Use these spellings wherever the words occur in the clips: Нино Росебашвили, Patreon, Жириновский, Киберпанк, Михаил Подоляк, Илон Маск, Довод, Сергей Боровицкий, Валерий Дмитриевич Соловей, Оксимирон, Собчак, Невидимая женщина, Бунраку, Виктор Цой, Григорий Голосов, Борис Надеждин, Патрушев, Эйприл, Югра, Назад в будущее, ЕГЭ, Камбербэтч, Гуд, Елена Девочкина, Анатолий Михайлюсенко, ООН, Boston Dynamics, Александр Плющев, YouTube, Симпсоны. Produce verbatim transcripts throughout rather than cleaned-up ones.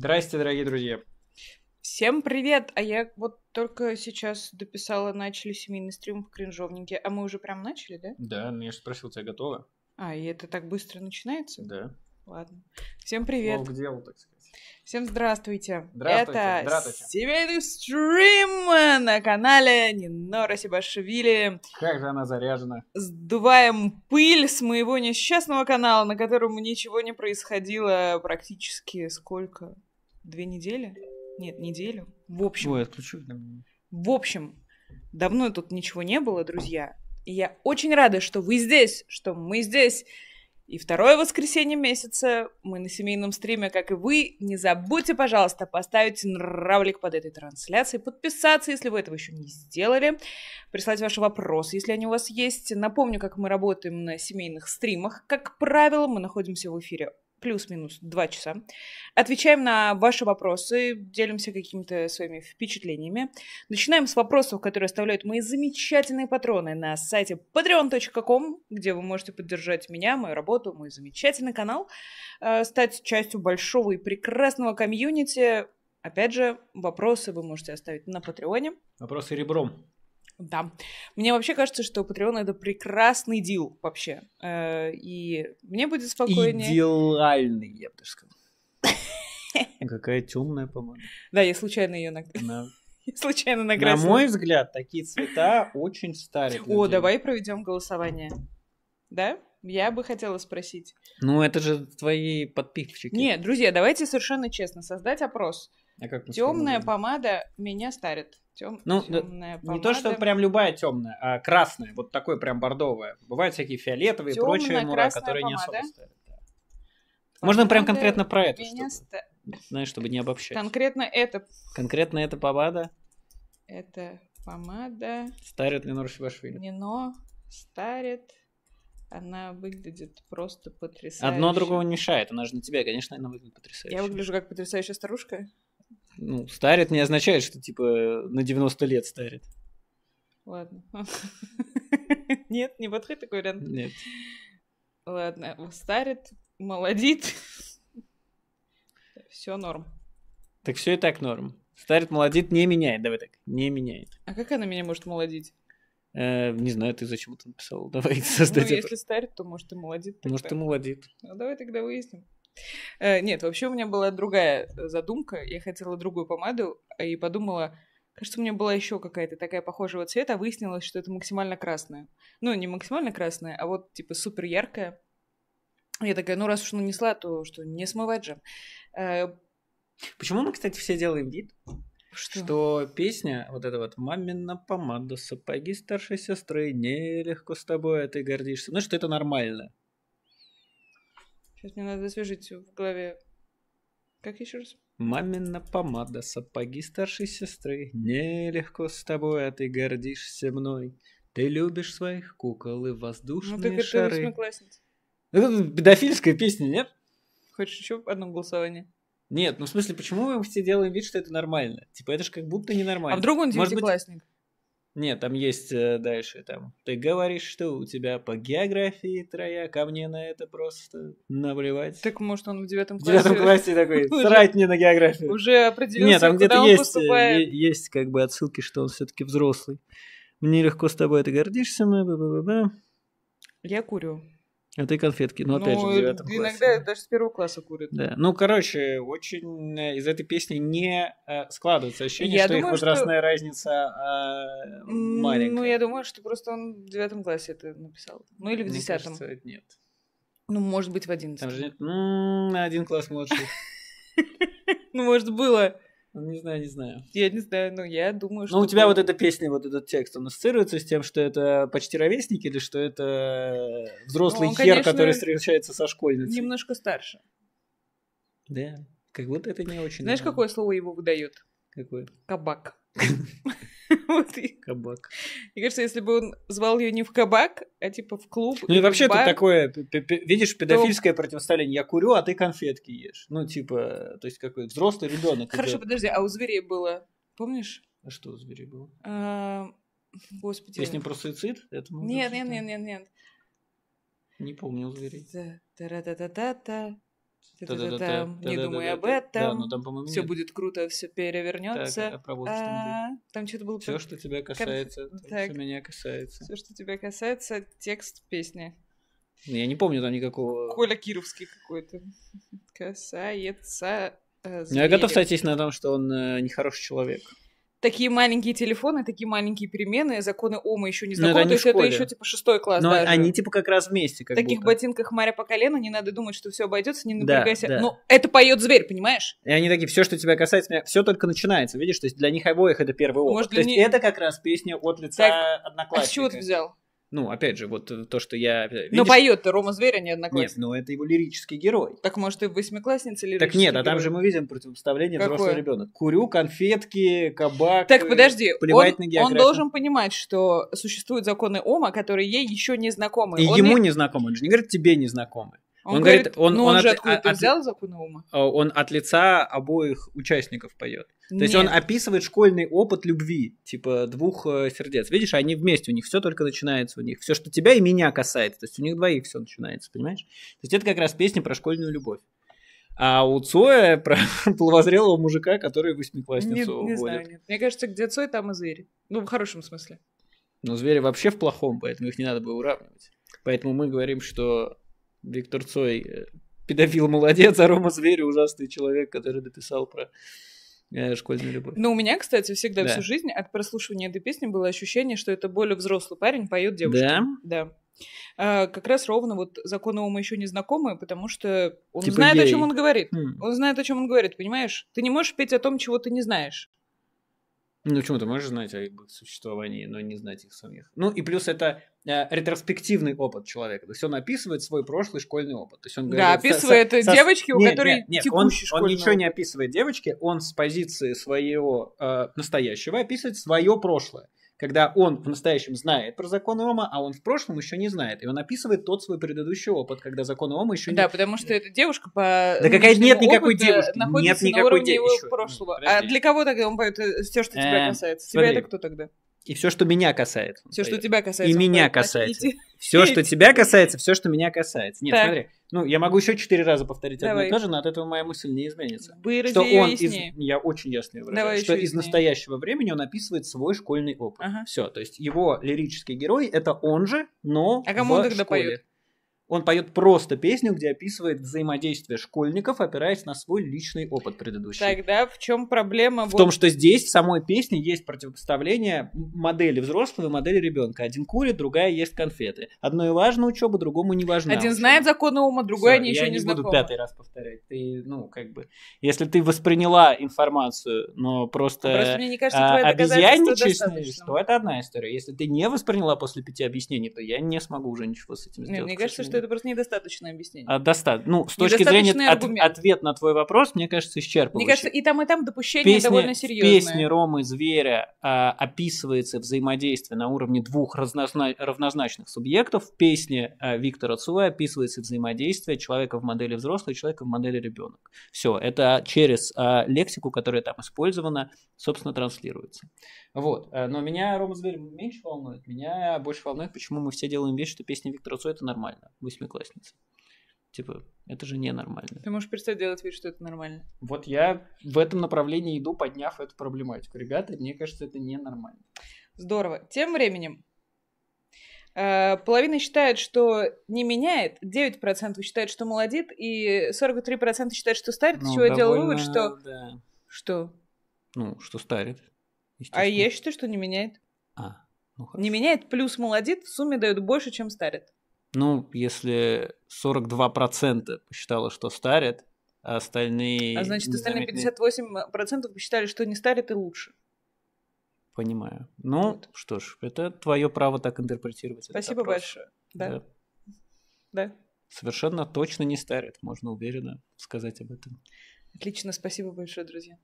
Здрасте, дорогие друзья. Всем привет! А я вот только сейчас дописала, начали семейный стрим в кринжовнике. А мы уже прям начали, да? Да, ну я же спросил, тебя готова? А, и это так быстро начинается? Да. Ладно. Всем привет. К делу, так сказать. Всем здравствуйте. Здравствуйте. Это здравствуйте. Семейный стрим на канале Нино Росебашвили. Как же она заряжена. Сдуваем пыль с моего несчастного канала, на котором ничего не происходило практически сколько? Две недели? Нет, неделю. В общем. Ой, отключу. В общем, давно тут ничего не было, друзья. И я очень рада, что вы здесь, что мы здесь. И второе воскресенье месяца мы на семейном стриме, как и вы. Не забудьте, пожалуйста, поставить нравлик под этой трансляцией, подписаться, если вы этого еще не сделали, прислать ваши вопросы, если они у вас есть. Напомню, как мы работаем на семейных стримах. Как правило, мы находимся в эфире плюс-минус два часа. Отвечаем на ваши вопросы, делимся какими-то своими впечатлениями. Начинаем с вопросов, которые оставляют мои замечательные патроны на сайте патреон точка ком, где вы можете поддержать меня, мою работу, мой замечательный канал, э, стать частью большого и прекрасного комьюнити. Опять же, вопросы вы можете оставить на Патреоне. Вопросы ребром. Да. Мне вообще кажется, что Patreon — это прекрасный дил вообще. И мне будет спокойнее. Идеальный, я бы даже сказала. Какая темная помада. Да, я случайно ее накрасила. Случайно накрасила. На мой взгляд, такие цвета очень старые. О, давай проведем голосование. Да? Я бы хотела спросить. Ну, это же твои подписчики. Нет, друзья, давайте совершенно честно создать опрос. Темная помада меня старит. Тем... Ну, темная помада. Не то, что прям любая темная, а красная, вот такой прям бордовая. Бывают всякие фиолетовые и прочие мура, которые помада. Не особо ставят. Да. Можно прям конкретно про эту штуку. Ста... Знаешь, чтобы не обобщать. Конкретно это. Конкретно эта помада. Это помада. Старит Нино Росебашвили. Нино старит. Она выглядит просто потрясающе. Одно другого не мешает. Она же на тебя, конечно, она выглядит потрясающе. Я выгляжу как потрясающая старушка. Ну, старит не означает, что, типа, на девяносто лет старит. Ладно. Нет, не подходит такой вариант? Нет. Ладно, старит, молодит. Все норм. Так все и так норм. Старит, молодит, не меняет. Давай так, не меняет. А как она меня может молодить? Э, не знаю, ты зачем это написал. Давай создать. Ну, если старит, то, может, и молодит. Может, и молодит. Ну, давай тогда выясним. Нет, вообще у меня была другая задумка. Я хотела другую помаду и подумала, кажется, у меня была еще какая-то такая похожего цвета, а выяснилось, что это максимально красная. Ну, не максимально красная, а вот типа супер яркая. Я такая, ну раз уж нанесла, то что, не смывать же. Почему мы, кстати, все делаем вид, что, что песня, вот эта вот «Мамина помада, сапоги старшей сестры, нелегко с тобой, а ты гордишься», ну что это нормально. Сейчас мне надо освежить в голове. Как еще раз? Мамина помада, сапоги старшей сестры. Нелегко с тобой, а ты гордишься мной. Ты любишь своих кукол и воздушные ну, шары. Ну, это педофильская песня, нет? Хочешь еще одно голосование? Нет, ну в смысле, почему мы все делаем вид, что это нормально? Типа это же как будто ненормально. А вдруг он девятиклассник? Нет, там есть э, дальше, там, ты говоришь, что у тебя по географии трояк, а мне на это просто наплевать. Так, может, он в девятом классе... В девятом классе такой, срать мне на географию. Уже определился. Нет, там где-то есть, есть как бы отсылки, что он все-таки взрослый. Мне легко с тобой, ты гордишься мной, ба-ба-ба-ба. Я курю. А ты конфетки, ну, ну опять же в девятом классе. Иногда даже с первого класса курят. Да. Ну, короче, очень из этой песни не э, складывается ощущение, я что думаю, их возрастная что... разница э, маленькая. Ну, я думаю, что просто он в девятом классе это написал. Ну, или в десятом. Мне кажется, нет. Ну, может быть, в одиннадцатом. Там же нет. На один класс младший. Ну, может, было. Не знаю, не знаю. Я не знаю, но я думаю, что... Ну, у тебя вот эта песня, вот этот текст, он ассоциируется с тем, что это почти ровесники, или что это взрослый хер, который встречается со школьницей? Немножко старше. Да, как будто это не очень... Знаешь, какое слово его выдает? Какое? Кабак. Кабак. Мне кажется, если бы он звал ее не в кабак, а типа в клуб. Ну и вообще тут такое, видишь, педофильское противостояние. Я курю, а ты конфетки ешь. Ну типа, то есть какой взрослый ребенок. Хорошо, подожди, а у зверей было, помнишь? А что у зверей было? Господи. Песня про суицид? Нет, нет, нет, нет, нет. Не помню у зверей. Не думай об этом. Все будет круто, все перевернется. Там что-то было. Все, что тебя касается, все меня касается. Все, что тебя касается, текст песни. Я не помню там никакого. Коля Кировский какой-то. Касается. Я готов сойтись на том, что он нехороший человек. Такие маленькие телефоны, такие маленькие перемены, законы Ома еще не знакомы, то есть это еще типа шестой класс. Но даже. Они типа как раз вместе. Как в таких будто. Ботинках Маря по колено, не надо думать, что все обойдется, не напрягайся. Да, да. Но это поет зверь, понимаешь? И они такие, все, что тебя касается, меня... все только начинается, видишь? То есть для них обоих это первый опыт. Может, то есть не... это как раз песня от лица так, одноклассника. А с чего ты взял? Ну, опять же, вот то, что я... Видишь? Но поет-то Рома Зверя, не одноклассник. Нет, но это его лирический герой. Так, может, и восьмиклассница лирический. Так нет, а там герой. Же мы видим противопоставление взрослого ребенка. Курю, конфетки, кабак. Так, подожди, плевать он, на географию. Он должен понимать, что существуют законы Ома, которые ей еще не знакомы. И он ему их... не знакомы, он же не говорит, тебе не знакомы. Он, он говорит, он, ну он, он же от, откуда-то от, взял законы Ома. Он от лица обоих участников поет. То Нет. есть он описывает школьный опыт любви, типа двух э, сердец. Видишь, они вместе, у них все только начинается у них. Все, что тебя и меня касается. То есть у них двоих все начинается, понимаешь? То есть это как раз песня про школьную любовь. А у Цоя про половозрелого мужика, который восьмиклассницу уводит. Не знаю, нет. Мне кажется, где Цой, там и зверь. Ну, в хорошем смысле. Но звери вообще в плохом, поэтому их не надо было уравнивать. Поэтому мы говорим, что... Виктор Цой педофил молодец, а Рома Зверя ужасный человек, который дописал про э, школьную любовь. Ну, у меня, кстати, всегда да. всю жизнь от прослушивания этой песни было ощущение, что это более взрослый парень поет девушке. Да? Да. А, как раз ровно вот законы Ома еще не знакомы, потому что он типа знает, гей. О чем он говорит. М. Он знает, о чем он говорит, понимаешь? Ты не можешь петь о том, чего ты не знаешь. Ну, чему ты можешь знать о их существовании, но не знать их самих. Ну, и плюс это э, ретроспективный опыт человека. То есть он описывает свой прошлый школьный опыт. То есть он говорит, да, описывает со, со, девочки, со... у нет, которой нет, нет, текущий он, школьный он ничего опыт. Не описывает девочке, он с позиции своего э, настоящего описывает свое прошлое. Когда он в настоящем знает про законы Ома, а он в прошлом еще не знает. И он описывает тот свой предыдущий опыт, когда законы Ома еще не... Да, потому что эта девушка по... Да какая нет никакой девушки. Находится нет на уровне де... его еще. Прошлого. Нет, а для кого тогда он поет все, что тебя а, касается? Тебя смотри. Это кто тогда? И все, что меня касается. Все, что тебя касается. И меня касается. Все, что тебя касается, все, что меня касается. Нет, так. смотри. Ну, я могу еще четыре раза повторить Давай. одно и то же, но от этого моя мысль не изменится. Вырази что он из... Я очень ясно выражаю. Давай что из настоящего времени он описывает свой школьный опыт. Ага. Все, то есть его лирический герой – это он же, но а кому в он тогда школе. Поет? Он поет просто песню, где описывает взаимодействие школьников, опираясь на свой личный опыт предыдущий. Тогда в чем проблема? В вот... том, что здесь в самой песне есть противопоставление модели взрослого и модели ребенка. Один курит, другая ест конфеты. Одной важна учеба, другому не важна. Один учеба. Знает законы Ома, другая не еще не, не знакома. Я не буду пятый раз повторять. Ты, ну, как бы, если ты восприняла информацию, но просто, просто мне не кажется, а, обезьянничаешь, то это одна история. Если ты не восприняла после пяти объяснений, то я не смогу уже ничего с этим сделать. Нет, мне кажется, что это просто недостаточное объяснение. А, доста... Ну, с точки зрения от... ответ на твой вопрос, мне кажется, исчерпывающий. Мне кажется, и там, и там допущение песня... довольно серьезное. В песне Ромы Зверя а, описывается взаимодействие на уровне двух разнозна... равнозначных субъектов. В песне а, Виктора Цоя описывается взаимодействие человека в модели взрослого и человека в модели ребенок. Все, это через а, лексику, которая там использована, собственно, транслируется. Вот. Но меня Рома Зверя меньше волнует. Меня больше волнует, почему мы все делаем вещь, что песня Виктора Цоя это нормально. Восьмиклассница. Типа, это же ненормально. Ты можешь перестать делать вид, что это нормально. Вот я в этом направлении иду, подняв эту проблематику. Ребята, мне кажется, это ненормально. Здорово. Тем временем, половина считает, что не меняет, девять процентов считает, что молодит, и сорок три процента считают, что старит, ну, из чего я делал вывод, что... Да. Что? Ну, что старит. А я считаю, что не меняет. А, ну, не меняет плюс молодит в сумме дает больше, чем старит. Ну, если сорок два процента посчитало, что старит, а остальные... А значит, остальные пятьдесят восемь процентов посчитали, что не старит и лучше. Понимаю. Ну, вот. Что ж, это твое право так интерпретировать. Спасибо большое. Да. Да. Да. Совершенно точно не старит, можно уверенно сказать об этом. Отлично, спасибо большое, друзья.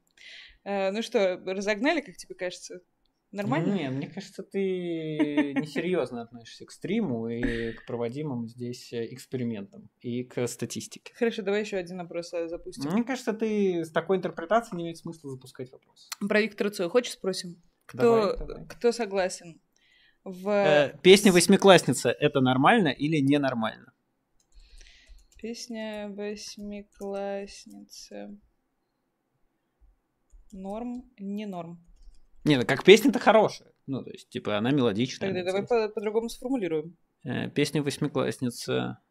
Э, ну что, разогнали, как тебе кажется? Нормально? Не, мне кажется, ты несерьезно относишься к стриму и к проводимым здесь экспериментам и к статистике. Хорошо, давай еще один вопрос запустим. Мне кажется, ты с такой интерпретацией не имеет смысла запускать вопрос. Про Виктора Цоя хочешь спросим? Кто, давай, давай. Кто согласен? В... Э, песня «Восьмиклассница» — это нормально или ненормально? Песня «Восьмиклассница». Норм, не норм. Не, ну как песня-то хорошая. Ну, то есть, типа, она мелодичная. Тогда давай по- по-другому сформулируем. Э, песня «Восьмиклассница».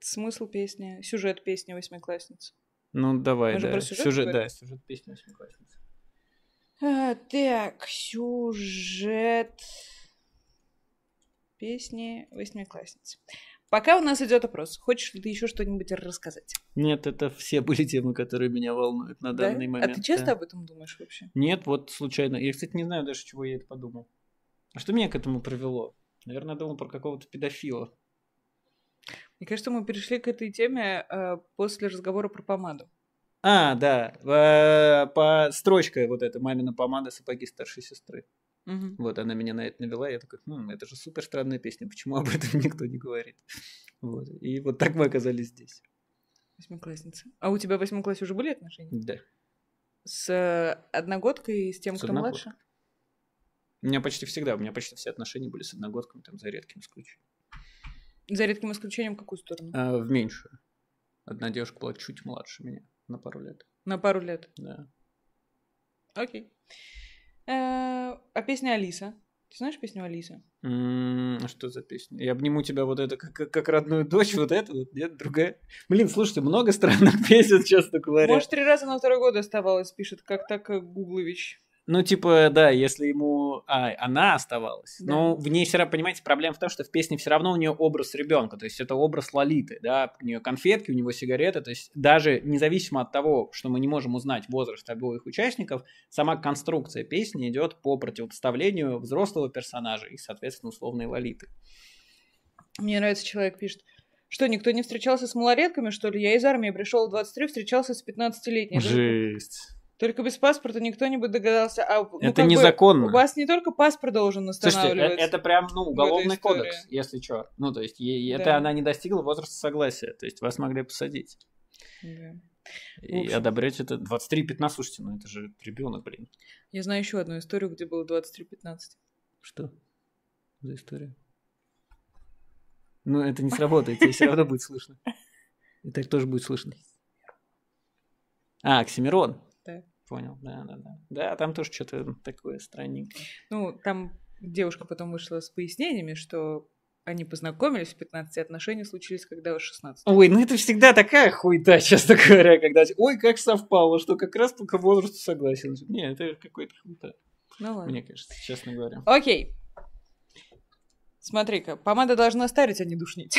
Смысл песни, сюжет песни «Восьмиклассница». Ну, давай, мы да. Про сюжет, сюжет да, сюжет песни «Восьмиклассница». А, так, сюжет песни «Восьмиклассница». Пока у нас идет опрос. Хочешь ли ты еще что-нибудь рассказать? Нет, это все были темы, которые меня волнуют на да? данный момент. А ты часто да. об этом думаешь вообще? Нет, вот случайно. Я, кстати, не знаю даже, чего я это подумал. А что меня к этому привело? Наверное, думал про какого-то педофила. Мне кажется, мы перешли к этой теме э, после разговора про помаду. А, да. Э, по строчке вот эта «Мамина помада, сапоги старшей сестры». Угу. Вот, она меня на это навела, я такой, ну, это же супер странная песня, почему об этом никто не говорит? Вот, и вот так мы оказались здесь. Восьмиклассница. А у тебя в восьмом классе уже были отношения? Да. С одногодкой и с тем, с кто младше? У меня почти всегда, у меня почти все отношения были с одногодками, там, за редким исключением. За редким исключением в какую сторону? А, в меньшую. Одна девушка была чуть младше меня, на пару лет. На пару лет? Да. Окей. А песня «Алиса»? Ты знаешь песню «Алиса»? Mm, что за песня? «Я обниму тебя» вот это, как, как родную дочь, вот это вот, нет, другая. Блин, слушайте, много странных песен, честно говоря. Может, три раза на второй год оставалось, пишет, как так Гуглович. Ну, типа, да, если ему... А, она оставалась. Да. Но в ней все равно, понимаете, проблема в том, что в песне все равно у нее образ ребенка, то есть это образ Лолиты, да, у нее конфетки, у него сигареты, то есть даже независимо от того, что мы не можем узнать возраст обоих участников, сама конструкция песни идет по противопоставлению взрослого персонажа и, соответственно, условной Лолиты. Мне нравится, человек пишет, что, никто не встречался с малолетками, что ли? Я из армии пришел в двадцать три, встречался с пятнадцатилетней. Жесть. Только без паспорта никто не бы догадался. А, ну, это незаконно. Бы, у вас не только паспорт должен устанавливаться. Слушайте, это прям ну, уголовный кодекс, если что. Ну, то есть, ей, да. это она не достигла возраста согласия. То есть, вас могли посадить. Да. И одобрять это двадцать три пятнадцать. Слушайте, ну это же ребенок, блин. Я знаю еще одну историю, где было двадцать три пятнадцать. Что за история? Ну, это не сработает, тебе все равно будет слышно. И так тоже будет слышно. А, Оксимирон. Понял, да-да-да. Да, там тоже что-то такое странненькое. Ну, там девушка потом вышла с пояснениями, что они познакомились в пятнадцати, отношения случились, когда вы шестнадцать. Ой, ну это всегда такая хуйта, честно говоря, когда... Ой, как совпало, что как раз только возраст согласен. Нет, это какой-то хуйта. Ну ладно. Мне кажется, честно говоря. Окей. Смотри-ка, помада должна старить, а не душнить.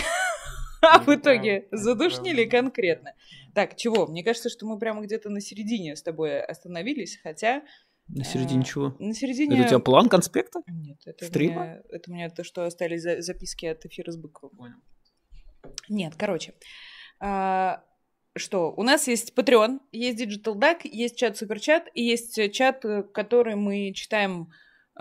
А в итоге задушнили конкретно. Так, чего? Мне кажется, что мы прямо где-то на середине с тобой остановились, хотя... На середине э, чего? На середине... Это у тебя план конспекта? Нет, это стрима? У меня, это у меня то, что остались за, записки от эфира с Быковым. Понял. Нет, короче. А, что? У нас есть Patreon, есть Digital Duck, есть чат-суперчат, и есть чат, который мы читаем...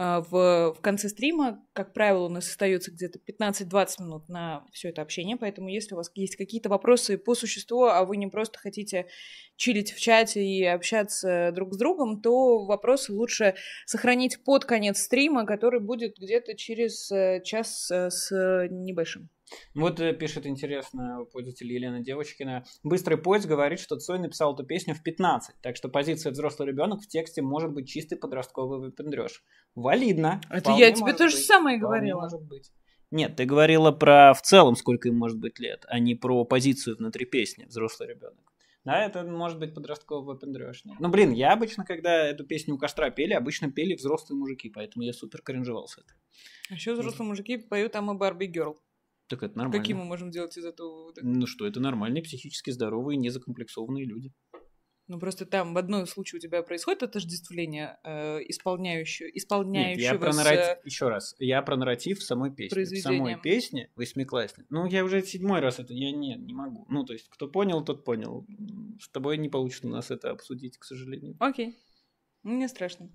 В, в конце стрима, как правило, у нас остается где-то пятнадцать-двадцать минут на все это общение, поэтому если у вас есть какие-то вопросы по существу, а вы не просто хотите чилить в чате и общаться друг с другом, то вопросы лучше сохранить под конец стрима, который будет где-то через час с небольшим. Вот пишет интересно пользователь Елена Девочкина. Быстрый поиск говорит, что Цой написал эту песню в пятнадцать, так что позиция взрослый ребенок в тексте может быть чистый подростковый выпендрёж. Валидно. Это я тебе то же самое говорила. Может быть. Нет, ты говорила про в целом, сколько им может быть лет, а не про позицию внутри песни взрослый ребенок. Да, это может быть подростковый выпендрёж. Ну, блин, я обычно, когда эту песню у костра пели, обычно пели взрослые мужики, поэтому я супер кринжевал с этого. А еще взрослые мужики поют «I'm a Barbie Girl». Так это нормально. Какие мы можем делать из этого вывода? Ну что, это нормальные, психически здоровые, незакомплексованные люди. Ну просто там в одном случае у тебя происходит отождествление э, исполняющего, исполняющего... Нет, я про нарратив, еще раз, я про нарратив в самой песне. В самой песне восьмиклассник. Ну я уже седьмой раз это, я не, не могу. Ну то есть, кто понял, тот понял. С тобой не получится у нас это обсудить, к сожалению. Окей. Мне страшно.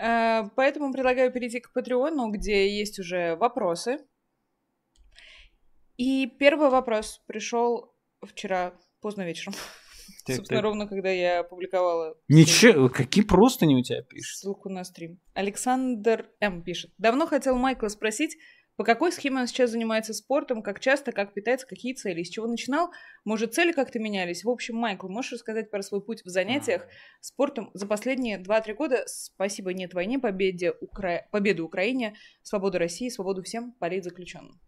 Э, поэтому предлагаю перейти к Патреону, где есть уже вопросы. И первый вопрос пришел вчера, поздно вечером. Так, собственно, так. ровно когда я опубликовала... Ничего, какие простыни у тебя пишут? Ссылку на стрим. Александр М. пишет. Давно хотел Майкла спросить, По какой схеме он сейчас занимается спортом, как часто, как питается, какие цели, из чего начинал, может, цели как-то менялись. В общем, Майкл, можешь рассказать про свой путь в занятиях спортом за последние два-три года? Спасибо «Нет войне», победе Укра... победу Украине, свободу России, свободу всем, политзаключенным.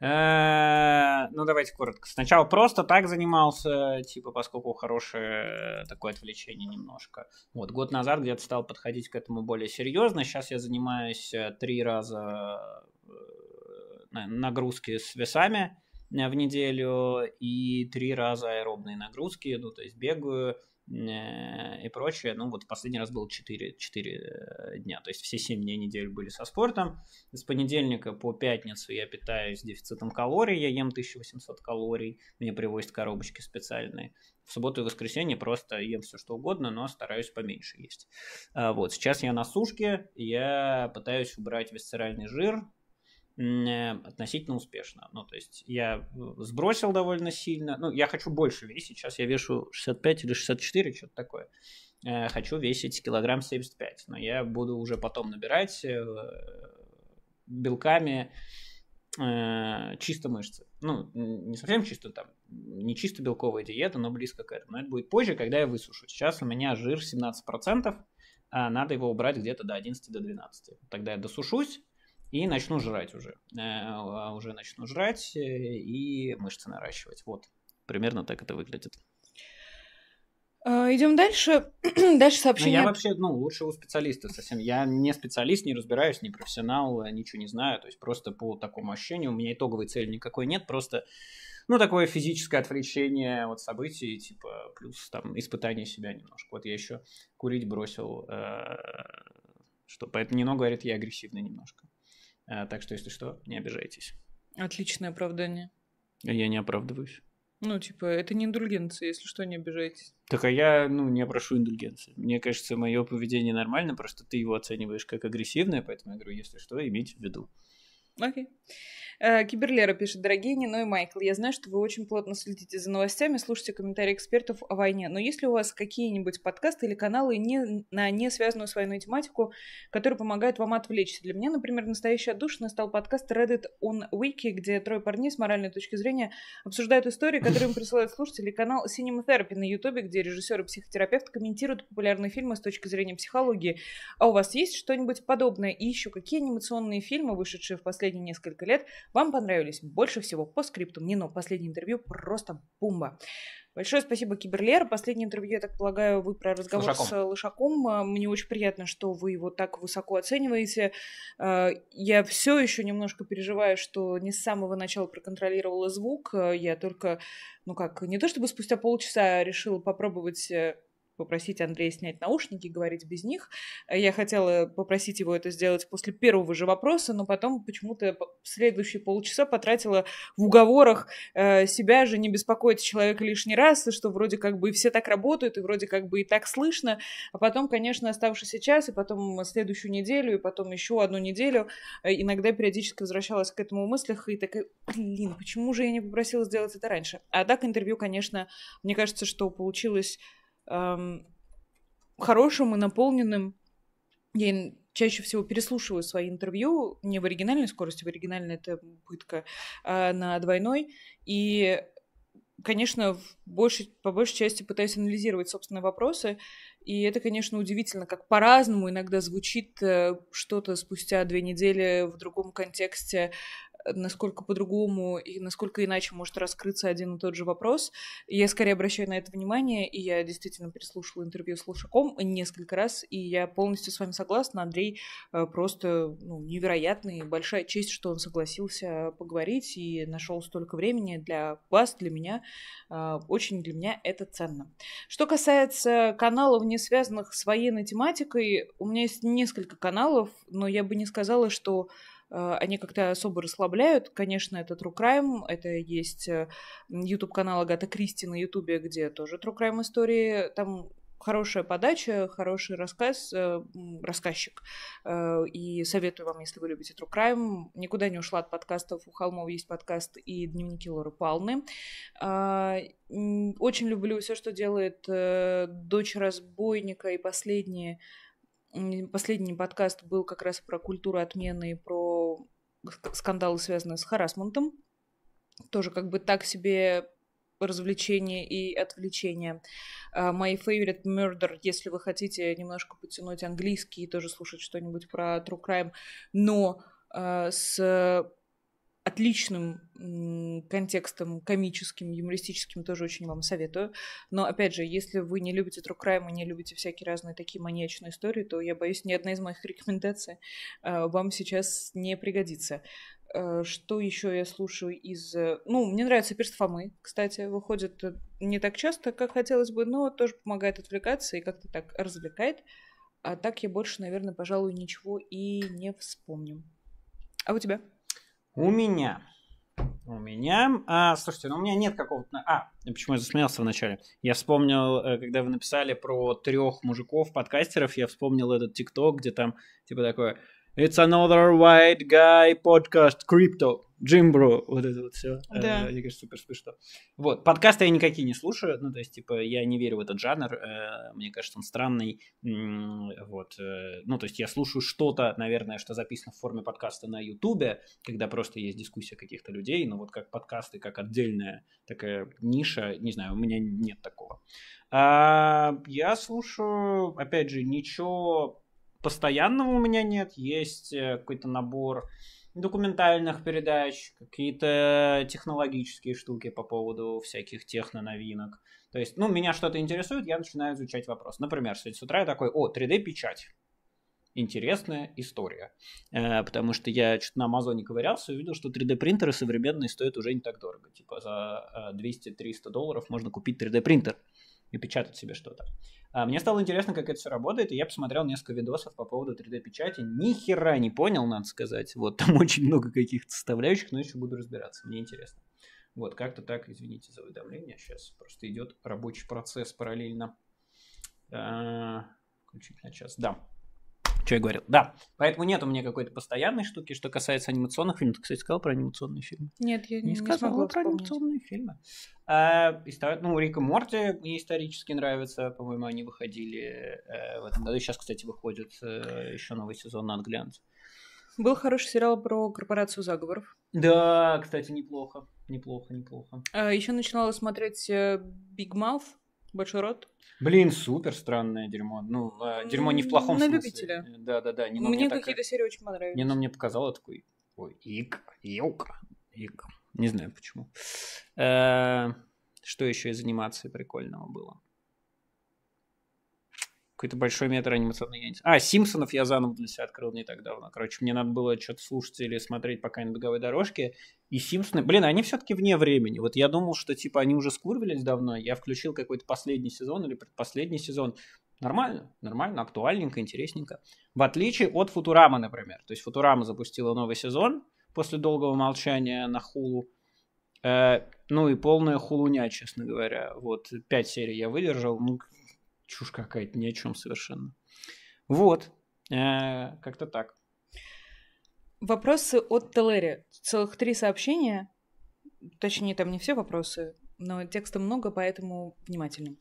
Ну, давайте коротко. Сначала просто так занимался, типа, поскольку хорошее такое отвлечение немножко. Вот, год назад где-то стал подходить к этому более серьезно. Сейчас я занимаюсь три раза нагрузки с весами в неделю и три раза аэробные нагрузки, ну, то есть бегаю и прочее. Ну, вот в последний раз было четыре дня, то есть все семь дней недели были со спортом. С понедельника по пятницу я питаюсь дефицитом калорий, я ем тысячу восемьсот калорий, мне привозят коробочки специальные. В субботу и воскресенье просто ем все что угодно, но стараюсь поменьше есть. Вот, сейчас я на сушке, я пытаюсь убрать висцеральный жир, относительно успешно. Ну, то есть я сбросил довольно сильно. Ну, я хочу больше весить. Сейчас я вешу шестьдесят пять или шестьдесят четыре, что-то такое. Хочу весить килограмм семьдесят пять. Но я буду уже потом набирать белками чисто мышцы. Ну, не совсем чисто там, не чисто белковая диета, но близко к этому. Но это будет позже, когда я высушу. Сейчас у меня жир семнадцать процентов. А надо его убрать где-то до одиннадцати, до двенадцати. Тогда я досушусь. И начну жрать уже. Э, уже начну жрать и мышцы наращивать. Вот, примерно так это выглядит. Идем дальше. Дальше сообщение. Но я вообще, ну, лучше у специалиста совсем. Я не специалист, не разбираюсь, не профессионал, ничего не знаю. То есть просто по такому ощущению у меня итоговой цели никакой нет. Просто, ну, такое физическое отвлечение от событий, типа, плюс там испытание себя немножко. Вот я еще курить бросил, э, что поэтому Нино говорит, я агрессивный немножко. Так что, если что, не обижайтесь. Отличное оправдание. Я не оправдываюсь. Ну, типа, это не индульгенция, если что, не обижайтесь. Так, а я, ну, не прошу индульгенции. Мне кажется, мое поведение нормально, просто ты его оцениваешь как агрессивное, поэтому я говорю, если что, имейте в виду. Окей. Киберлера пишет: дорогие Нино и Майкл, я знаю, что вы очень плотно следите за новостями, слушайте комментарии экспертов о войне, но есть ли у вас какие-нибудь подкасты или каналы не, на не связанную с войной тематику, которые помогают вам отвлечься? Для меня, например, настоящая отдушина стал подкаст Reddit on Wiki, где трое парней с моральной точки зрения обсуждают истории, которые им присылают слушатели, канал Cinema Therapy на Ютубе, где режиссер и психотерапевт комментируют популярные фильмы с точки зрения психологии. А у вас есть что-нибудь подобное? И еще какие анимационные фильмы, вышедшие в последние несколько лет, вам понравились больше всего? По скрипту, Нино, последнее интервью просто бомба. Большое спасибо, Киберлер. Последнее интервью, я так полагаю, вы про разговор Лышаком. С Лышаком. Мне очень приятно, что вы его так высоко оцениваете. Я все еще немножко переживаю, что не с самого начала проконтролировала звук. Я только, ну как, не то чтобы спустя полчаса решила попробовать... попросить Андрея снять наушники и говорить без них. Я хотела попросить его это сделать после первого же вопроса, но потом почему-то следующие полчаса потратила в уговорах э, себя же не беспокоить человека лишний раз, и что вроде как бы и все так работают, и вроде как бы и так слышно. А потом, конечно, оставшийся час, и потом следующую неделю, и потом еще одну неделю. Иногда периодически возвращалась к этому в мыслях и такая, блин, почему же я не попросила сделать это раньше? А так интервью, конечно, мне кажется, что получилось... хорошим и наполненным. Я чаще всего переслушиваю свои интервью не в оригинальной скорости, в оригинальной это пытка, а на двойной. И, конечно, в большей, по большей части пытаюсь анализировать собственные вопросы. И это, конечно, удивительно, как по-разному иногда звучит что-то спустя две недели в другом контексте, насколько по-другому и насколько иначе может раскрыться один и тот же вопрос. Я скорее обращаю на это внимание, и я действительно переслушала интервью с Лушаком несколько раз, и я полностью с вами согласна. Андрей просто, ну, невероятный, большая честь, что он согласился поговорить и нашел столько времени для вас, для меня. Очень для меня это ценно. Что касается каналов, не связанных с военной тематикой, у меня есть несколько каналов, но я бы не сказала, что они как-то особо расслабляют. Конечно, это True Crime, это есть YouTube-канал Агаты Кристи на YouTube, где тоже True Crime истории, там хорошая подача, хороший рассказ, э, рассказчик. Э, и советую вам, если вы любите True Crime. Никуда не ушла от подкастов. У Холмова есть подкаст и дневники Лоры Палны. Э, очень люблю все, что делает э, дочь разбойника, и последние Последний подкаст был как раз про культуру отмены и про скандалы, связанные с харассментом. Тоже как бы так себе развлечение и отвлечение. Uh, My Favorite Murder, если вы хотите немножко потянуть английский и тоже слушать что-нибудь про True Crime, но uh, с отличным м- контекстом комическим, юмористическим, тоже очень вам советую. Но, опять же, если вы не любите True Crime и не любите всякие разные такие маньячные истории, то, я боюсь, ни одна из моих рекомендаций uh, вам сейчас не пригодится. Что еще я слушаю из... Ну, мне нравится «Пирс Фомы», кстати. Выходит не так часто, как хотелось бы, но тоже помогает отвлекаться и как-то так развлекает. А так я больше, наверное, пожалуй, ничего и не вспомню. А у тебя? У меня. У меня... А, слушайте, ну у меня нет какого-то... А, почему я засмеялся вначале? Я вспомнил, когда вы написали про трех мужиков-подкастеров, я вспомнил этот ТикТок, где там типа такое... It's another white guy podcast, crypto, Джимбро, вот это вот все. Да. Мне кажется, супер смешно. Вот, подкасты я никакие не слушаю, ну, то есть, типа, я не верю в этот жанр, мне кажется, он странный, вот, ну, то есть, я слушаю что-то, наверное, что записано в форме подкаста на Ютубе, когда просто есть дискуссия каких-то людей, но вот как подкасты, как отдельная такая ниша, не знаю, у меня нет такого. А, я слушаю, опять же, ничего... Постоянного у меня нет, есть какой-то набор документальных передач, какие-то технологические штуки по поводу всяких техноновинок. То есть, ну, меня что-то интересует, я начинаю изучать вопрос. Например, сегодня с утра я такой, о, три дэ-печать. Интересная история. Э, потому что я что-то на Амазоне ковырялся и увидел, что три дэ-принтеры современные стоят уже не так дорого. Типа за двести-триста долларов можно купить три дэ-принтер и печатать себе что-то. А мне стало интересно, как это все работает, и я посмотрел несколько видосов по поводу три дэ-печати. Ни хера не понял, надо сказать. Вот, там очень много каких-то составляющих, но еще буду разбираться, мне интересно. Вот, как-то так, извините за уведомление, сейчас просто идет рабочий процесс параллельно. Включить на час, да. Что я говорил? Да. Поэтому нет у меня какой-то постоянной штуки. Что касается анимационных фильмов. Ты, кстати, сказал про анимационные фильмы? Нет, я не, не сказала про анимационные фильмы. А, ну, Рик и Морти мне исторически нравится. По-моему, они выходили э, в этом году. Сейчас, кстати, выходит э, еще новый сезон, надо глянуть. Был хороший сериал про корпорацию заговоров. Да, кстати, неплохо. Неплохо, неплохо. А, еще начинала смотреть Big Mouth. Большой рот. Блин, супер странное дерьмо. Ну, дерьмо не в плохом на смысле. На любителя. Да-да-да. Мне, мне какие-то так... серии очень понравились. Нино мне показало такой... Ой, ик, ёк, ик. Не знаю почему. Э-э- что еще из анимации прикольного было? Какой-то большой метр анимационный я не знаю. А, Симпсонов я заново для себя открыл не так давно. Короче, мне надо было что-то слушать или смотреть пока на беговой дорожке. И Симпсоны... Блин, они все-таки вне времени. Вот я думал, что типа они уже скурвились давно. Я включил какой-то последний сезон или предпоследний сезон. Нормально, нормально, актуальненько, интересненько. В отличие от Футурамы, например. То есть Футурама запустила новый сезон после долгого молчания на Хулу. Ну и полная хулуня, честно говоря. Вот, пять серий я выдержал. Ну... Чушь какая-то, ни о чем совершенно. Вот. Э-э, как-то так. Вопросы от Телери. Целых три сообщения. Точнее, там не все вопросы, но текста много, поэтому внимательно.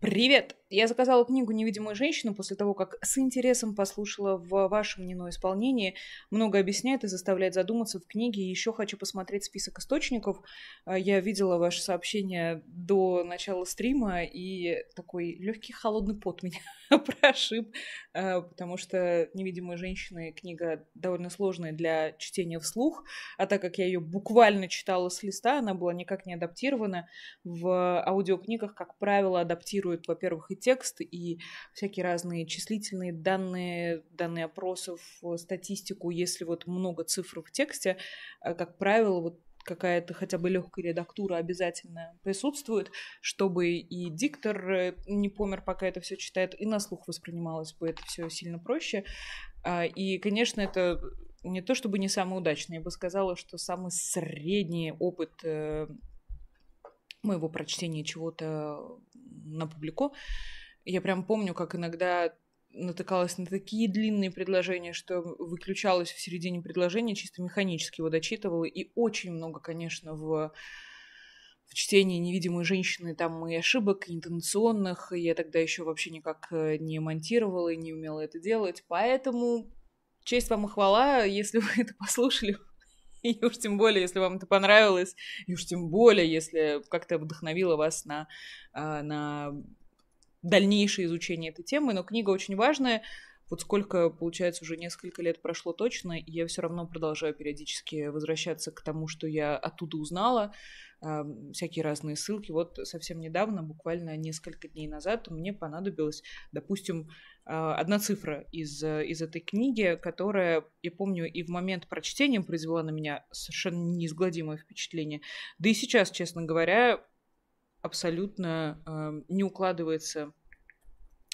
Привет! Я заказала книгу «Невидимая женщина» после того, как с интересом послушала в вашем Нино исполнении. Много объясняет и заставляет задуматься в книге. Еще хочу посмотреть список источников. Я видела ваше сообщение до начала стрима, и такой легкий холодный пот меня прошиб, потому что «Невидимая женщина» книга довольно сложная для чтения вслух, а так как я ее буквально читала с листа, она была никак не адаптирована. В аудиокнигах, как правило, адаптируют, во-первых, и текст, и всякие разные числительные данные, данные опросов, статистику. Если вот много цифр в тексте, как правило, вот какая-то хотя бы легкая редактура обязательно присутствует, чтобы и диктор не помер, пока это все читает, и на слух воспринималось бы это все сильно проще. И, конечно, это не то чтобы не самый удачный, я бы сказала, что самый средний опыт моего прочтения чего-то на публику. Я прям помню, как иногда натыкалась на такие длинные предложения, что выключалась в середине предложения, чисто механически его дочитывала. И очень много, конечно, в, в чтении «Невидимой женщины» там и ошибок, и интонационных. И я тогда еще вообще никак не монтировала и не умела это делать. Поэтому честь вам и хвала, если вы это послушали. И уж тем более, если вам это понравилось, и уж тем более, если как-то вдохновило вас на, на дальнейшее изучение этой темы. Но книга очень важная. Вот сколько, получается, уже несколько лет прошло точно, и я все равно продолжаю периодически возвращаться к тому, что я оттуда узнала. Э, всякие разные ссылки. Вот совсем недавно, буквально несколько дней назад, мне понадобилась, допустим, э, одна цифра из, из этой книги, которая, я помню, и в момент прочтения произвела на меня совершенно неизгладимое впечатление. Да и сейчас, честно говоря, абсолютно э, не укладывается...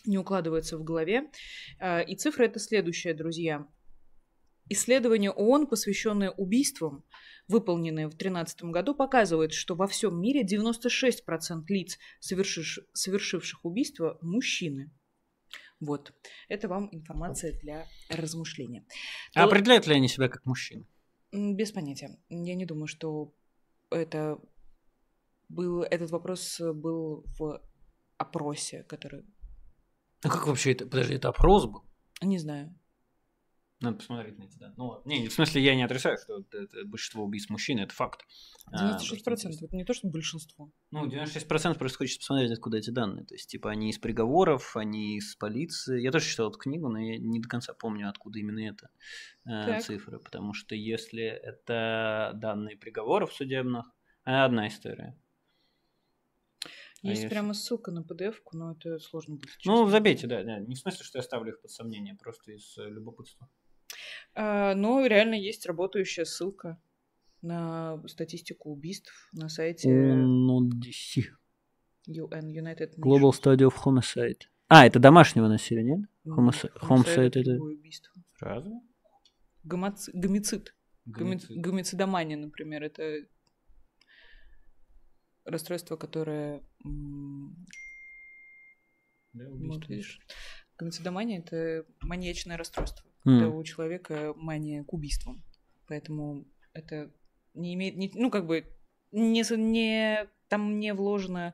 не укладывается в голове. И цифра это следующая, друзья. Исследование ООН, посвященное убийствам, выполненное в две тысячи тринадцатом году, показывает, что во всем мире девяносто шесть процентов лиц, совершивших убийство, мужчины. Вот. Это вам информация для размышления. А Дол... определяют ли они себя как мужчин? Без понятия. Я не думаю, что это был... этот вопрос был в опросе, который... А как вообще это? Подожди, это опрос был? Не знаю. Надо посмотреть на эти данные. Ну, не, в смысле, я не отрицаю, что это, это большинство убийств мужчин, это факт. девяносто шесть процентов, а, это не то, что большинство. Ну, девяносто шесть процентов просто хочется посмотреть, откуда эти данные. То есть, типа, они из приговоров, они из полиции. Я тоже читал эту книгу, но я не до конца помню, откуда именно эта э, цифра. Потому что если это данные приговоров судебных, она одна история. Есть а прямо если... ссылка на пи ди эф-ку, но это сложно будет. Честно. Ну, забейте, да, да. Не в смысле, что я ставлю их под сомнение, просто из любопытства. А, но реально есть работающая ссылка на статистику убийств на сайте ю эн United Nations. Global Study of Homicide. А, это домашнего насилия, нет? Homicide, Homicide это... это... убийство. Разве? Гомоци... Гомицид. Гомицид. Гомицидомания, например, это... расстройство, которое... Да, убийство. Гомицидомания – это маньячное расстройство. Mm. Когда у человека мания к убийствам. Поэтому это не имеет... Не, ну, как бы, не, не, там не вложено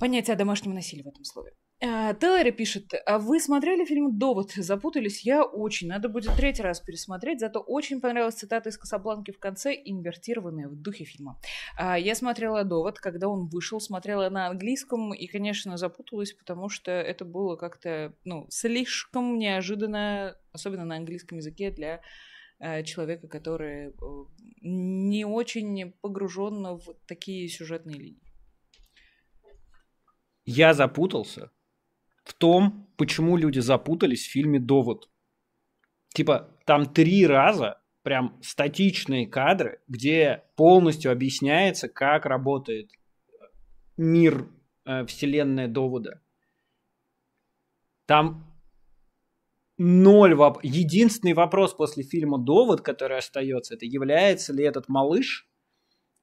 понятие о домашнем насилии в этом слове. А, Теллери пишет, а вы смотрели фильм «Довод»? Запутались? Я очень. Надо будет третий раз пересмотреть. Зато очень понравилась цитата из «Касабланки» в конце, инвертированная в духе фильма. А, я смотрела «Довод», когда он вышел, смотрела на английском и, конечно, запуталась, потому что это было как-то, ну, слишком неожиданно, особенно на английском языке, для э, человека, который э, не очень погружен в такие сюжетные линии. Я запутался в том, почему люди запутались в фильме «Довод». Типа, там три раза прям статичные кадры, где полностью объясняется, как работает мир, э, вселенная «Довода». Там ноль вопросов. Единственный вопрос после фильма «Довод», который остается, это является ли этот малыш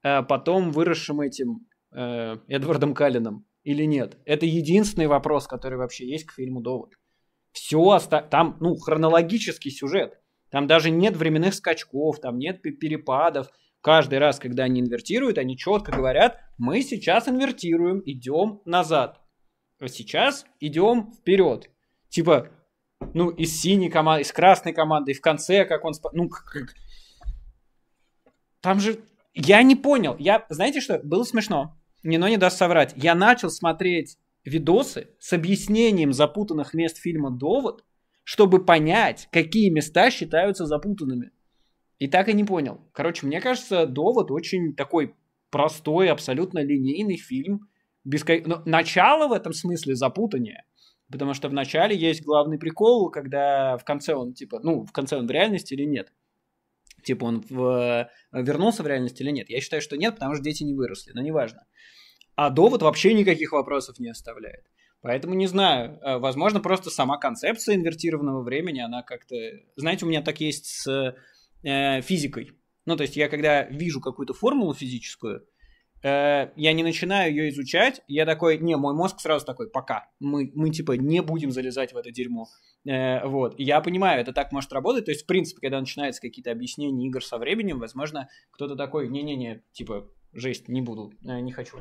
э, потом выросшим этим э, Эдвардом Каллином или нет. Это единственный вопрос, который вообще есть к фильму «Довод». Все оста... Там, ну, хронологический сюжет. Там даже нет временных скачков, там нет перепадов. Каждый раз, когда они инвертируют, они четко говорят, мы сейчас инвертируем, идем назад. А сейчас идем вперед. Типа, ну, из синей команды, из красной команды, и в конце, как он... Спа... Ну, как... Там же... Я не понял. Я... Знаете что? Было смешно. Нино не даст соврать. Я начал смотреть видосы с объяснением запутанных мест фильма «Довод», чтобы понять, какие места считаются запутанными. И так и не понял. Короче, мне кажется, «Довод» очень такой простой, абсолютно линейный фильм. Бескон... Но начало в этом смысле запутание. Потому что в начале есть главный прикол, когда в конце он типа, ну, в конце он в реальности или нет. Типа он в... вернулся в реальность или нет. Я считаю, что нет, потому что дети не выросли, но неважно. А «Довод» вообще никаких вопросов не оставляет. Поэтому не знаю. Возможно, просто сама концепция инвертированного времени, она как-то... Знаете, у меня так есть с э, физикой. Ну, то есть я когда вижу какую-то формулу физическую, э, я не начинаю ее изучать, я такой, не, мой мозг сразу такой, пока. Мы, мы типа не будем залезать в это дерьмо. Вот. Я понимаю, это так может работать. То есть, в принципе, когда начинаются какие-то объяснения игр со временем, возможно, кто-то такой, не-не-не, типа, жесть, не буду, не хочу.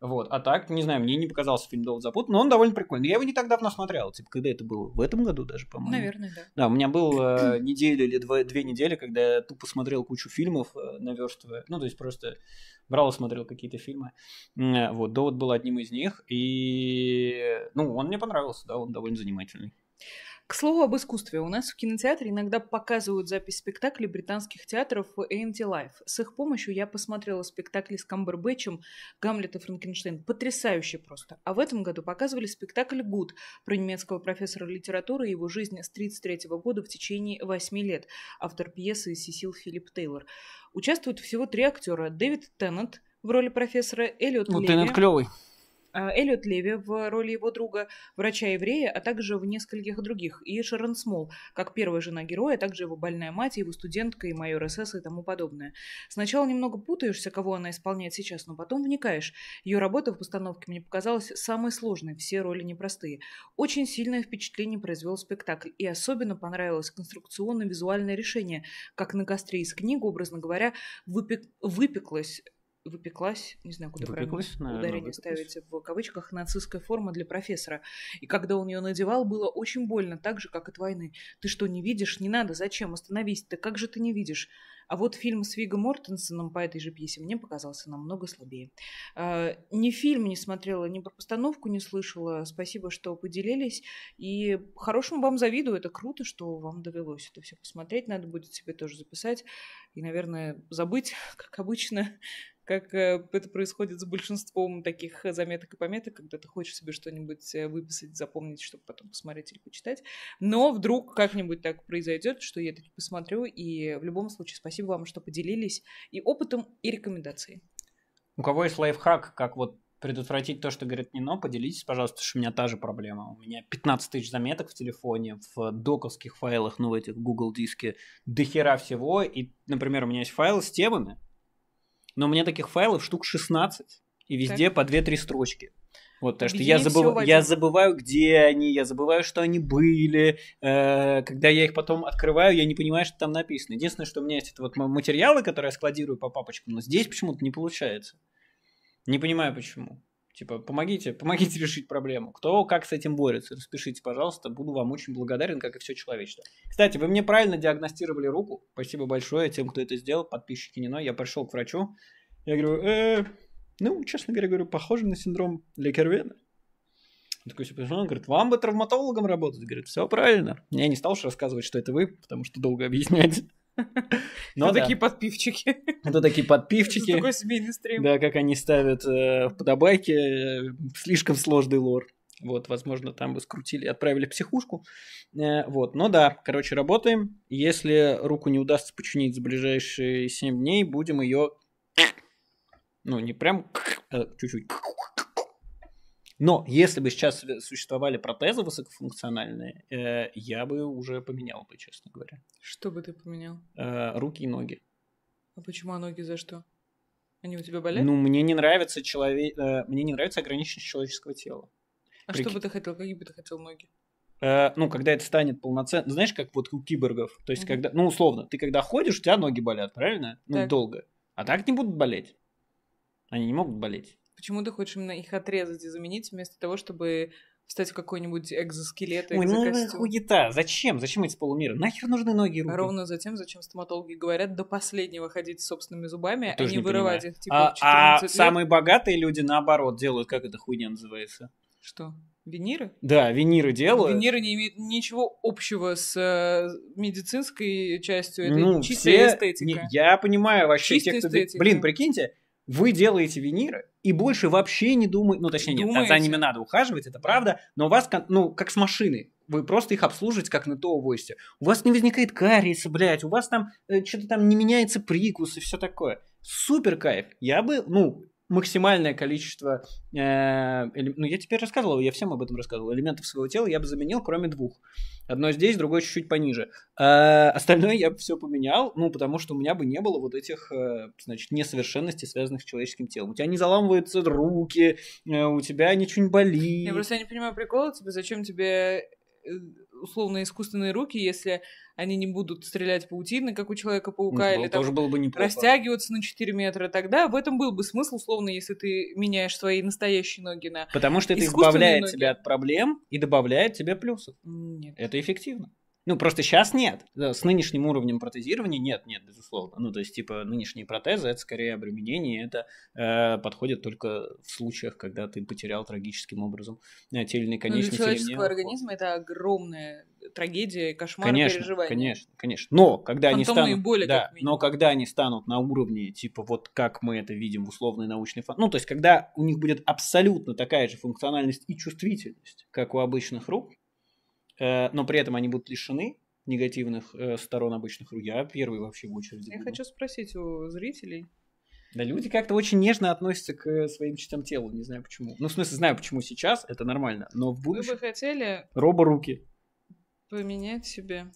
Вот. А так, не знаю, мне не показался фильм «Довод» запутан, но он довольно прикольный. Я его не так давно смотрел, типа, когда это было? В этом году даже, по-моему. Наверное, да. Да, у меня была неделя или два, две недели, когда я тупо смотрел кучу фильмов, наверстывая, ну, то есть просто брал и смотрел какие-то фильмы. Вот, «Довод» был одним из них, и, ну, он мне понравился, да, он довольно занимательный. К слову об искусстве. У нас в кинотеатре иногда показывают запись спектаклей британских театров Anti Life. С их помощью я посмотрела спектакли с Камбербэтчем «Гамлет и Франкенштейн». Потрясающе просто. А в этом году показывали спектакль «Гуд» про немецкого профессора литературы и его жизнь с тысяча девятьсот тридцать третьего года в течение восьми лет. Автор пьесы Сесил Филипп Тейлор. Участвуют всего три актера. Дэвид Теннант в роли профессора, Эллиот Леви. Ну, Теннант клевый. Эллиот Леви в роли его друга, врача-еврея, а также в нескольких других, и Шерон Смол, как первая жена героя, а также его больная мать, его студентка, и майор СС и тому подобное. Сначала немного путаешься, кого она исполняет сейчас, но потом вникаешь. Ее работа в постановке мне показалась самой сложной, все роли непростые. Очень сильное впечатление произвел спектакль, и особенно понравилось конструкционно-визуальное решение, как на костре из книг, образно говоря, выпек... выпеклось... Выпеклась, не знаю, куда выпеклась, правильно наверное, ударение выпеклась. Ставить в кавычках, нацистская форма для профессора. И когда он ее надевал, было очень больно, так же, как от войны. Ты что, не видишь? Не надо, зачем? Остановись-то, как же ты не видишь? А вот фильм с Вигго Мортенсеном по этой же пьесе мне показался намного слабее. Ни фильм не смотрела, ни про постановку не слышала. Спасибо, что поделились. И хорошему вам завидую. Это круто, что вам довелось это все посмотреть. Надо будет себе тоже записать. И, наверное, забыть, как обычно, как это происходит с большинством таких заметок и пометок, когда ты хочешь себе что-нибудь выписать, запомнить, чтобы потом посмотреть или почитать. Но вдруг как-нибудь так произойдет, что я таки посмотрю. И в любом случае спасибо вам, что поделились и опытом, и рекомендацией. У кого есть лайфхак, как вот предотвратить то, что говорит Нино, поделитесь, пожалуйста, потому что у меня та же проблема. У меня пятнадцать тысяч заметок в телефоне, в доковских файлах, ну, в этих Google диске, дохера всего. И, например, у меня есть файлы с темами, но у меня таких файлов штук шестнадцать, и везде так по две-три строчки. Вот, так что я, забыв... я забываю, где они, я забываю, что они были. Э-э- когда я их потом открываю, я не понимаю, что там написано. Единственное, что у меня есть, это вот материалы, которые я складирую по папочкам, но здесь почему-то не получается. Не понимаю, почему. Типа, помогите, помогите решить проблему. Кто как с этим борется, распишите, пожалуйста. Буду вам очень благодарен, как и все человечество. Кстати, вы мне правильно диагностировали руку. Спасибо большое тем, кто это сделал, подписчики Нино. Я пришел к врачу. Я говорю, э, ну, честно говоря, говорю, похоже на синдром Ле Кервена. Он такой, он говорит, вам бы травматологом работать. Говорит, все правильно. Я не стал уж рассказывать, что это вы, потому что долго объяснять. Это такие подпивчики. Это такие подпивчики. Такой семейный стрим. Да, как они ставят в подобайке слишком сложный лор. Вот, возможно, там бы скрутили, отправили в психушку. Вот, но да, короче, работаем. Если руку не удастся починить за ближайшие семь дней, будем ее, ну, не прям чуть-чуть. Но если бы сейчас существовали протезы высокофункциональные, э, я бы уже поменял бы, честно говоря. Что бы ты поменял? Э, руки и ноги. А почему, а ноги за что? Они у тебя болят? Ну, мне не нравится человек, э, мне не нравится ограниченность человеческого тела. А Прик... что бы ты хотел? Какие бы ты хотел ноги? Э, ну, когда это станет полноценно, знаешь, как вот у киборгов. То есть, угу. когда, ну, условно, ты когда ходишь, у тебя ноги болят, правильно? Ну, так долго. А так не будут болеть. Они не могут болеть. Почему ты хочешь именно их отрезать и заменить, вместо того, чтобы встать в какой-нибудь экзоскелет и экзокостюм? Ой, ну хуета. Зачем? Зачем эти полумеры? Нахер нужны ноги и руки? Ровно за тем, зачем стоматологи говорят до последнего ходить с собственными зубами, а не вырывать их типа в четырнадцать лет. А самые богатые люди, наоборот, делают, как эта хуйня называется? Что? Виниры? Да, виниры делают. Виниры не имеют ничего общего с медицинской частью. Это ну, чистая все... эстетика. Не, я понимаю вообще чистая тех, кто... эстетика. Блин, прикиньте, вы делаете виниры и больше вообще не думаете... Ну, точнее, нет, думаете? За ними надо ухаживать, это правда. Но у вас, ну, как с машиной. Вы просто их обслуживаете, как на то войсе. У вас не возникает кариеса, блядь. У вас там э, что-то там не меняется прикус и все такое. Супер кайф. Я бы, ну, максимальное количество... Э, элем... Ну, я теперь рассказывал, я всем об этом рассказывал. Элементов своего тела я бы заменил, кроме двух. Одно здесь, другое чуть-чуть пониже. А остальное я бы все поменял, ну, потому что у меня бы не было вот этих, значит, несовершенностей, связанных с человеческим телом. У тебя не заламываются руки, у тебя ничего не болит. Я просто не понимаю прикола, типа, зачем тебе условно искусственные руки, если они не будут стрелять паутины, как у Человека-паука, ну, или там, было бы неплохо, растягиваться на четыре метра, тогда в этом был бы смысл, условно, если ты меняешь свои настоящие ноги на искусственные. Потому что это избавляет ноги. Тебя от проблем и добавляет тебе плюсов. Нет. Это эффективно. Ну, просто сейчас нет. С нынешним уровнем протезирования нет, нет, безусловно. Ну, то есть, типа, нынешние протезы, это скорее обременение, это э, подходит только в случаях, когда ты потерял трагическим образом э, те или иные конечности. Ну, для человеческого организма это огромная трагедия, кошмар, конечно, переживания. Конечно, конечно. Но когда они станут, боли, да, но когда они станут на уровне, типа, вот как мы это видим в условной научной фантастике, ну, то есть, когда у них будет абсолютно такая же функциональность и чувствительность, как у обычных рук, но при этом они будут лишены негативных э, сторон обычных рук. Я первый вообще в очереди. Я буду. Хочу спросить у зрителей. Да, люди как-то очень нежно относятся к своим частям тела. Не знаю почему. Ну, в смысле, знаю, почему сейчас это нормально, но в будущем... Вы бы хотели... Роборуки. Поменять себе...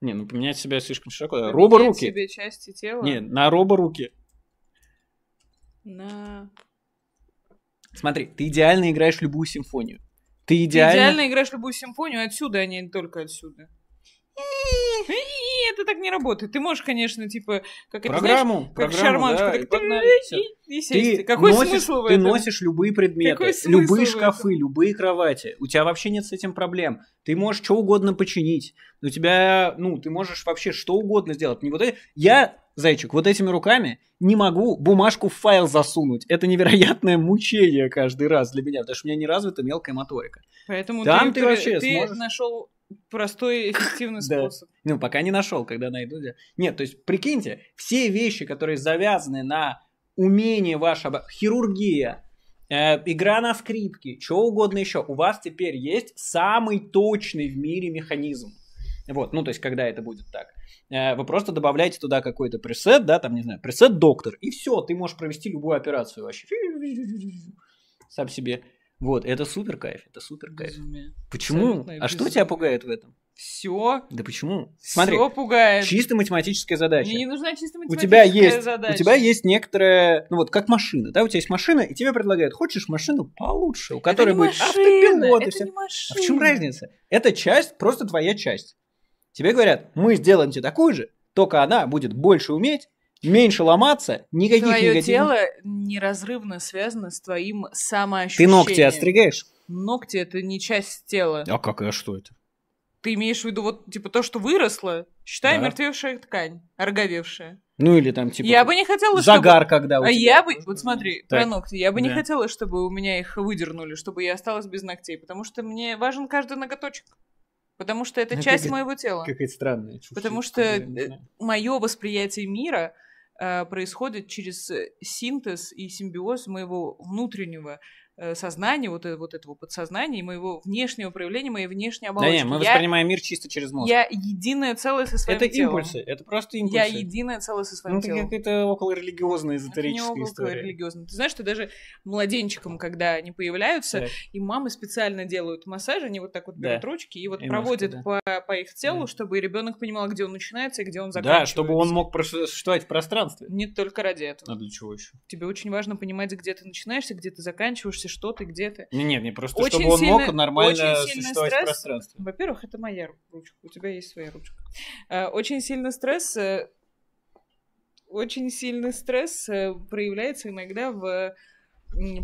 Не, ну поменять себя слишком широко. Поменять роборуки. Поменять себе части тела. Не, на роборуки. На... Смотри, ты идеально играешь любую симфонию. Ты идеально... Ты идеально играешь любую симфонию отсюда, а не только отсюда. Это так не работает. Ты можешь, конечно, типа... Как программу, это, знаешь, как шарманочку. Да, так... и и ты Какой носишь, смысл в этом? Ты носишь любые предметы, любые шкафы, любые кровати. У тебя вообще нет с этим проблем. Ты можешь что угодно починить. У тебя... Ну, ты можешь вообще что угодно сделать. Не вот это... Я... Зайчик, вот этими руками не могу бумажку в файл засунуть. Это невероятное мучение каждый раз для меня, потому что у меня не развита мелкая моторика. Поэтому там ты, ты вообще ты сможешь... нашел простой и эффективный способ. Да. Ну, пока не нашел, когда найду. Нет, то есть, прикиньте, все вещи, которые завязаны на умение ваше, хирургия, э, игра на скрипке, что угодно еще, у вас теперь есть самый точный в мире механизм. Вот, ну, то есть, когда это будет так. Вы просто добавляете туда какой-то пресет, да, там, не знаю, пресет доктор, и все, ты можешь провести любую операцию вообще. Сам себе. Вот, это супер кайф, это супер кайф. Безумие. Почему? Абсолютное а безумие. Что тебя пугает в этом? Все. Да почему? Смотри, все пугает. Чисто математическая задача. Мне не нужна чисто математическая у тебя есть, задача. У тебя есть некоторая, ну вот, как машина, да, у тебя есть машина, и тебе предлагают, хочешь машину получше, у которой будет автопилот. Это все. Не машина. А в чем разница? Это часть, просто твоя часть. Тебе говорят, мы сделаем тебе такую же, только она будет больше уметь, меньше ломаться, никаких негативных... Твое тело неразрывно связано с твоим самоощущением. Ты ногти остригаешь? Ногти – это не часть тела. А как, а что это? Ты имеешь в виду вот типа то, что выросло, считай, да. Мертвевшая ткань, ороговевшая. Ну или там типа я бы не хотела, загар, чтобы... когда у тебя... Я бы... Вот смотри, так. Про ногти. Я бы да. не хотела, чтобы у меня их выдернули, чтобы я осталась без ногтей, потому что мне важен каждый ноготочек. Потому что это, это часть как, моего тела. Какая-то странная чушь. Потому что мое восприятие мира э, происходит через синтез и симбиоз моего внутреннего э, сознания, вот, вот этого подсознания, и моего внешнего проявления, моей внешней оболочки. Да нет, мы я, воспринимаем мир чисто через мозг. Я единое целое со своим это телом. Это импульсы, это просто импульсы. Я единое целое со своим ну, телом. Ну, это какая-то околорелигиозная, эзотерическая это история. Околорелигиозная. Ты знаешь, что даже младенчикам, когда они появляются, так. и мамы специально делают массаж, они вот так вот берут да. ручки и вот и проводят мозг, да. по, по их телу, да. чтобы ребенок понимал, где он начинается и где он заканчивается. Да, чтобы он мог существовать в пространстве. Не только ради этого. А для чего еще? Тебе очень важно понимать, где ты начинаешься, где ты заканчиваешься, что ты где-то. Не, нет, не просто, очень чтобы он сильно, мог нормально существовать стресс. В пространстве. Во-первых, это моя ручка, у тебя есть своя ручка. Очень сильный стресс, очень сильный стресс проявляется иногда в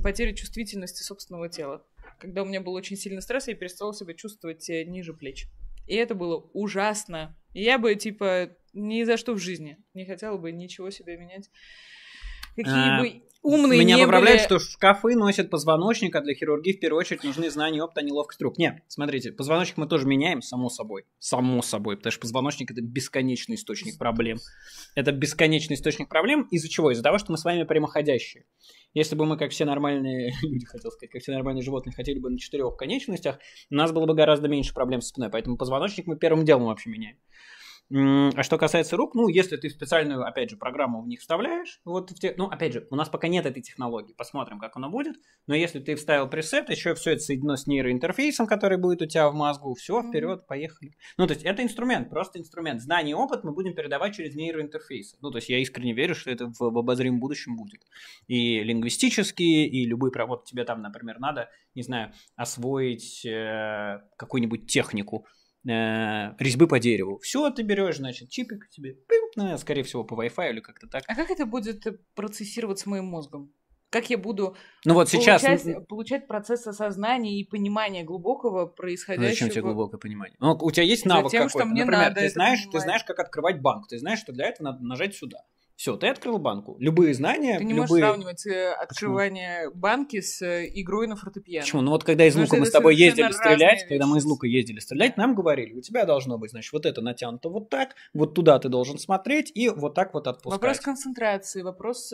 потере чувствительности собственного тела. Когда у меня был очень сильный стресс, я перестала себя чувствовать ниже плеч. И это было ужасно. Я бы, типа, ни за что в жизни не хотела бы ничего себе менять. Какие бы... Умные меня поправляют, были... что шкафы носят позвоночник, а для хирургии в первую очередь нужны знания, опыт, а не ловкость рук. Нет, смотрите, позвоночник мы тоже меняем, само собой. Само собой, потому что позвоночник – это бесконечный источник проблем. Это бесконечный источник проблем из-за чего? Из-за того, что мы с вами прямоходящие. Если бы мы, как все нормальные люди, хотел сказать, как все нормальные животные, хотели бы на четырех конечностях, у нас было бы гораздо меньше проблем со спиной. Поэтому позвоночник мы первым делом вообще меняем. А что касается рук, ну, если ты специальную, опять же, программу в них вставляешь, вот, в те... ну, опять же, у нас пока нет этой технологии, посмотрим, как она будет, но если ты вставил пресет, еще все это соединено с нейроинтерфейсом, который будет у тебя в мозгу, все, вперед, поехали. Ну, то есть, это инструмент, просто инструмент. Знание и опыт мы будем передавать через нейроинтерфейсы. Ну, то есть, я искренне верю, что это в обозримом будущем будет. И лингвистические, и любые проводки тебе там, например, надо, не знаю, освоить э, какую-нибудь технику, э, резьбы по дереву. Все, ты берешь, значит, чипик тебе, пим, скорее всего, по Wi-Fi или как-то так. А как это будет процессироваться моим мозгом? Как я буду ну, вот получать, сейчас... получать процесс осознания и понимания глубокого происходящего? Зачем тебе глубокое понимание? Ну, у тебя есть навык тем, какой-то. Например, ты знаешь, ты знаешь, как открывать банк. Ты знаешь, что для этого надо нажать сюда. Все, ты открыл банку. Любые знания... Ты не любые... можешь сравнивать открывание Почему? банки с игрой на фортепиано. Почему? Ну вот когда из лука мы с тобой ездили стрелять, вещи. когда мы из лука ездили стрелять, нам говорили, у тебя должно быть, значит, вот это натянуто вот так, вот туда ты должен смотреть и вот так вот отпускать. Вопрос концентрации, вопрос...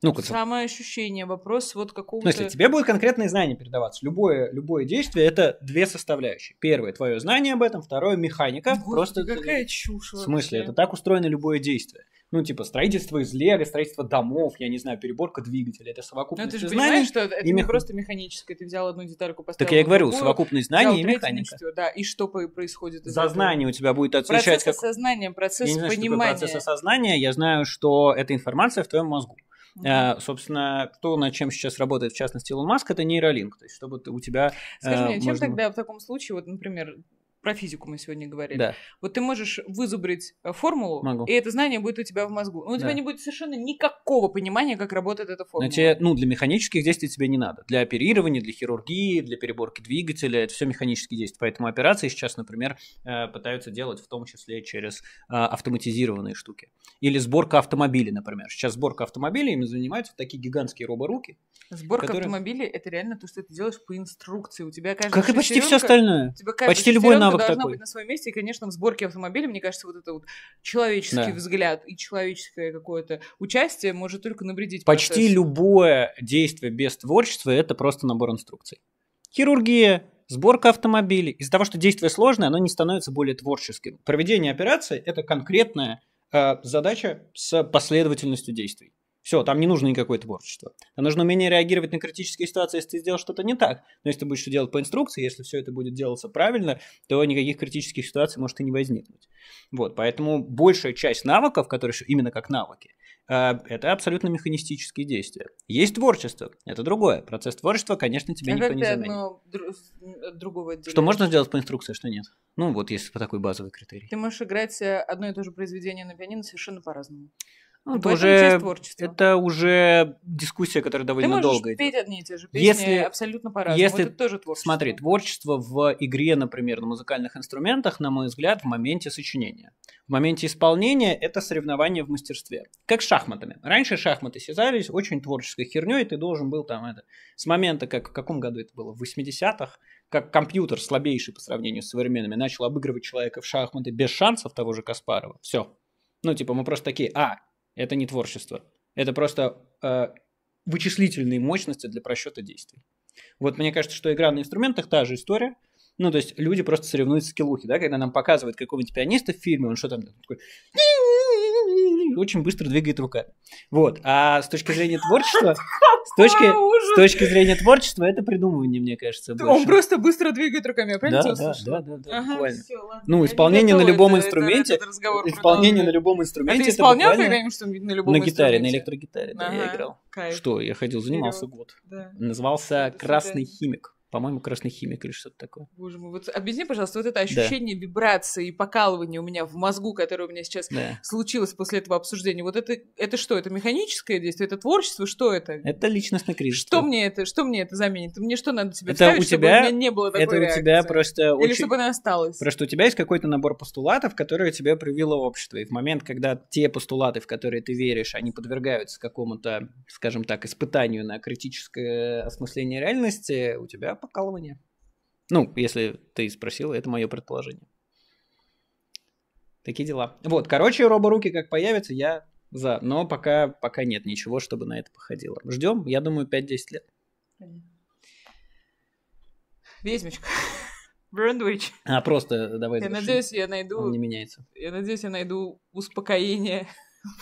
Ну, самоощущение, вопрос вот какого-то... Ну, если тебе будет конкретное знание передаваться, любое, любое действие — это две составляющие. Первое — твое знание об этом, второе — механика. Господи, просто какая чушь вообще. В смысле, это так устроено любое действие. Ну, типа, строительство из лего, строительство домов, я не знаю, переборка двигателя. Это совокупность знаний. Ну, ты же понимаешь, что это не мех... просто механическое. Ты взял одну детальку, поставил Так я и говорю, другую, совокупность знаний и механика. Да, и что происходит из-за этого? За знание у тебя будет отвечать... Процесс как... осознания, процесс я не знаю, понимания. Что такое процесс осознания, я знаю, что это информация в твоем мозгу. Uh-huh. Собственно, то, над чем сейчас работает, в частности, Илон Маск, это нейролинк. То есть, чтобы у тебя... Скажи мне, а чем можно... тогда в таком случае, вот, например, про физику мы сегодня говорили, да. вот ты можешь вызубрить формулу, Могу. и это знание будет у тебя в мозгу. Но у да. тебя не будет совершенно никакого понимания, как работает эта формула. Но тебе, ну, для механических действий тебе не надо. Для оперирования, для хирургии, для переборки двигателя, это все механические действия. Поэтому операции сейчас, например, пытаются делать в том числе через автоматизированные штуки. Или сборка автомобилей, например. Сейчас сборка автомобилей, ими занимаются такие гигантские роборуки. Сборка которые... автомобилей — это реально то, что ты делаешь по инструкции. У тебя каждая Как и почти все остальное. Почти любой навык должна такой. Быть на своем месте. И, конечно, в сборке автомобиля, мне кажется, вот это вот человеческий да. взгляд и человеческое какое-то участие может только навредить Почти процессу. Любое действие без творчества — это просто набор инструкций. Хирургия, сборка автомобилей. Из-за того, что действие сложное, оно не становится более творческим. Проведение операции — это конкретная э, задача с последовательностью действий. Все, там не нужно никакое творчество. Там нужно умение реагировать на критические ситуации, если ты сделал что-то не так. Но если ты будешь делать по инструкции, если все это будет делаться правильно, то никаких критических ситуаций может и не возникнуть. Вот, поэтому большая часть навыков, которые именно как навыки, это абсолютно механистические действия. Есть творчество, это другое. Процесс творчества, конечно, тебе а никто не заменит. Одно, другого отделения. Что можно сделать по инструкции, что нет? Ну вот, если по такой базовой критерии. Ты можешь играть одно и то же произведение на пианино совершенно по-разному. Ну, это, уже, это уже дискуссия, которая довольно долгая. Ты можешь долго петь одни и те же песни если, абсолютно по-разному. Если, вот это тоже творчество. Смотри, творчество в игре, например, на музыкальных инструментах, на мой взгляд, в моменте сочинения. В моменте исполнения это соревнование в мастерстве. Как с шахматами. Раньше шахматы сизались очень творческой херней, ты должен был там это... С момента, как в каком году это было? В восьмидесятых? Как компьютер, слабейший по сравнению с современными, начал обыгрывать человека в шахматы без шансов того же Каспарова. Все. Ну, типа, мы просто такие, а... Это не творчество. Это просто э, вычислительные мощности для просчета действий. Вот мне кажется, что игра на инструментах та же история. Ну, то есть люди просто соревнуются в скиллухе, да? Когда нам показывают какого-нибудь пианиста в фильме, он что там такой... Очень быстро двигает руками. Вот. А с точки зрения творчества... С точки, с точки зрения творчества это придумывание, мне кажется, больше. Он просто быстро двигает руками, я правильно тебя услышал? Да, да, да, буквально. Ну, исполнение на любом инструменте... Исполнение на любом инструменте... А ты исполнял когда-нибудь что-нибудь на любом инструменте? На гитаре, на электрогитаре, да, я играл. Что, я ходил, занимался год. Назывался «Красный химик». По-моему, «Красный химик» или что-то такое. Боже мой, вот объясни, пожалуйста, вот это ощущение да. вибрации и покалывания у меня в мозгу, которое у меня сейчас да. случилось после этого обсуждения. Вот это, это что? Это механическое действие? Это творчество? Что это? Это личностный кризис. Что мне это, что мне это заменит? Мне что надо тебе это вставить, у чтобы тебя, у меня не было такой это у реакции? Тебя просто или очень... чтобы она осталась? Просто у тебя есть какой-то набор постулатов, которые тебе привило общество. И в момент, когда те постулаты, в которые ты веришь, они подвергаются какому-то, скажем так, испытанию на критическое осмысление реальности, у тебя покалывание. Ну, если ты спросила, это мое предположение. Такие дела. Вот, короче, роборуки как появятся, я за. Но пока, пока нет ничего, чтобы на это походило. Ждем, я думаю, пять-десять лет. Ведьмочка. Брендвич. А, просто давай. Я надеюсь, я найду... Он не меняется. Я надеюсь, я найду успокоение...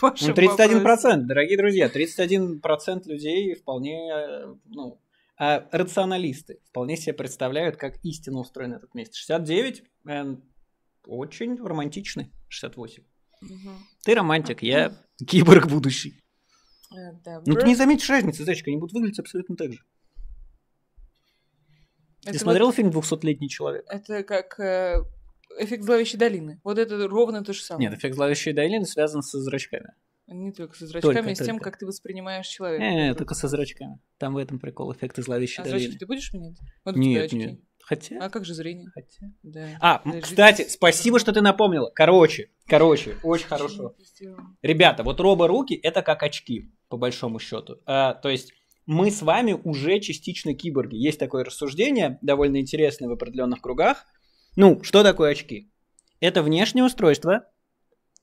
Ну, тридцать один процент, вопросе. Дорогие друзья, тридцать один процент людей вполне, ну... А рационалисты вполне себе представляют, как истинно устроен этот месяц. шестьдесят девять э, очень романтичный. шестьдесят восемь. Угу. Ты романтик, а, я ты... киборг будущий. А, да, ну, бро... ты не заметишь разницы, зайчик, они будут выглядеть абсолютно так же. Это ты смотрел вот... фильм «двухсотлетний человек»? Это как э, эффект зловещей долины. Вот это ровно то же самое. Нет, эффект зловещей долины связан со зрачками. Не только со зрачками, только, а с только. Тем, как ты воспринимаешь человека. Не, не, не, только со зрачками. Там в этом прикол эффекта зловещей а долины. А зрачки ты будешь менять? Вот нет, нет. Хотя... А как же зрение? Хотя... Да. А, да, кстати, жизнь... спасибо, что ты напомнила. Короче, короче, очень хорошо. Ребята, вот робо-руки – это как очки, по большому счету. А, то есть мы с вами уже частично киборги. Есть такое рассуждение, довольно интересное в определенных кругах. Ну, что такое очки? Это внешнее устройство,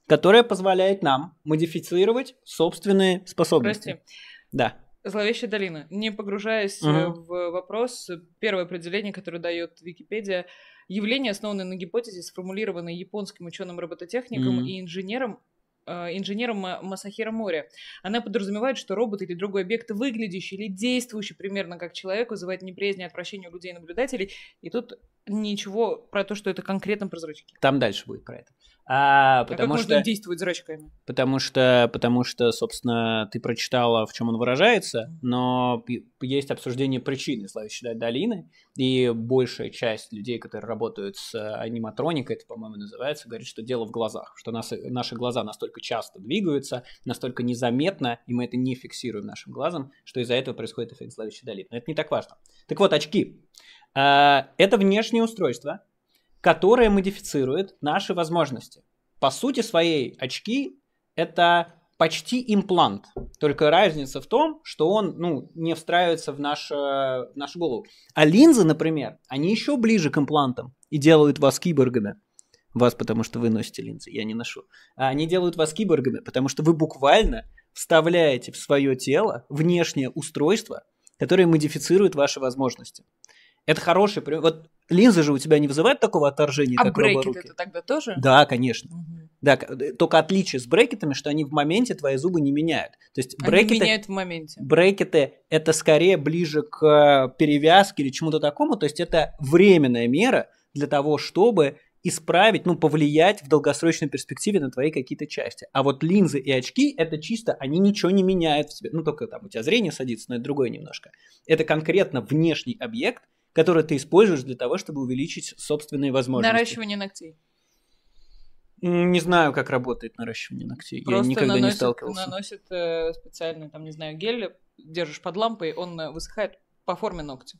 которое позволяет нам модифицировать собственные способности. Прости. Да. Зловещая долина. Не погружаясь угу. в вопрос, первое определение, которое дает Википедия, явление, основанное на гипотезе, сформулированное японским ученым-робототехником угу. и инженером, э, инженером Масахиро Мори. Она подразумевает, что робот или другой объект, выглядящий или действующий примерно как человек, вызывает неприязнь и отвращение у людей-наблюдателей. И тут ничего про то, что это конкретно про зрачки. Там дальше будет про это. А, потому а как что, можно действовать зрачками? Потому что, потому что, собственно, ты прочитала, в чем он выражается, но есть обсуждение причины зловещей долины, и большая часть людей, которые работают с аниматроникой, это, по-моему, называется, говорит, что дело в глазах, что нас, наши глаза настолько часто двигаются, настолько незаметно, и мы это не фиксируем нашим глазом, что из-за этого происходит эффект зловещей долины. Но это не так важно. Так вот, очки. А, это внешнее устройство, которая модифицирует наши возможности. По сути своей, очки – это почти имплант. Только разница в том, что он ну, не встраивается в, наш, в нашу голову. А линзы, например, они еще ближе к имплантам и делают вас киборгами. Вас, потому что вы носите линзы, я не ношу. А они делают вас киборгами, потому что вы буквально вставляете в свое тело внешнее устройство, которое модифицирует ваши возможности. Это хороший пример. Вот линзы же у тебя не вызывают такого отторжения, а как роборуки. А брекеты это тогда тоже? Да, конечно. Угу. Да, только отличие с брекетами, что они в моменте твои зубы не меняют. То есть брекеты, они меняют в моменте. Брекеты – это скорее ближе к перевязке или чему-то такому. То есть это временная мера для того, чтобы исправить, ну, повлиять в долгосрочной перспективе на твои какие-то части. А вот линзы и очки, это чисто, они ничего не меняют в себе. Ну, только там у тебя зрение садится, но это другое немножко. Это конкретно внешний объект, которые ты используешь для того, чтобы увеличить собственные возможности. Наращивание ногтей. Не знаю, как работает наращивание ногтей. Просто я никогда наносит, не сталкивался. Наносит э, специальный, там, не знаю, гель, держишь под лампой, он высыхает по форме ногтя.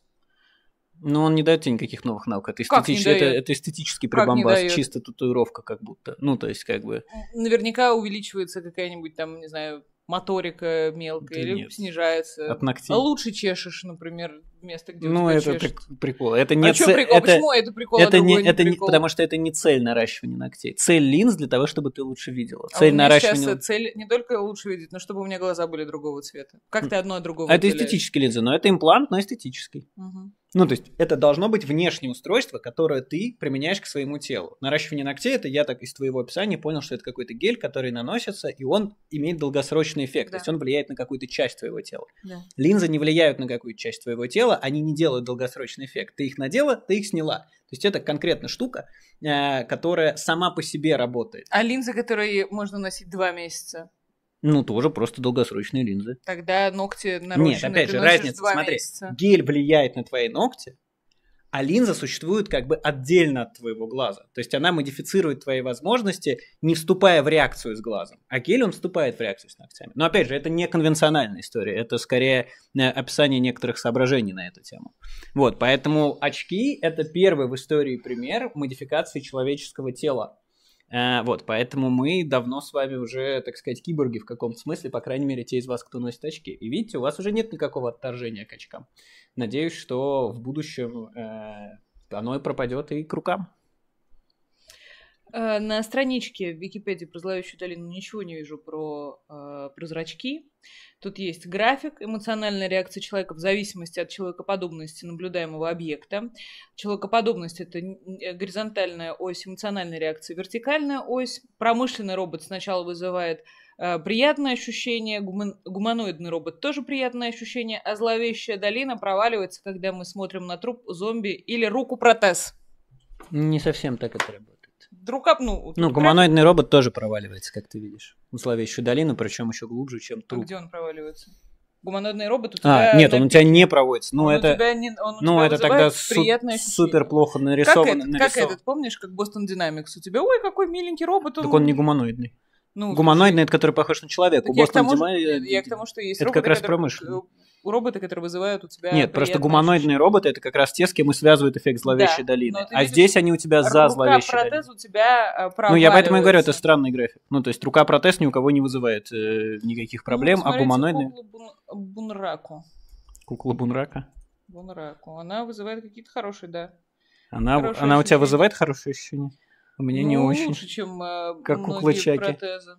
Но он не дает тебе никаких новых навыков. Это, эстетич... это, это эстетический прибамбас, чисто татуировка как будто. Ну, то есть как бы... Наверняка увеличивается какая-нибудь там, не знаю... моторика мелкая, да или нет. Снижается. От ногтей. А лучше чешешь, например, место, где ну, у тебя чешется. Ну, это прикол. Это не а ц... прикол? Это... Почему это прикол, это а не, не это прикол? Не... Потому что это не цель наращивания ногтей. Цель линз для того, чтобы ты лучше видела. Цель а у меня наращивания... сейчас цель не только лучше видеть, но чтобы у меня глаза были другого цвета. Как ты одно от другого а выделяешь? Это эстетические линзы, но это имплант, но эстетический. Угу. Ну, то есть это должно быть внешнее устройство, которое ты применяешь к своему телу. Наращивание ногтей, это я так из твоего описания понял, что это какой-то гель, который наносится, и он имеет долгосрочный эффект, да. То есть он влияет на какую-то часть твоего тела. Да. Линзы не влияют на какую-то часть твоего тела, они не делают долгосрочный эффект. Ты их надела, ты их сняла. То есть это конкретная штука, которая сама по себе работает. А линзы, которые можно носить два месяца? Ну, тоже просто долгосрочные линзы. Тогда ногти нарощены. Нет, опять же, разница, смотри, месяца. Гель влияет на твои ногти, а линза существует как бы отдельно от твоего глаза. То есть она модифицирует твои возможности, не вступая в реакцию с глазом. А гель, он вступает в реакцию с ногтями. Но, опять же, это не конвенциональная история. Это, скорее, описание некоторых соображений на эту тему. Вот, поэтому очки – это первый в истории пример модификации человеческого тела. Вот, поэтому мы давно с вами уже, так сказать, киборги в каком-то смысле, по крайней мере, те из вас, кто носит очки. И видите, у вас уже нет никакого отторжения к очкам. Надеюсь, что в будущем э, оно и пропадет и к рукам. На страничке в Википедии про зловещую долину ничего не вижу про, э, про зрачки. Тут есть график, эмоциональная реакция человека в зависимости от человекоподобности наблюдаемого объекта. Человекоподобность – это горизонтальная ось, эмоциональная реакция – вертикальная ось. Промышленный робот сначала вызывает э, приятное ощущение, гуман... гуманоидный робот – тоже приятное ощущение, а зловещая долина проваливается, когда мы смотрим на труп, зомби или руку-протез. Не совсем так это работает. Друга, ну, ну гуманоидный прям... робот тоже проваливается, как ты видишь, в зловещую долину, причем еще глубже, чем труп. А где он проваливается? гуманоидные роботы... А, нет, он у тебя не проводится. Ну, это тогда супер плохо нарисовано. Как этот, помнишь, как Boston Dynamics? У тебя, ой, какой миленький робот. Так он не гуманоидный. Ну, гуманоидный, это который похож на человека. Я к тому, что есть роботы, которые вызывают у тебя... Нет, просто гуманоидные роботы, это как раз те, с кем и связывают эффект зловещей долины. А здесь они у тебя за зловещей долиной. Рука-протез у тебя проваливается. Ну, я поэтому и говорю, это странный график. Ну, то есть рука-протез ни у кого не вызывает никаких проблем, а гуманоидные... Бунраку. Кукла Бунрака? Бунраку. Она вызывает какие-то хорошие, да. Она у тебя вызывает хорошие ощущения? У меня ну, не очень. Лучше, чем э, как многие протезы.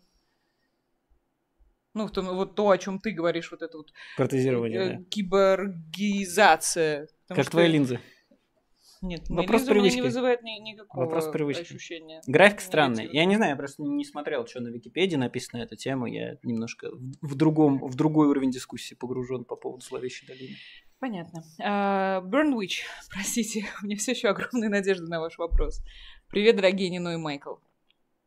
Ну, в том, вот то, о чем ты говоришь, вот это вот... Протезирование, э, э, да. Киборгизация. Как твои линзы. Нет, вопрос линзы привычки. У меня не вызывает ни, никакого вопрос привычки. Ощущения. График странный. Я не знаю, я просто не смотрел, что на Википедии написано на эту тему. Я немножко в, другом, в другой уровень дискуссии погружен по поводу зловещей долины. Понятно. Uh, Burn Witch, простите, у меня все еще огромные надежды на ваш вопрос. Привет, дорогие Нино и Майкл.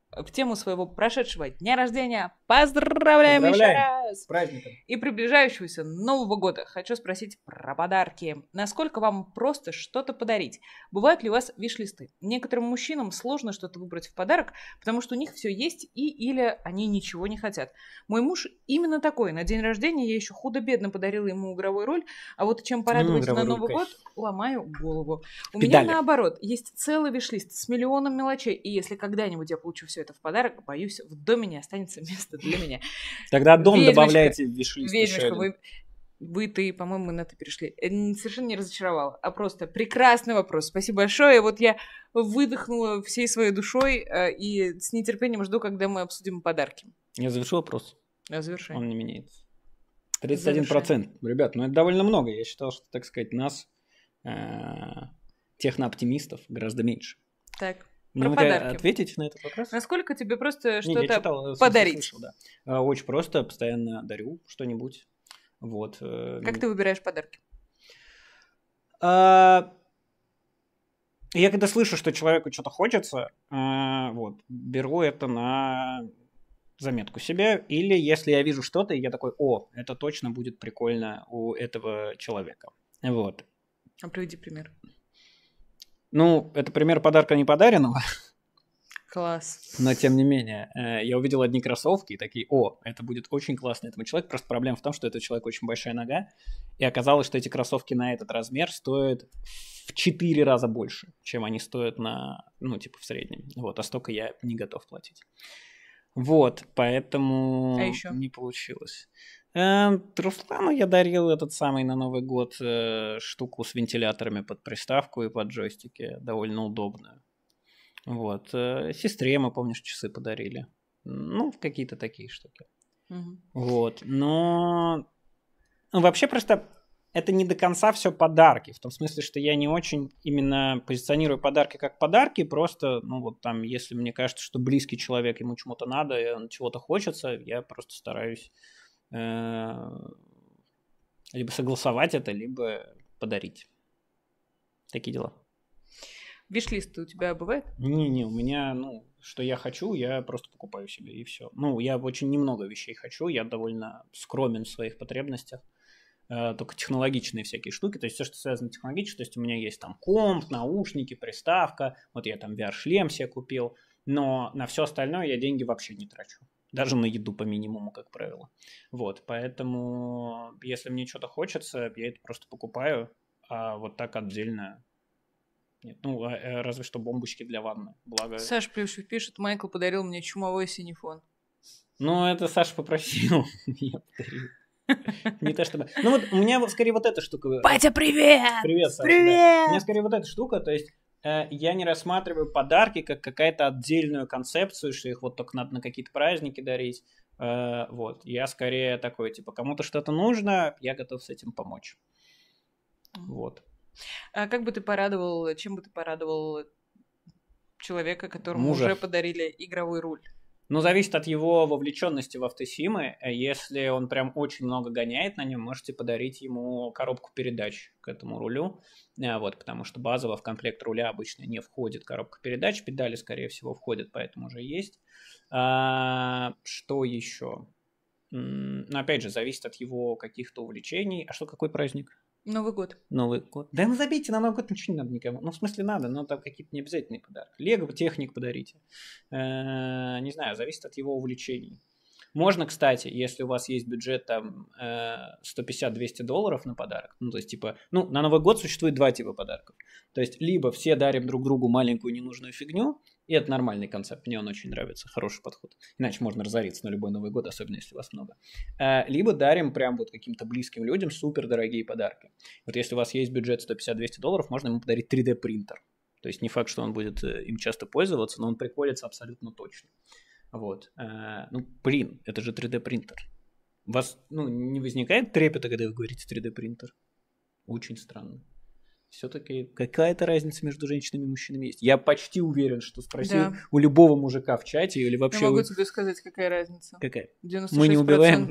В тему своего прошедшего дня рождения поздравляем, поздравляем. еще раз! С праздником! И приближающегося Нового года хочу спросить про подарки. Насколько вам просто что-то подарить? Бывают ли у вас виш-листы? Некоторым мужчинам сложно что-то выбрать в подарок, потому что у них все есть и или они ничего не хотят. Мой муж именно такой. На день рождения я еще худо-бедно подарила ему игровой роль, а вот чем порадовать ну, на Новый роль, год, ломаю голову. У Педали. меня наоборот, есть целый виш-лист с миллионом мелочей, и если когда-нибудь я получу все это в подарок, боюсь, в доме не останется места для меня. Тогда дом ведьмочка, добавляйте в виш-лист. Ведьмочка, вы, вы, ты, по-моему, на это перешли. Совершенно не разочаровала, а просто прекрасный вопрос. Спасибо большое. Вот я выдохнула всей своей душой и с нетерпением жду, когда мы обсудим подарки. Я завершу вопрос. Я завершу. Он не меняется. тридцать один процент. Завершаем. Ребят, ну это довольно много. Я считал, что, так сказать, нас, технооптимистов, гораздо меньше. Так. Про подарки. Ответите на этот вопрос? Насколько тебе просто что-то подарить? Слышал, да. Очень просто, постоянно дарю что-нибудь. Вот. Как ты выбираешь подарки? А... Я когда слышу, что человеку что-то хочется, вот, беру это на заметку себе. Или если я вижу что-то, и я такой, о, это точно будет прикольно у этого человека. Вот. А приведи пример. Ну, это пример подарка неподаренного. Класс. Но, тем не менее, я увидел одни кроссовки и такие, о, это будет очень классно этому человеку. Просто проблема в том, что этого человека очень большая нога. И оказалось, что эти кроссовки на этот размер стоят в четыре раза больше, чем они стоят на, ну, типа в среднем. Вот, а столько я не готов платить. Вот, поэтому а еще? не получилось. Руслану я дарил этот самый на Новый год штуку с вентиляторами под приставку и под джойстики, довольно удобную. Вот. Сестре мы, помнишь, часы подарили. Ну, какие-то такие штуки. Угу. Вот. Но вообще просто это не до конца все подарки. В том смысле, что я не очень именно позиционирую подарки как подарки. Просто, ну вот там, если мне кажется, что близкий человек, ему чему-то надо, чего-то хочется, я просто стараюсь... либо согласовать это, либо подарить. Такие дела. Виш-лист у тебя бывает? Не-не, у меня, ну, что я хочу, я просто покупаю себе, и все. Ну, я очень немного вещей хочу, я довольно скромен в своих потребностях. Только технологичные всякие штуки, то есть все, что связано с технологичностью, то есть у меня есть там комп, наушники, приставка, вот я там ви ар-шлем себе купил, но на все остальное я деньги вообще не трачу. Даже на еду по минимуму, как правило. Вот, поэтому, если мне что-то хочется, я это просто покупаю, а вот так отдельно... Нет, ну, разве что бомбочки для ванны, благо... Саша Плющев пишет, Майкл подарил мне чумовой синефон. Ну, это Саша попросил. Я подарил. Не то чтобы... Ну, вот у меня скорее вот эта штука... Батя, привет! Привет, Саша. Привет! У меня скорее вот эта штука, то есть... Я не рассматриваю подарки как какую-то отдельную концепцию, что их вот только надо на какие-то праздники дарить. Вот. Я скорее такой, типа, кому-то что-то нужно, я готов с этим помочь. Вот. А как бы ты порадовал, чем бы ты порадовал человека, которому Мужа. уже подарили игровой руль? Ну, зависит от его вовлеченности в автосимы. Если он прям очень много гоняет на нем, можете подарить ему коробку передач к этому рулю. Вот, потому что базово в комплект руля обычно не входит коробка передач. Педали, скорее всего, входят, поэтому уже есть. А, что еще? Но опять же, зависит от его каких-то увлечений. А что, какой праздник? Новый год. Новый год. Да ну забейте, на Новый год ничего не надо никому. Ну, в смысле, надо, но там какие-то необязательные подарки. Лего, техник подарите. Э-э, не знаю, зависит от его увлечений. Можно, кстати, если у вас есть бюджет там сто пятьдесят - двести долларов на подарок, ну, то есть, типа, ну, на Новый год существует два типа подарков. То есть, либо все дарим друг другу маленькую ненужную фигню, и это нормальный концепт, мне он очень нравится, хороший подход. Иначе можно разориться на любой Новый год, особенно если вас много. Либо дарим прям вот каким-то близким людям супердорогие подарки. Вот если у вас есть бюджет сто пятьдесят - двести долларов, можно ему подарить три дэ принтер. То есть не факт, что он будет им часто пользоваться, но он приходится абсолютно точно. Вот. Ну, блин, это же три дэ принтер. У вас, ну, не возникает трепета, когда вы говорите три дэ принтер? Очень странно. Все-таки какая-то разница между женщинами и мужчинами есть. Я почти уверен, что спроси да. у любого мужика в чате или вообще... Я могу у... тебе сказать, какая разница. Какая? девяносто шесть процентов Мы не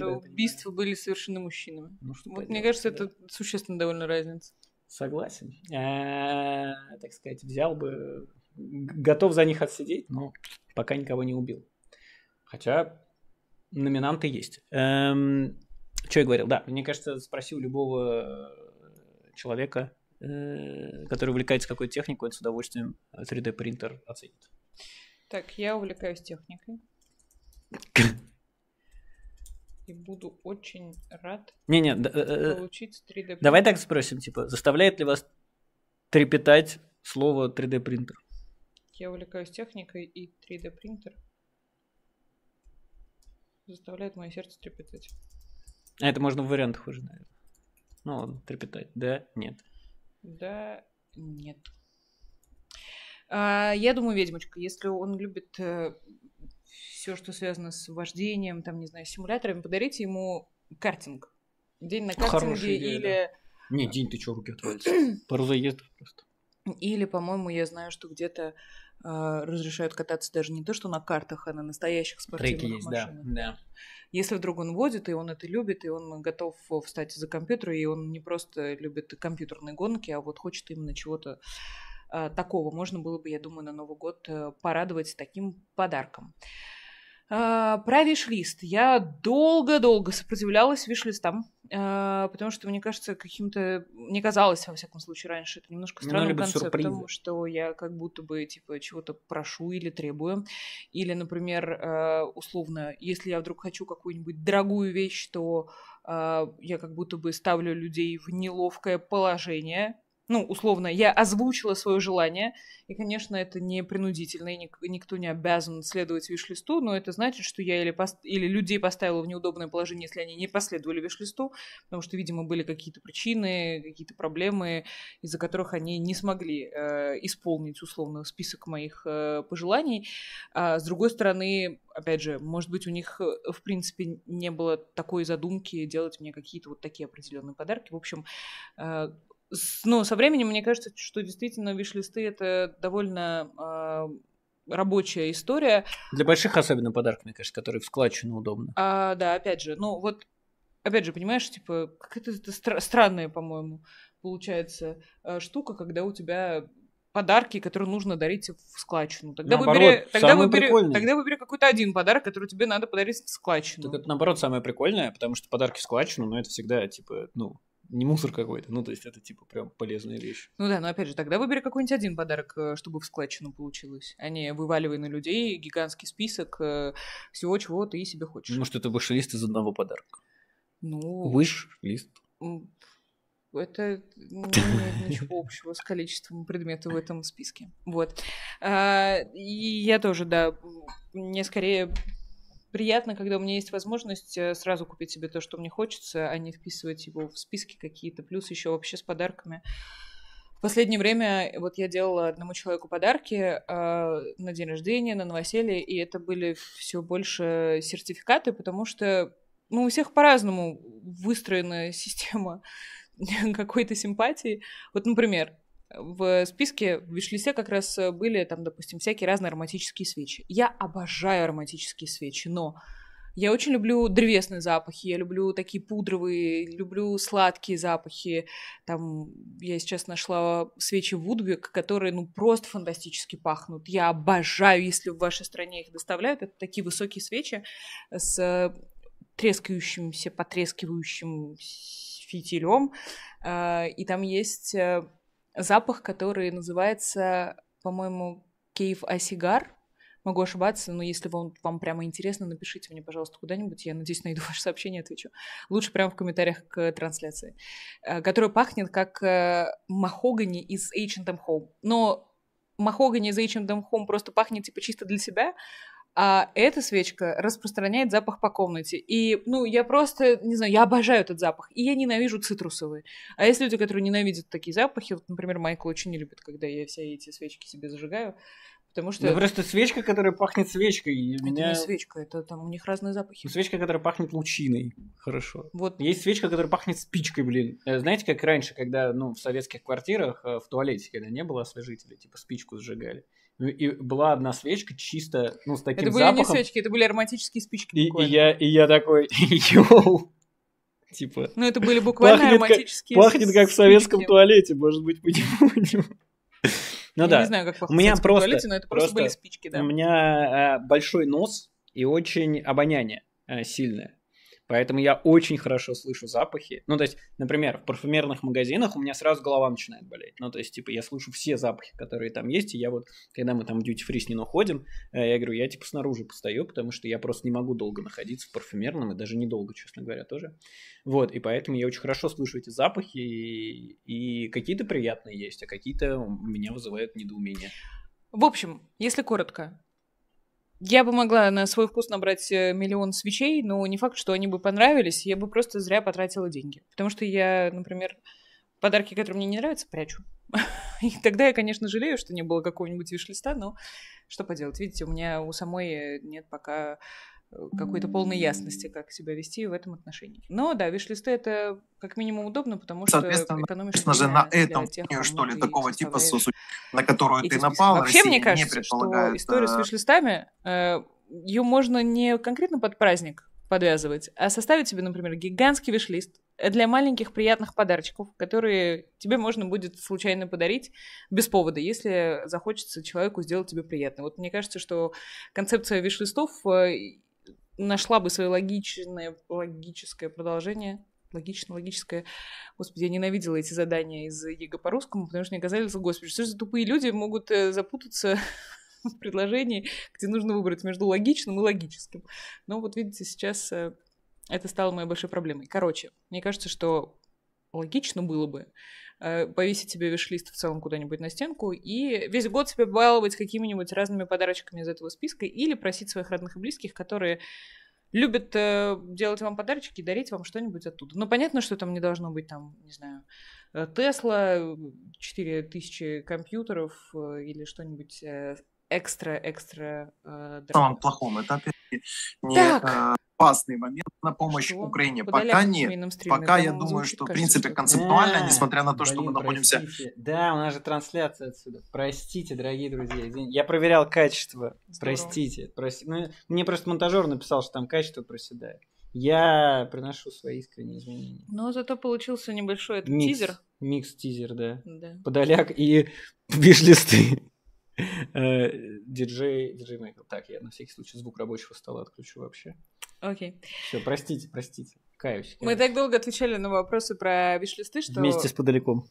убиваем, убийств да, были совершены мужчинами. Ну, что вот, поделать, мне кажется, да. это существенная довольно разница. Согласен. А-а-а, так сказать, взял бы... Готов за них отсидеть, но пока никого не убил. Хотя номинанты есть. Эм... Что я говорил? Да, мне кажется, спроси у любого человека... который увлекается какой-то техникой, он с удовольствием три дэ принтер оценит. Так, я увлекаюсь техникой. И буду очень рад Не-не, получить три дэ принтер. Давай так спросим, типа, заставляет ли вас трепетать слово три дэ принтер? Я увлекаюсь техникой, и три дэ принтер заставляет мое сердце трепетать. А это можно в вариантах уже, наверное. Ну ладно, трепетать, да, нет. Да, нет. А, я думаю, ведьмочка. Если он любит э, все, что связано с вождением, там, не знаю, симуляторами, подарите ему картинг. День на картинге идея, или... Да. Не, день, ты чё, руки отвалится. Пару заездов просто. Или, по-моему, я знаю, что где-то э, разрешают кататься даже не то, что на картах, а на настоящих спортивных Треки есть, машинах. Да, да. Если вдруг он водит, и он это любит, и он готов встать за компьютер, и он не просто любит компьютерные гонки, а вот хочет именно чего-то э, такого. Можно было бы, я думаю, на Новый год э, порадовать таким подарком. Э, про виш-лист. Я долго-долго сопротивлялась виш-листам, э, потому что, мне кажется, каким-то... Мне казалось, во всяком случае, раньше это немножко странным концептом, потому что я как будто бы, типа, чего-то прошу или требую. Или, например, э, условно, если я вдруг хочу какую-нибудь дорогую вещь, то э, я как будто бы ставлю людей в неловкое положение. Ну, условно, я озвучила свое желание, и, конечно, это не принудительно, и никто не обязан следовать виш-листу, но это значит, что я или, пост... или людей поставила в неудобное положение, если они не последовали виш-листу, потому что, видимо, были какие-то причины, какие-то проблемы, из-за которых они не смогли э, исполнить, условно, список моих э, пожеланий. А, с другой стороны, опять же, может быть, у них, в принципе, не было такой задумки делать мне какие-то вот такие определенные подарки. В общем... Э, Ну, со временем, мне кажется, что действительно виш-листы — это довольно э, рабочая история. Для больших особенно подарков, мне кажется, которые вскладчены удобно. А, да, опять же, ну вот, опять же, понимаешь, типа, какая-то это стра- странная, по-моему, получается штука, когда у тебя... подарки, которые нужно дарить в складчину. Тогда наоборот, выбери, тогда выбери, тогда выбери какой-то один подарок, который тебе надо подарить в складчину. Так это, наоборот, самое прикольное, потому что подарки в складчину, но это всегда, типа, ну, не мусор какой-то, ну, то есть это, типа, прям полезная вещь. Ну да, но, опять же, тогда выбери какой-нибудь один подарок, чтобы в складчину получилось, а не вываливай на людей гигантский список всего, чего ты себе хочешь. Ну, что это выш-лист из одного подарка. Ну... Выш-лист. Это не имеет ничего общего с количеством предметов в этом списке. Вот. А, и я тоже, да, мне скорее приятно, когда у меня есть возможность сразу купить себе то, что мне хочется, а не вписывать его в списки какие-то. Плюс еще вообще с подарками. В последнее время вот я делала одному человеку подарки а, на день рождения, на новоселье, и это были все больше сертификаты, потому что, ну, у всех по-разному выстроена система какой-то симпатии. Вот, например, в списке в виш-листе как раз были там, допустим, всякие разные ароматические свечи. Я обожаю ароматические свечи, но я очень люблю древесные запахи, я люблю такие пудровые, люблю сладкие запахи. Там я сейчас нашла свечи Вудвик, которые, ну, просто фантастически пахнут. Я обожаю, если в вашей стране их доставляют. Это такие высокие свечи с трескающимся, потрескивающим фитилем. И там есть запах, который называется, по-моему, кейв-асигар. Могу ошибаться, но если вам, вам прямо интересно, напишите мне, пожалуйста, куда-нибудь. Я надеюсь, найду ваше сообщение и отвечу. Лучше прямо в комментариях к трансляции. Которая пахнет как махогани из эйч энд эм Home. Но махогани из эйч энд эм Home просто пахнет типа чисто для себя, а эта свечка распространяет запах по комнате. И, ну, я просто, не знаю, я обожаю этот запах. И я ненавижу цитрусовые. А есть люди, которые ненавидят такие запахи. Вот, например, Майкл очень не любит, когда я все эти свечки себе зажигаю. Потому что... Да просто свечка, которая пахнет свечкой. Это меня... не свечка, это там у них разные запахи. Свечка, которая пахнет лучиной. Хорошо. Вот. Есть свечка, которая пахнет спичкой, блин. Знаете, как раньше, когда, ну, в советских квартирах в туалете, когда не было освежителя, типа спичку сжигали. И была одна свечка чисто, ну, с таким запахом. Это были запахом. Не свечки, это были ароматические спички. И, и, я, и я такой, йоу. Типа... Ну, это были буквально пахнет ароматические... Как, пахнет, как в советском спички. Туалете, может быть, понему. Ну я да, не знаю, как пахнет у меня просто, туалете, но это просто, просто были спички, да. У меня э, большой нос и очень обоняние э, сильное, поэтому я очень хорошо слышу запахи. Ну, то есть, например, в парфюмерных магазинах у меня сразу голова начинает болеть. Ну, то есть, типа, я слышу все запахи, которые там есть, и я вот, когда мы там в дьюти-фри с Нино ходим, э, я говорю, я, типа, снаружи постою, потому что я просто не могу долго находиться в парфюмерном, и даже недолго, честно говоря, тоже. Вот, и поэтому я очень хорошо слышу эти запахи, и, и какие-то приятные есть, а какие-то меня вызывают недоумение. В общем, если коротко, я бы могла на свой вкус набрать миллион свечей, но не факт, что они бы понравились, я бы просто зря потратила деньги. Потому что я, например, подарки, которые мне не нравятся, прячу. И тогда я, конечно, жалею, что не было какого-нибудь виш-листа, но что поделать. Видите, у меня у самой нет пока... какой-то полной ясности, как себя вести в этом отношении. Но да, виш-листы это как минимум удобно, потому что экономишь же на этом мнению, что ли, такого типа, на которую ты напала. Вообще, мне кажется, что историю с виш-листами ее можно не конкретно под праздник подвязывать, а составить себе, например, гигантский виш-лист для маленьких приятных подарочков, которые тебе можно будет случайно подарить без повода, если захочется человеку сделать тебе приятно. Вот мне кажется, что концепция виш-листов нашла бы свое логичное, логическое продолжение. Логично, логическое. Господи, я ненавидела эти задания из ЕГЭ по русскому, потому что мне казалось, господи, что за тупые люди могут запутаться в предложении, где нужно выбрать между логичным и логическим. Но вот видите, сейчас это стало моей большой проблемой. Короче, мне кажется, что логично было бы повесить себе виш-лист в целом куда-нибудь на стенку и весь год себя баловать какими-нибудь разными подарочками из этого списка или просить своих родных и близких, которые любят э, делать вам подарочки и дарить вам что-нибудь оттуда. Но понятно, что там не должно быть, там, не знаю, Тесла, четыре тысячи компьютеров э, или что-нибудь экстра-экстра э, э, дорогое. В самом плохом этапе не... Так. Опасный момент на помощь что? Украине. Подоляк пока нет. Пока я думаю, звучит, что, в принципе, концептуально, да, несмотря на то, блин, что мы находимся... Простите. Да, у нас же трансляция отсюда. Простите, дорогие друзья. Извините. Я проверял качество. Здорово. Простите. Прости... Ну, мне просто монтажер написал, что там качество проседает. Я приношу свои искренние извинения. Но зато получился небольшой этот микс, тизер. Микс-тизер, да. да. Подоляк и виш-листы. Диджей, диджей Майкл. Так, я на всякий случай звук рабочего стола отключу вообще. Окей. Все, простите, простите. Каюсь. Мы так долго отвечали на вопросы про виш-листы, что... Вместе с подаляком.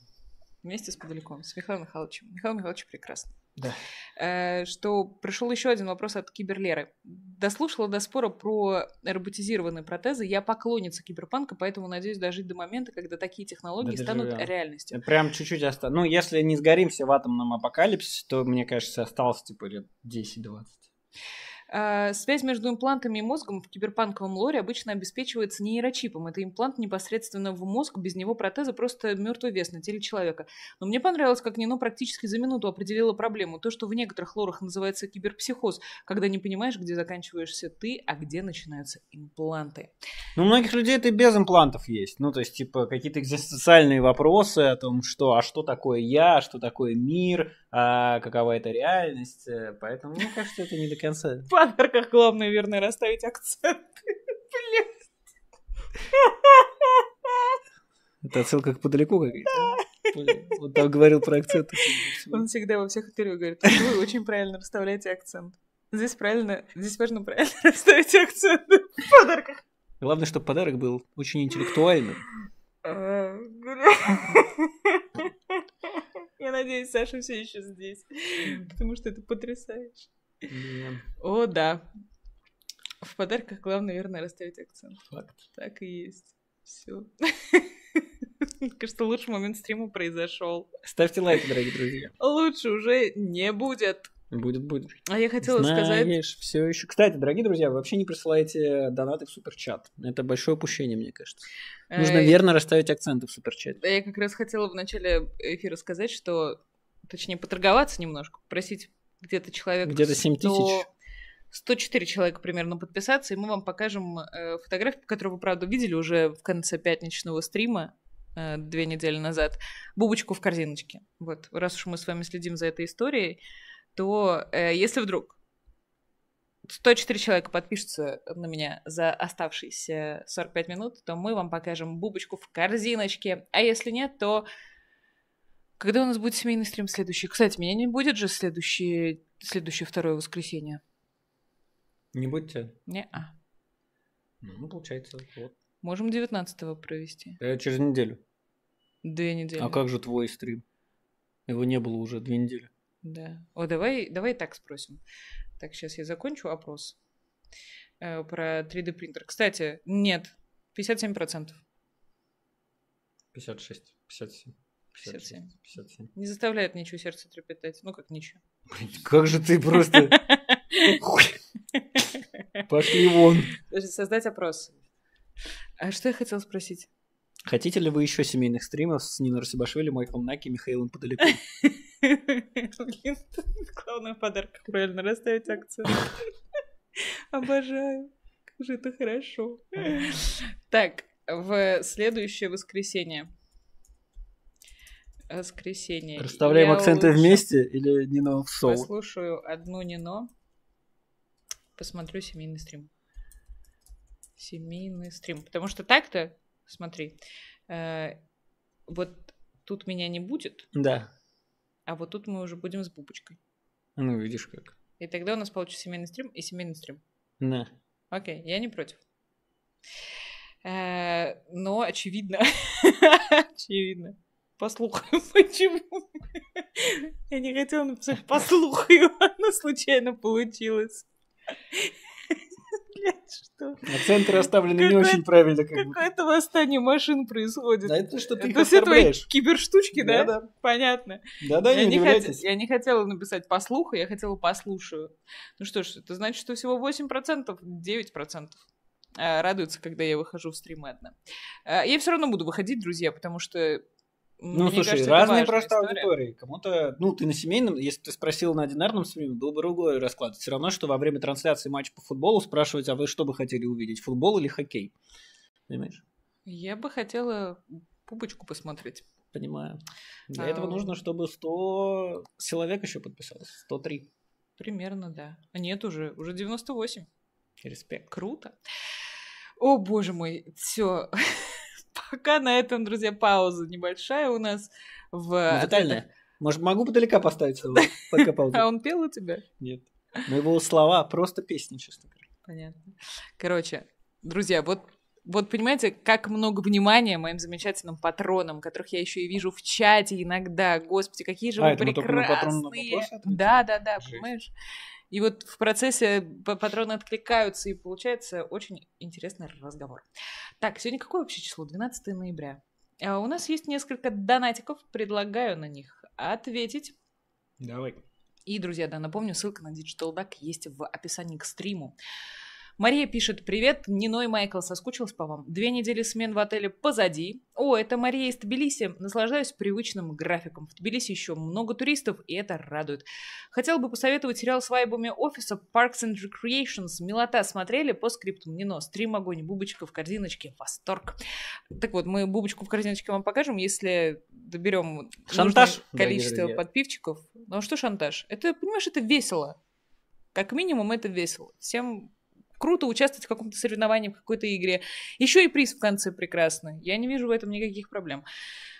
Вместе с подаляком, с Михаилом Михайловичем. Михаил Михайлович прекрасно. Да. Что пришел еще один вопрос от Киберлеры. Дослушала до спора про роботизированные протезы. Я поклонница киберпанка, поэтому надеюсь дожить до момента, когда такие технологии да станут живем. Реальностью. Прям чуть-чуть осталось. Ну, если не сгоримся в атомном апокалипсисе, то, мне кажется, осталось типа лет десять-двадцать. Связь между имплантами и мозгом в киберпанковом лоре обычно обеспечивается нейрочипом. Это имплант непосредственно в мозг, без него протеза просто мертвый вес на теле человека. Но мне понравилось, как Нино практически за минуту определила проблему. То, что в некоторых лорах называется киберпсихоз, когда не понимаешь, где заканчиваешься ты, а где начинаются импланты. Ну, у многих людей это и без имплантов есть. Ну, то есть, типа, какие-то экзистенциальные вопросы о том, что, а что такое я, что такое мир, а какова эта реальность. Поэтому, мне кажется, это не до конца... В подарках главное, верно, расставить акценты. Блин. Это отсылка к подалеку какая-то? Он там говорил про акценты. Он всегда во всех интервью говорит, вы очень правильно расставляете акцент. Здесь правильно, здесь важно правильно расставить акценты в подарках. Главное, чтобы подарок был очень интеллектуальным. Я надеюсь, Саша все еще здесь, потому что это потрясающе. О, да. В подарках главное, верно, расставить акцент. Факт. Так и есть. Все. Кажется, лучший момент стрима произошел. Ставьте лайки, дорогие друзья. Лучше уже не будет. Будет, будет. А я хотела Знаешь, сказать... все еще. Кстати, дорогие друзья, вы вообще не присылаете донаты в суперчат. Это большое упущение, мне кажется. Нужно э... верно расставить акценты в суперчате. Я как раз хотела в начале эфира сказать, что... Точнее, поторговаться немножко. Попросить где-то человек... Где-то семь тысяч. сто четыре человека примерно подписаться, и мы вам покажем э, фотографию, которую вы, правда, видели уже в конце пятничного стрима. Две недели назад, бубочку в корзиночке. Вот, раз уж мы с вами следим за этой историей, то э, если вдруг сто четыре человека подпишутся на меня за оставшиеся сорок пять минут, то мы вам покажем бубочку в корзиночке. А если нет, то когда у нас будет семейный стрим следующий? Кстати, меня не будет же следующее, следующее второе воскресенье. Не будете? Не-а. Ну, получается, вот. Можем девятнадцатого провести. Э, через неделю. Две недели. А как же твой стрим? Его не было уже две недели. Да. О, давай, давай так спросим. Так, сейчас я закончу опрос э, про три дэ принтер. Кстати, нет. пятьдесят семь процентов. пятьдесят шесть, пятьдесят семь, пятьдесят семь, пятьдесят семь. Не заставляет ничего сердце трепетать. Ну, как ничего. Блин, как же ты просто... Пошли вон. Даже создать опрос. А что я хотела спросить? Хотите ли вы еще семейных стримов с Нино Росебашвили, Майклом Наки и Михаилом Подоляку? Блин, главное в подарках правильно расставить акцент. Обожаю. Как же это хорошо. Так, в следующее воскресенье. Воскресенье. Расставляем акценты вместе или Нино в соло? Послушаю одну Нино. Посмотрю семейный стрим. Семейный стрим. Потому что так-то, смотри, э, вот тут меня не будет. Да. А вот тут мы уже будем с бубочкой. Ну, видишь как. И тогда у нас получится семейный стрим и семейный стрим. Да. Окей, я не против. Э, но очевидно, очевидно. Послухаю, почему? Я не хотела написать «послухаю», но случайно получилось. Что? Акценты расставлены какое, не очень правильно. Как какое-то бы. восстание машин происходит. Да, это что ты это все твои киберштучки, да? Да, да. Понятно. Да-да, я, не хот... я не хотела написать «по слуху», я хотела «послушаю». Ну что ж, это значит, что всего восемь процентов, девять процентов радуются, когда я выхожу в стримы одна. Я все равно буду выходить, друзья, потому что... Ну, слушай, кажется, разные просто история. Аудитории. Кому-то, ну, ты на семейном, если ты спросил на одинарном стриме, был бы другой расклад. Все равно, что во время трансляции матча по футболу спрашивать, а вы что бы хотели увидеть, футбол или хоккей? Понимаешь? Я бы хотела пупочку посмотреть. Понимаю. Для а... этого нужно, чтобы сто человек еще подписалось. сто три. Примерно, да. А нет, уже, уже девяносто восемь. Респект. Круто. О, боже мой, все... Пока на этом, друзья, пауза небольшая у нас. В... Детальная. Может, могу подалека поставить его? Пока пауза. А он пел у тебя? Нет. Но его слова просто песни, честно говоря. Понятно. Короче, друзья, вот, вот понимаете, как много внимания моим замечательным патронам, которых я еще и вижу в чате иногда. Господи, какие же а, вы прекрасные. Да, да, да, Жесть. Понимаешь? И вот в процессе патроны откликаются, и получается очень интересный разговор. Так, сегодня какое вообще число? двенадцатое ноября. А у нас есть несколько донатиков, предлагаю на них ответить. Давай. И, друзья, да, напомню, ссылка на Digital Duck есть в описании к стриму. Мария пишет: «Привет, Нино и Майкл, соскучилась по вам. Две недели смен в отеле позади. О, это Мария из Тбилиси. Наслаждаюсь привычным графиком. В Тбилиси еще много туристов, и это радует. Хотела бы посоветовать сериал с вайбами офиса Parks and Recreation. Милота, смотрели по скрипту Нино. Стрим огонь, бубочка в корзиночке. Восторг». Так вот, мы бубочку в корзиночке вам покажем, если доберем шантаж количество да, подписчиков. Ну а что шантаж? Это, понимаешь, это весело. Как минимум, это весело. Всем... Круто участвовать в каком-то соревновании, в какой-то игре. Еще и приз в конце прекрасный. Я не вижу в этом никаких проблем.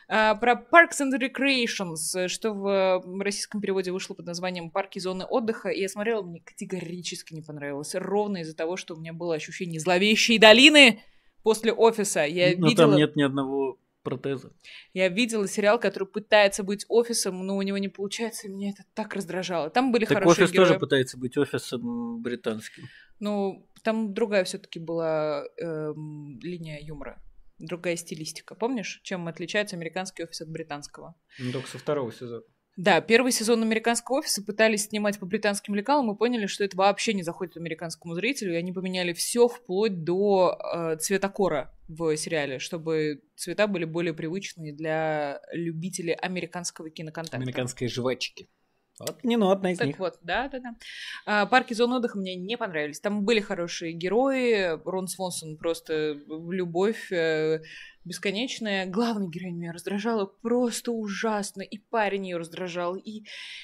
а, про Parks and Recreation, что в российском переводе вышло под названием «Парки зоны отдыха», и я смотрела, мне категорически не понравилось, ровно из-за того, что у меня было ощущение зловещей долины после «Офиса». Я но видела... там нет ни одного... протеза. Я видела сериал, который пытается быть офисом, но у него не получается, и меня это так раздражало. Там были так хорошие офис герои. Тоже пытается быть офисом британским. Ну, там другая все-таки была э, линия юмора, другая стилистика. Помнишь, чем отличается американский офис от британского? Ну, только со второго сезона. Да, первый сезон американского офиса пытались снимать по британским лекалам и поняли, что это вообще не заходит американскому зрителю, и они поменяли все вплоть до э, цветокора в сериале, чтобы цвета были более привычные для любителей американского киноконтента. Американской жвачки. Вот Нино одна из так них. Так вот, да-да-да. А, парки зоны отдыха мне не понравились. Там были хорошие герои. Рон Свонсон просто любовь э, бесконечная. Главный герой меня раздражала просто ужасно. И парень ее раздражал, и,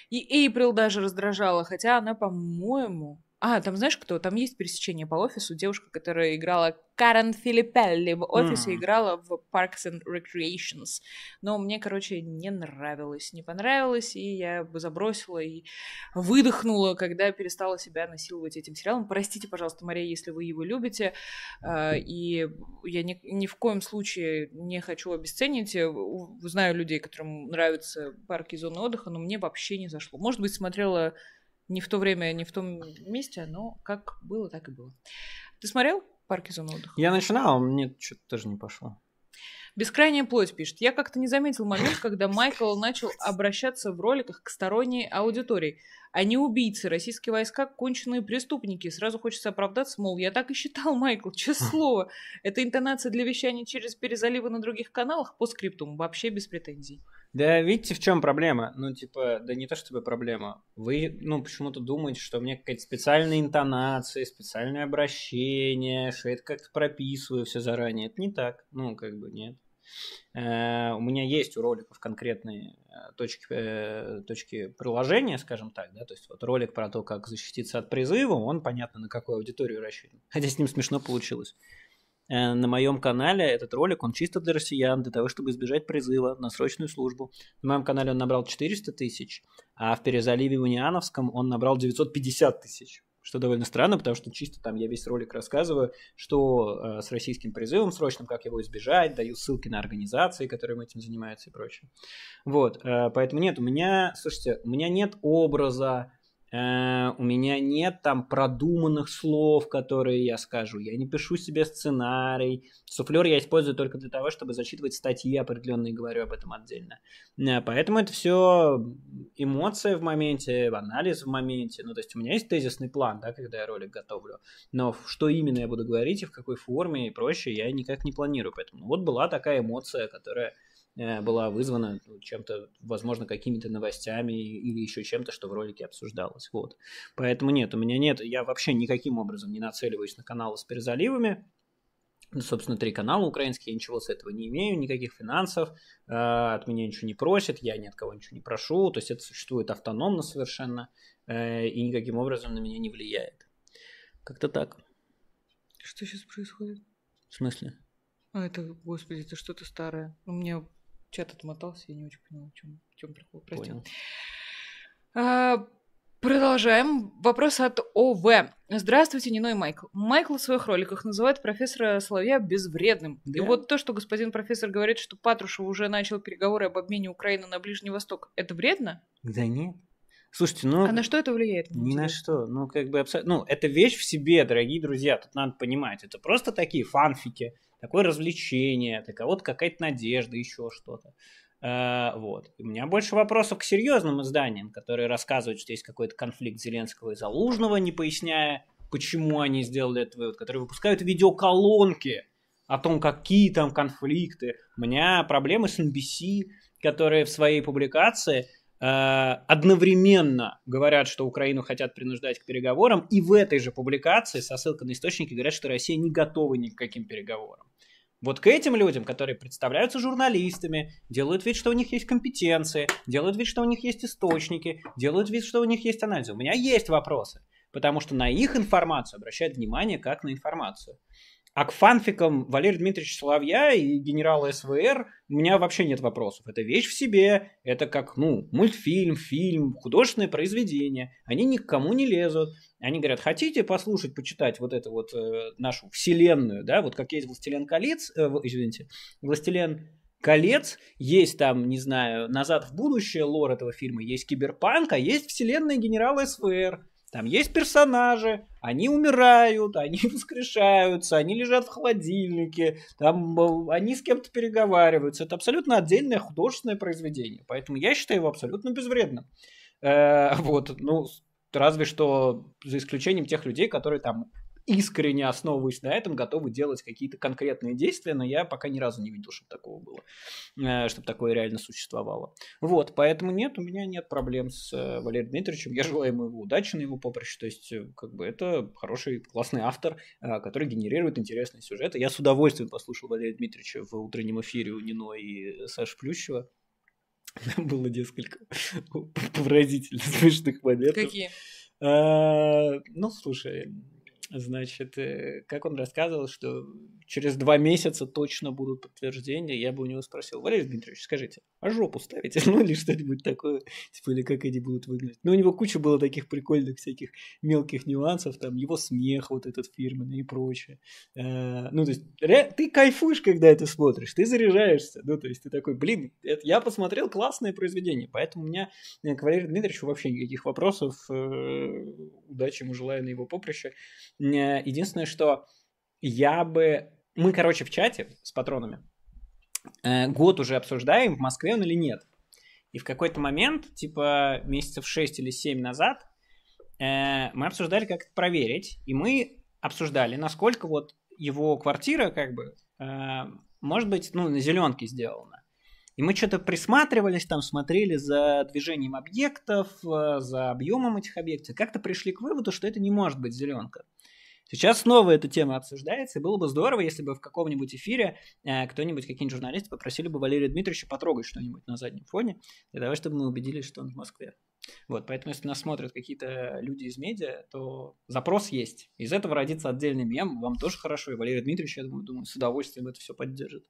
и Эйприл даже раздражала. Хотя она, по-моему... А, там знаешь кто? Там есть пересечение по офису. Девушка, которая играла Карен Филиппелли в офисе, mm. играла в Parks and Recreation. Но мне, короче, не нравилось, не понравилось, и я забросила и выдохнула, когда перестала себя насиловать этим сериалом. Простите, пожалуйста, Мария, если вы его любите, и я ни, ни в коем случае не хочу обесценить. Знаю людей, которым нравятся парки и зоны отдыха, но мне вообще не зашло. Может быть, смотрела... Не в то время, не в том месте, но как было, так и было. Ты смотрел «Парки зоны отдыха»? Я начинал, а мне что-то тоже не пошло. «Бескрайняя плоть» пишет. Я как-то не заметил момент, когда Майкл начал обращаться в роликах к сторонней аудитории. Они убийцы, российские войска, конченые преступники. Сразу хочется оправдаться, мол, я так и считал, Майкл, честное слово. Это интонация для вещания через перезаливы на других каналах по скриптуму. Вообще без претензий. Да, видите, в чем проблема? Ну, типа, да не то, что тебе проблема. Вы, ну, почему-то думаете, что у меня какая-то специальная интонация, специальное обращение, что я это как-то прописываю все заранее. Это не так. Ну, как бы, нет. Uh, у меня есть у роликов конкретные точки, э, точки приложения, скажем так, да, то есть вот ролик про то, как защититься от призыва, он, понятно, на какую аудиторию рассчитан, хотя с ним смешно получилось. Uh, на моем канале этот ролик, он чисто для россиян, для того, чтобы избежать призыва на срочную службу. На моем канале он набрал четыреста тысяч, а в перезаливе униановском он набрал девятьсот пятьдесят тысяч. Что довольно странно, потому что чисто там я весь ролик рассказываю, что э, с российским призывом срочным, как его избежать, даю ссылки на организации, которые этим занимаются и прочее. Вот, э, поэтому нет, у меня, слушайте, у меня нет образа, э, у меня нет там продуманных слов, которые я скажу, я не пишу себе сценарий, суфлер я использую только для того, чтобы зачитывать статьи определенные, говорю об этом отдельно. Э, поэтому это все... эмоции в моменте, анализ в моменте. Ну, то есть у меня есть тезисный план, да, когда я ролик готовлю. Но что именно я буду говорить и в какой форме и прочее, я никак не планирую. Поэтому вот была такая эмоция, которая э, была вызвана чем-то, возможно, какими-то новостями или еще чем-то, что в ролике обсуждалось. Вот. Поэтому нет, у меня нет, я вообще никаким образом не нацеливаюсь на каналы с перезаливами. Собственно, три канала украинские, я ничего с этого не имею, никаких финансов, э, от меня ничего не просят, я ни от кого ничего не прошу, то есть это существует автономно совершенно э, и никаким образом на меня не влияет. Как-то так. Что сейчас происходит? В смысле? А это, господи, это что-то старое. У меня чат отмотался, я не очень поняла, в чем, в чем прикол. Прости. Понял. Продолжаем. Вопрос от ОВ. Здравствуйте, Нино и Майкл. Майкл в своих роликах называет профессора Соловья безвредным. Да. И вот то, что господин профессор говорит, что Патрушев уже начал переговоры об обмене Украины на Ближний Восток, это вредно? Да нет. Слушайте, ну... А на что это влияет? Ни на что. Ну, как бы абсолютно... Ну, это вещь в себе, дорогие друзья. Тут надо понимать. Это просто такие фанфики, такое развлечение, для кого-то какая-то надежда, еще что-то. Uh, вот. У меня больше вопросов к серьезным изданиям, которые рассказывают, что есть какой-то конфликт Зеленского и Залужного, не поясняя, почему они сделали этот вывод, которые выпускают видеоколонки о том, какие там конфликты. У меня проблемы с эн би си, которые в своей публикации uh, одновременно говорят, что Украину хотят принуждать к переговорам, и в этой же публикации со ссылкой на источники говорят, что Россия не готова ни к каким переговорам. Вот к этим людям, которые представляются журналистами, делают вид, что у них есть компетенции, делают вид, что у них есть источники, делают вид, что у них есть анализы. У меня есть вопросы, потому что на их информацию обращают внимание как на информацию. А к фанфикам Валерия Дмитриевича Соловья и генерала СВР у меня вообще нет вопросов. Это вещь в себе, это как, ну, мультфильм, фильм, художественное произведение. Они никому не лезут. Они говорят, хотите послушать, почитать вот эту вот э, нашу вселенную, да, вот как есть «Властелин колец», э, извините, «Властелин колец», есть там, не знаю, «Назад в будущее», лор этого фильма, есть «Киберпанк», а есть вселенная генерала СВР. Там есть персонажи, они умирают, они воскрешаются, они лежат в холодильнике, там они с кем-то переговариваются. Это абсолютно отдельное художественное произведение. Поэтому я считаю его абсолютно безвредным. Э, вот, ну, разве что за исключением тех людей, которые там искренне, основываясь на этом, готовы делать какие-то конкретные действия, но я пока ни разу не видел, чтобы такого было, чтобы такое реально существовало. Вот, поэтому нет, у меня нет проблем с Валерием Дмитриевичем, я желаю ему его удачи на его поприще, то есть, как бы, это хороший, классный автор, который генерирует интересные сюжеты. Я с удовольствием послушал Валерия Дмитриевича в утреннем эфире у Нино и Саши Плющева. Было несколько поразительно смешных моментов. Какие? Ну, слушай... Значит, как он рассказывал, что через два месяца точно будут подтверждения, я бы у него спросил, Валерий Дмитриевич, скажите, а жопу ставите? Ну, или что-нибудь такое, типа, или как они будут выглядеть. Ну, у него куча было таких прикольных всяких мелких нюансов, там, его смех вот этот фирменный и прочее. Ну, то есть, ты кайфуешь, когда это смотришь, ты заряжаешься. Ну, то есть, ты такой, блин, это я посмотрел классное произведение, поэтому у меня к Валерию Дмитриевичу вообще никаких вопросов. Удачи ему желаю на его поприще. Единственное, что я бы... Мы, короче, в чате с патронами год уже обсуждаем, в Москве он или нет. И в какой-то момент, типа месяцев шесть или семь назад, мы обсуждали, как это проверить. И мы обсуждали, насколько вот его квартира, как бы, может быть, ну, на зеленке сделана. И мы что-то присматривались, там смотрели за движением объектов, за объемом этих объектов. Как-то пришли к выводу, что это не может быть зеленка. Сейчас снова эта тема обсуждается, и было бы здорово, если бы в каком-нибудь эфире э, кто-нибудь, какие-нибудь журналисты попросили бы Валерия Дмитриевича потрогать что-нибудь на заднем фоне, для того, чтобы мы убедились, что он в Москве. Вот, поэтому, если нас смотрят какие-то люди из медиа, то запрос есть. Из этого родится отдельный мем, вам тоже хорошо, и Валерий Дмитриевич, я думаю, думаю с удовольствием это все поддержит.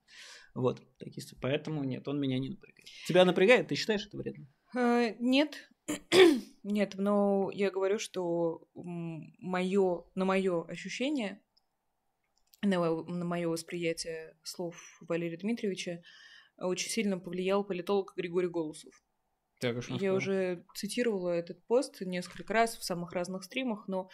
Вот, поэтому нет, он меня не напрягает. Тебя напрягает? Ты считаешь это вредно? Uh, нет. Нет, но я говорю, что моё, на мое ощущение, на, на мое восприятие слов Валерия Дмитриевича очень сильно повлиял политолог Григорий Голосов. Так, я сказал. Уже цитировала этот пост несколько раз в самых разных стримах, но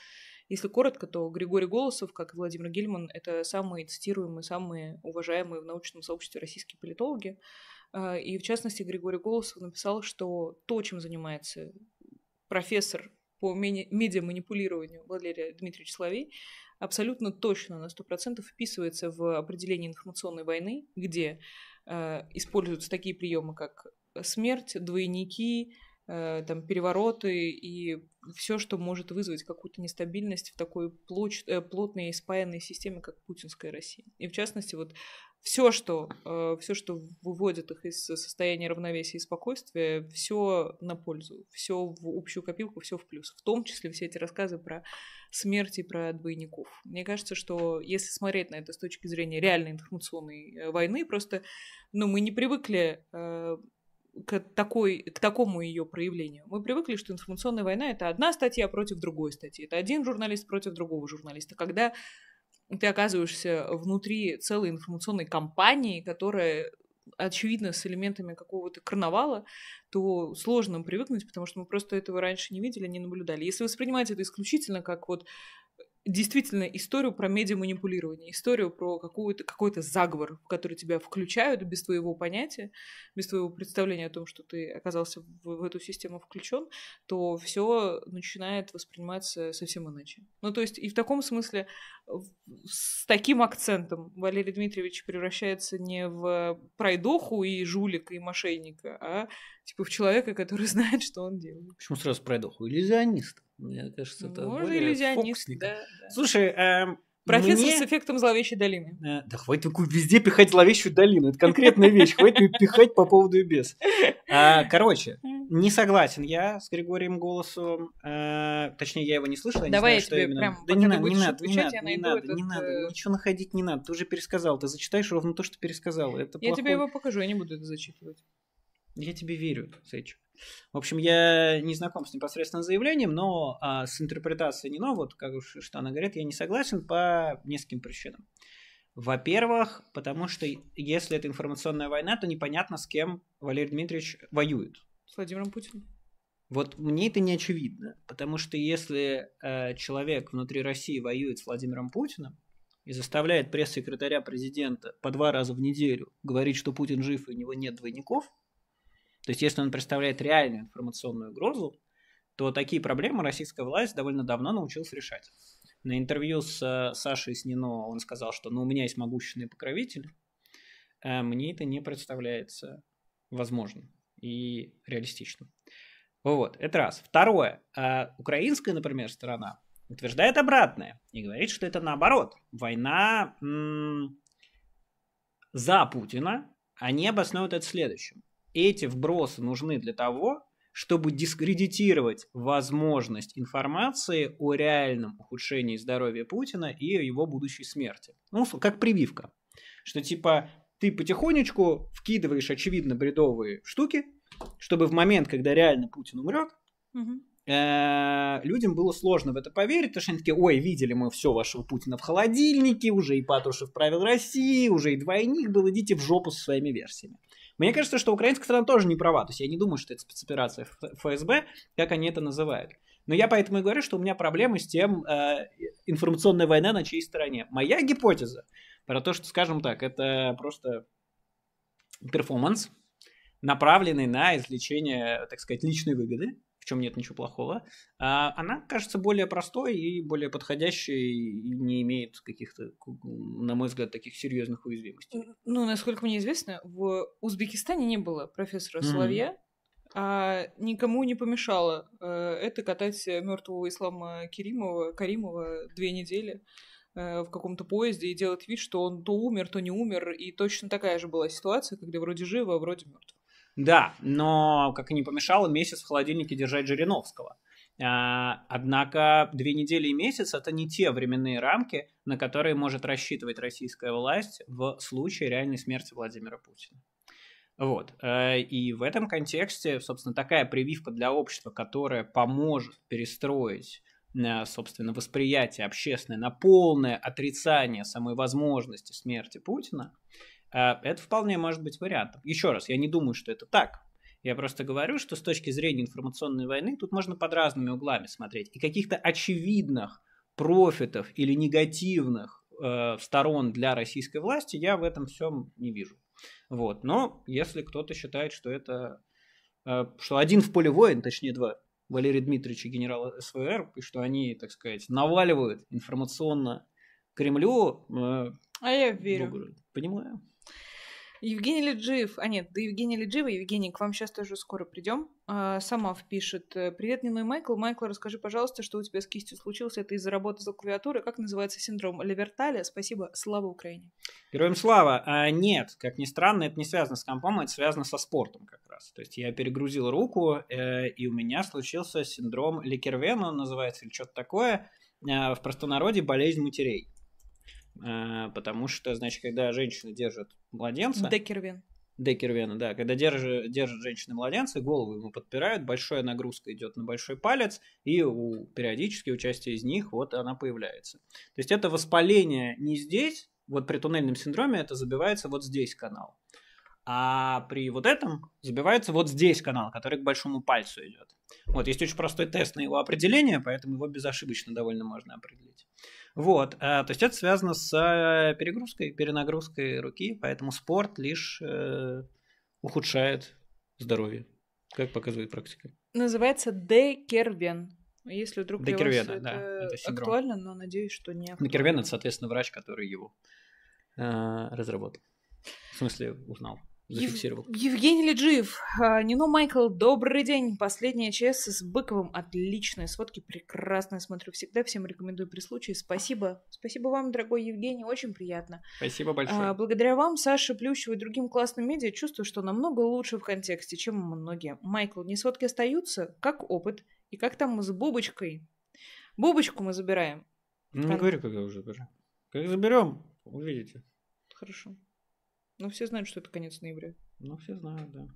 если коротко, то Григорий Голосов, как и Владимир Гельман, это самые цитируемые, самые уважаемые в научном сообществе российские политологи. И, в частности, Григорий Голосов написал, что то, чем занимается профессор по медиаманипулированию Валерий Дмитриевич Соловей, абсолютно точно на сто процентов вписывается в определение информационной войны, где э, используются такие приемы, как смерть, двойники, э, там, перевороты и все, что может вызвать какую-то нестабильность в такой плоч... э, плотной и спаянной системе, как путинская Россия. И, в частности, вот все, что, э, все, что выводит их из состояния равновесия и спокойствия, все на пользу, все в общую копилку, все в плюс. В том числе все эти рассказы про смерть и про двойников. Мне кажется, что если смотреть на это с точки зрения реальной информационной войны, просто ну, мы не привыкли... Э, К, такой, к такому ее проявлению. Мы привыкли, что информационная война — это одна статья против другой статьи, это один журналист против другого журналиста. Когда ты оказываешься внутри целой информационной кампании, которая, очевидно, с элементами какого-то карнавала, то сложно привыкнуть, потому что мы просто этого раньше не видели, не наблюдали. Если воспринимать это исключительно как вот действительно историю про медиаманипулирование, историю про какой-то, какой-то заговор, в который тебя включают без твоего понятия, без твоего представления о том, что ты оказался в, в эту систему включен, то все начинает восприниматься совсем иначе. Ну, то есть и в таком смысле с таким акцентом Валерий Дмитриевич превращается не в пройдоху и жулика, и мошенника, а типа в человека, который знает, что он делает. Почему сразу пройдоху? Иллюзионист. Мне кажется, это может, более фокусник. Да, да. Слушай, эм, профессор мне... с эффектом зловещей долины. Э, да хватит везде пихать зловещую долину. Это конкретная вещь. Хватит пихать по поводу и без. А, короче, не согласен я с Григорием Голосовым. Э, точнее, я его не слышал. Я Давай не знаю, я тебе прям... Да не надо, не надо, не надо, не надо, не надо. Ничего находить не надо. Ты уже пересказал. Ты зачитаешь ровно то, что пересказал. Это я плохой... тебе его покажу, я не буду это зачитывать. Я тебе верю, Сэч. В общем, я не знаком с непосредственным заявлением, но а, с интерпретацией Нино, вот как уж что она говорит, я не согласен по нескольким причинам. Во-первых, потому что если это информационная война, то непонятно, с кем Валерий Дмитриевич воюет. С Владимиром Путиным. Вот мне это не очевидно, потому что если э, человек внутри России воюет с Владимиром Путиным и заставляет пресс-секретаря президента по два раза в неделю говорить, что Путин жив и у него нет двойников, то есть если он представляет реальную информационную угрозу, то такие проблемы российская власть довольно давно научилась решать. На интервью с Сашей с Нино он сказал, что ну, у меня есть могущественный покровитель, а мне это не представляется возможным и реалистичным. Вот, это раз. Второе. А украинская, например, сторона утверждает обратное и говорит, что это наоборот. Война м- за Путина, они обосновывают это следующим. Эти вбросы нужны для того, чтобы дискредитировать возможность информации о реальном ухудшении здоровья Путина и его будущей смерти. Ну, как прививка. Что типа ты потихонечку вкидываешь очевидно бредовые штуки, чтобы в момент, когда реально Путин умрет, угу. людям было сложно в это поверить, потому что они такие, ой, видели мы все вашего Путина в холодильнике, уже и Патрушев правил России, уже и двойник был, идите в жопу со своими версиями. Мне кажется, что украинская сторона тоже не права. То есть я не думаю, что это спецоперация эф эс бэ, как они это называют. Но я поэтому и говорю, что у меня проблемы с тем, э, информационная война на чьей стороне. Моя гипотеза про то, что, скажем так, это просто перформанс, направленный на извлечение, так сказать, личной выгоды, в чем нет ничего плохого, э, она кажется более простой и более подходящей, и не имеет каких-то, на мой взгляд, таких серьезных уязвимостей. Ну, насколько мне известно, в Узбекистане не было профессора mm-hmm. Соловья, а никому не помешало это катать мертвого Ислама Керимова, Каримова две недели в каком-то поезде и делать вид, что он то умер, то не умер. И точно такая же была ситуация, когда вроде живо, а вроде мертв. Да, но как и не помешало месяц в холодильнике держать Жириновского. Однако две недели и месяц – это не те временные рамки, на которые может рассчитывать российская власть в случае реальной смерти Владимира Путина. Вот. И в этом контексте, собственно, такая прививка для общества, которая поможет перестроить, собственно, восприятие общественное на полное отрицание самой возможности смерти Путина, это вполне может быть вариантом. Еще раз, я не думаю, что это так. Я просто говорю, что с точки зрения информационной войны тут можно под разными углами смотреть. И каких-то очевидных профитов или негативных э, сторон для российской власти я в этом всем не вижу. Вот. Но если кто-то считает, что это э, что один в поле воин, точнее два, Валерий Дмитриевич и генерал эс вэ эр, и что они, так сказать, наваливают информационно Кремлю. Э, а я верю. Ну, понимаю. Евгений Леджиев, а нет, да Евгений Леджиев, Евгений, к вам сейчас тоже скоро придем. А, сама впишет. Привет, Нино и Майкл. Майкл, расскажи, пожалуйста, что у тебя с кистью случилось? Это из-за работы за клавиатурой. Как называется синдром Леверталя? Спасибо. Слава Украине. Героям слава. А, нет, как ни странно, это не связано с компом, это связано со спортом как раз. То есть я перегрузил руку, э, и у меня случился синдром Лекервена, он называется, или что-то такое. Э, в простонародье болезнь матерей. Потому что, значит, когда женщина держит младенца... Декервен. Декервена, да. Когда держит, держит женщина младенца, голову ему подпирают, большая нагрузка идет на большой палец, и у, периодически у части из них вот она появляется. То есть это воспаление не здесь, вот при туннельном синдроме это забивается вот здесь канал. А при вот этом забивается вот здесь канал, который к большому пальцу идет. Вот, есть очень простой тест на его определение, поэтому его безошибочно довольно можно определить. Вот, а, то есть это связано с перегрузкой, перенагрузкой руки, поэтому спорт лишь э, ухудшает здоровье, как показывает практика. Называется Декервен. Если вдруг для вас это, да, это актуально, но надеюсь, что не актуально. Декервен – это, соответственно, врач, который его э, разработал. В смысле, узнал. зафиксировал. Ев- Евгений Леджиев. Нино, Майкл, добрый день. Последняя ЧС с Быковым. Отличные сводки, прекрасно смотрю всегда. Всем рекомендую при случае. Спасибо. Спасибо вам, дорогой Евгений, очень приятно. Спасибо большое. Благодаря вам, Саше Плющеву и другим классным медиа чувствую, что намного лучше в контексте, чем многие. Майкл, не сводки остаются, как опыт. И как там мы с Бубочкой? Бубочку мы забираем. Ну, не говори, когда уже даже. Как заберем, увидите. Хорошо. Ну, все знают, что это конец ноября. Ну, все знают, да.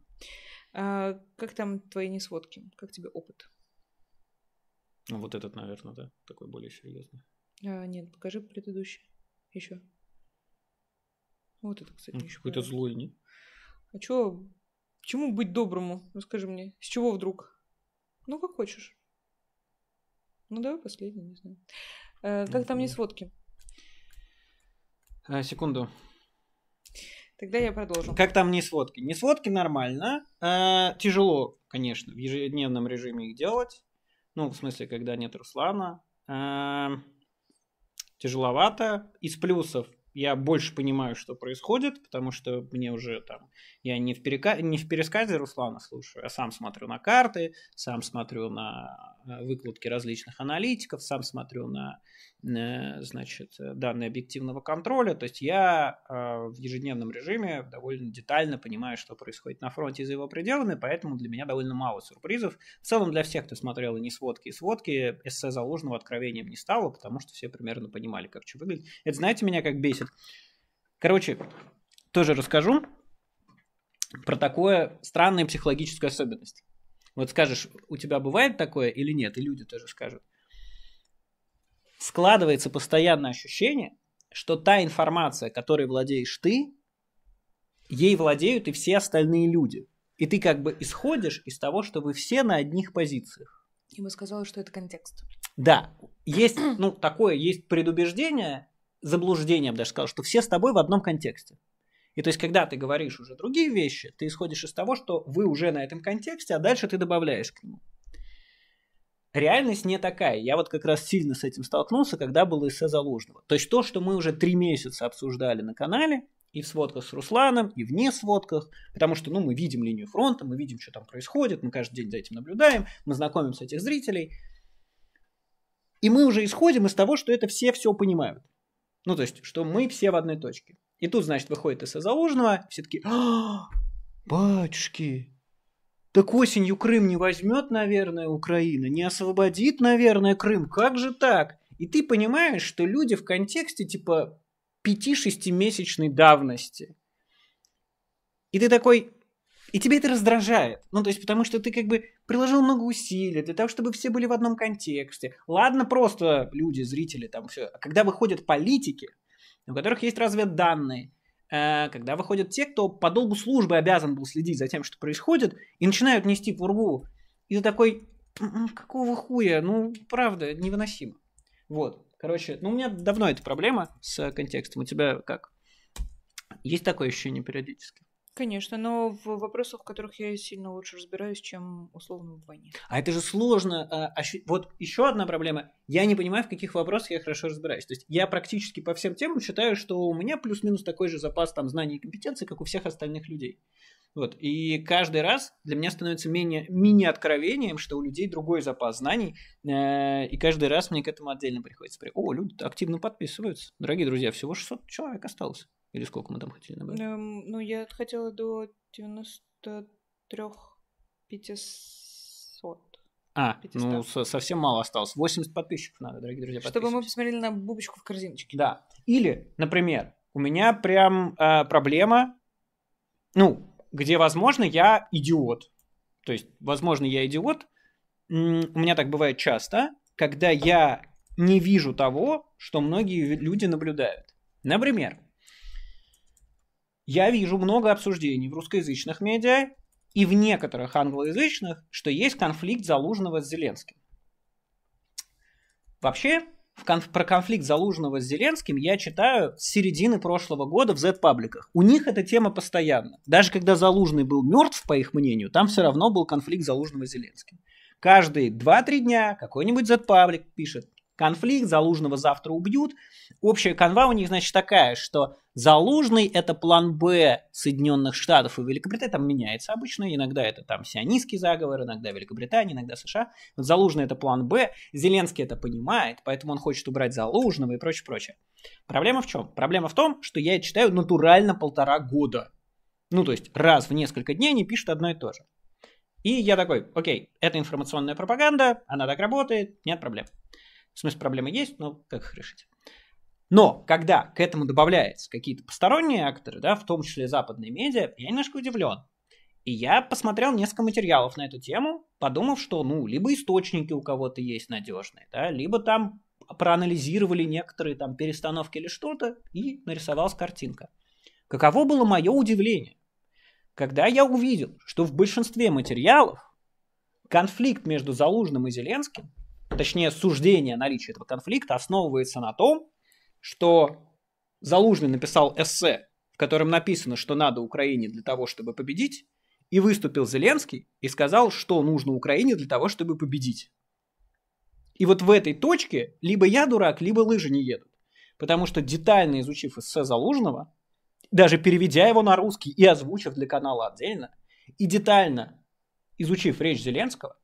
А, как там твои несводки? Как тебе опыт? Ну, вот этот, наверное, да. Такой более серьезный. А, нет, покажи предыдущий. Еще. Вот это, кстати, ну, еще. Какой-то злой, нет? А чё? Чему быть доброму? Ну, скажи мне. С чего вдруг? Ну, как хочешь. Ну, давай последний, не знаю. А, как ну, там несводки? А, секунду. Тогда я продолжу. Как там несводки? Несводки нормально. Э, тяжело, конечно, в ежедневном режиме их делать. Ну, в смысле, когда нет Руслана. Э, тяжеловато. Из плюсов я больше понимаю, что происходит, потому что мне уже там... Я не в, перека... не в пересказе Руслана слушаю, а сам смотрю на карты, сам смотрю на выкладки различных аналитиков, сам смотрю на... значит, данные объективного контроля, то есть я э, в ежедневном режиме довольно детально понимаю, что происходит на фронте и за его пределами, поэтому для меня довольно мало сюрпризов. В целом для всех, кто смотрел и не сводки, и сводки, эссе Залужного откровением не стало, потому что все примерно понимали, как что выглядит. Это, знаете, меня как бесит. Короче, тоже расскажу про такое странную психологическую особенность. Вот скажешь, у тебя бывает такое или нет, и люди тоже скажут. Складывается постоянное ощущение, что та информация, которой владеешь ты, ей владеют и все остальные люди. И ты как бы исходишь из того, что вы все на одних позициях. Я бы сказала, что это контекст. Да. Есть, ну, такое, есть предубеждение, заблуждение, я бы даже сказал, что все с тобой в одном контексте. И то есть, когда ты говоришь уже другие вещи, ты исходишь из того, что вы уже на этом контексте, а дальше ты добавляешь к нему. Реальность не такая. Я вот как раз сильно с этим столкнулся, когда было эссе Залужного. То есть то, что мы уже три месяца обсуждали на канале, и в сводках с Русланом, и вне сводках, потому что ну, мы видим линию фронта, мы видим, что там происходит, мы каждый день за этим наблюдаем, мы знакомимся с этих зрителей. И мы уже исходим из того, что это все все понимают. Ну, то есть, что мы все в одной точке. И тут, значит, выходит эссе Залужного, все такие: «А, батюшки! Так осенью Крым не возьмет, наверное, Украина, не освободит, наверное, Крым. Как же так?» И ты понимаешь, что люди в контексте типа пяти-шестимесячной давности. И ты такой... И тебе это раздражает. Ну, то есть, потому что ты как бы приложил много усилий для того, чтобы все были в одном контексте. Ладно, просто люди, зрители, там все. А когда выходят политики, у которых есть разведданные, когда выходят те, кто по долгу службы обязан был следить за тем, что происходит, и начинают нести пургу. И ты такой: какого хуя? Ну, правда, невыносимо. Вот. Короче, ну у меня давно эта проблема с контекстом. У тебя как? Есть такое ощущение периодически? Конечно, но в вопросах, в которых я сильно лучше разбираюсь, чем условно в войне. А это же сложно. Вот еще одна проблема. Я не понимаю, в каких вопросах я хорошо разбираюсь. То есть я практически по всем темам считаю, что у меня плюс-минус такой же запас там знаний и компетенций, как у всех остальных людей. Вот. И каждый раз для меня становится менее, мини-откровением, что у людей другой запас знаний. И каждый раз мне к этому отдельно приходится. О, люди активно подписываются. Дорогие друзья, всего шестьсот человек осталось. Или сколько мы там хотели набрать? Эм, ну, я хотела до девяносто три тысячи пятьсот. А, пятьсот. Ну, со- совсем мало осталось. восемьдесят подписчиков надо, дорогие друзья, подписчики. Чтобы мы посмотрели на бубочку в корзиночке. Да. Или, например, у меня прям э, проблема, ну, где, возможно, я идиот. То есть, возможно, я идиот. У меня так бывает часто, когда я не вижу того, что многие люди наблюдают. Например, я вижу много обсуждений в русскоязычных медиа и в некоторых англоязычных, что есть конфликт Залужного с Зеленским. Вообще, в конф- про конфликт Залужного с Зеленским я читаю с середины прошлого года в Z-пабликах. У них эта тема постоянно. Даже когда Залужный был мертв, по их мнению, там все равно был конфликт Залужного с Зеленским. Каждые два-три дня какой-нибудь Z-паблик пишет: конфликт, Залужного завтра убьют. Общая канва у них, значит, такая, что Залужный – это план Б Соединенных Штатов и Великобритании. Там меняется обычно, иногда это там сионистский заговор, иногда Великобритания, иногда США. Вот Залужный – это план Б, Зеленский это понимает, поэтому он хочет убрать Залужного и прочее, прочее. Проблема в чем? Проблема в том, что я читаю натурально полтора года. Ну, то есть раз в несколько дней они пишут одно и то же. И я такой, окей, это информационная пропаганда, она так работает, нет проблем. В смысле, проблемы есть, но как их решить? Но когда к этому добавляются какие-то посторонние акторы, да, в том числе западные медиа, я немножко удивлен. И я посмотрел несколько материалов на эту тему, подумав, что, ну, либо источники у кого-то есть надежные, да, либо там проанализировали некоторые там перестановки или что-то, и нарисовалась картинка. Каково было мое удивление, когда я увидел, что в большинстве материалов конфликт между Залужным и Зеленским, точнее суждение наличия этого конфликта, основывается на том, что Залужный написал эссе, в котором написано, что надо Украине для того, чтобы победить, и выступил Зеленский и сказал, что нужно Украине для того, чтобы победить. И вот в этой точке либо я дурак, либо лыжи не едут, потому что детально изучив эссе Залужного, даже переведя его на русский и озвучив для канала отдельно, и детально изучив речь Зеленского,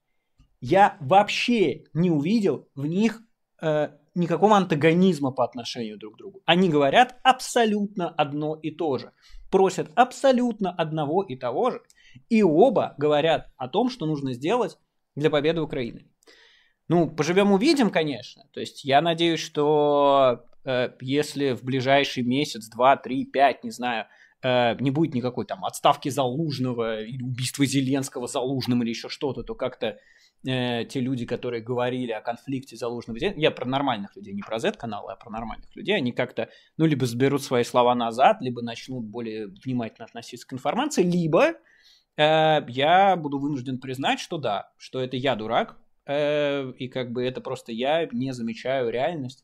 я вообще не увидел в них э, никакого антагонизма по отношению друг к другу. Они говорят абсолютно одно и то же, просят абсолютно одного и того же, и оба говорят о том, что нужно сделать для победы Украины. Ну, поживем увидим, конечно. То есть я надеюсь, что... если в ближайший месяц, два, три, пять, не знаю, не будет никакой там отставки Залужного или убийства Зеленского Залужным или еще что-то, то как-то э, те люди, которые говорили о конфликте Залужного, я про нормальных людей, не про Z-каналы, а про нормальных людей, они как-то, ну, либо сберут свои слова назад, либо начнут более внимательно относиться к информации, либо э, я буду вынужден признать, что да, что это я дурак, э, и как бы это просто я не замечаю реальность.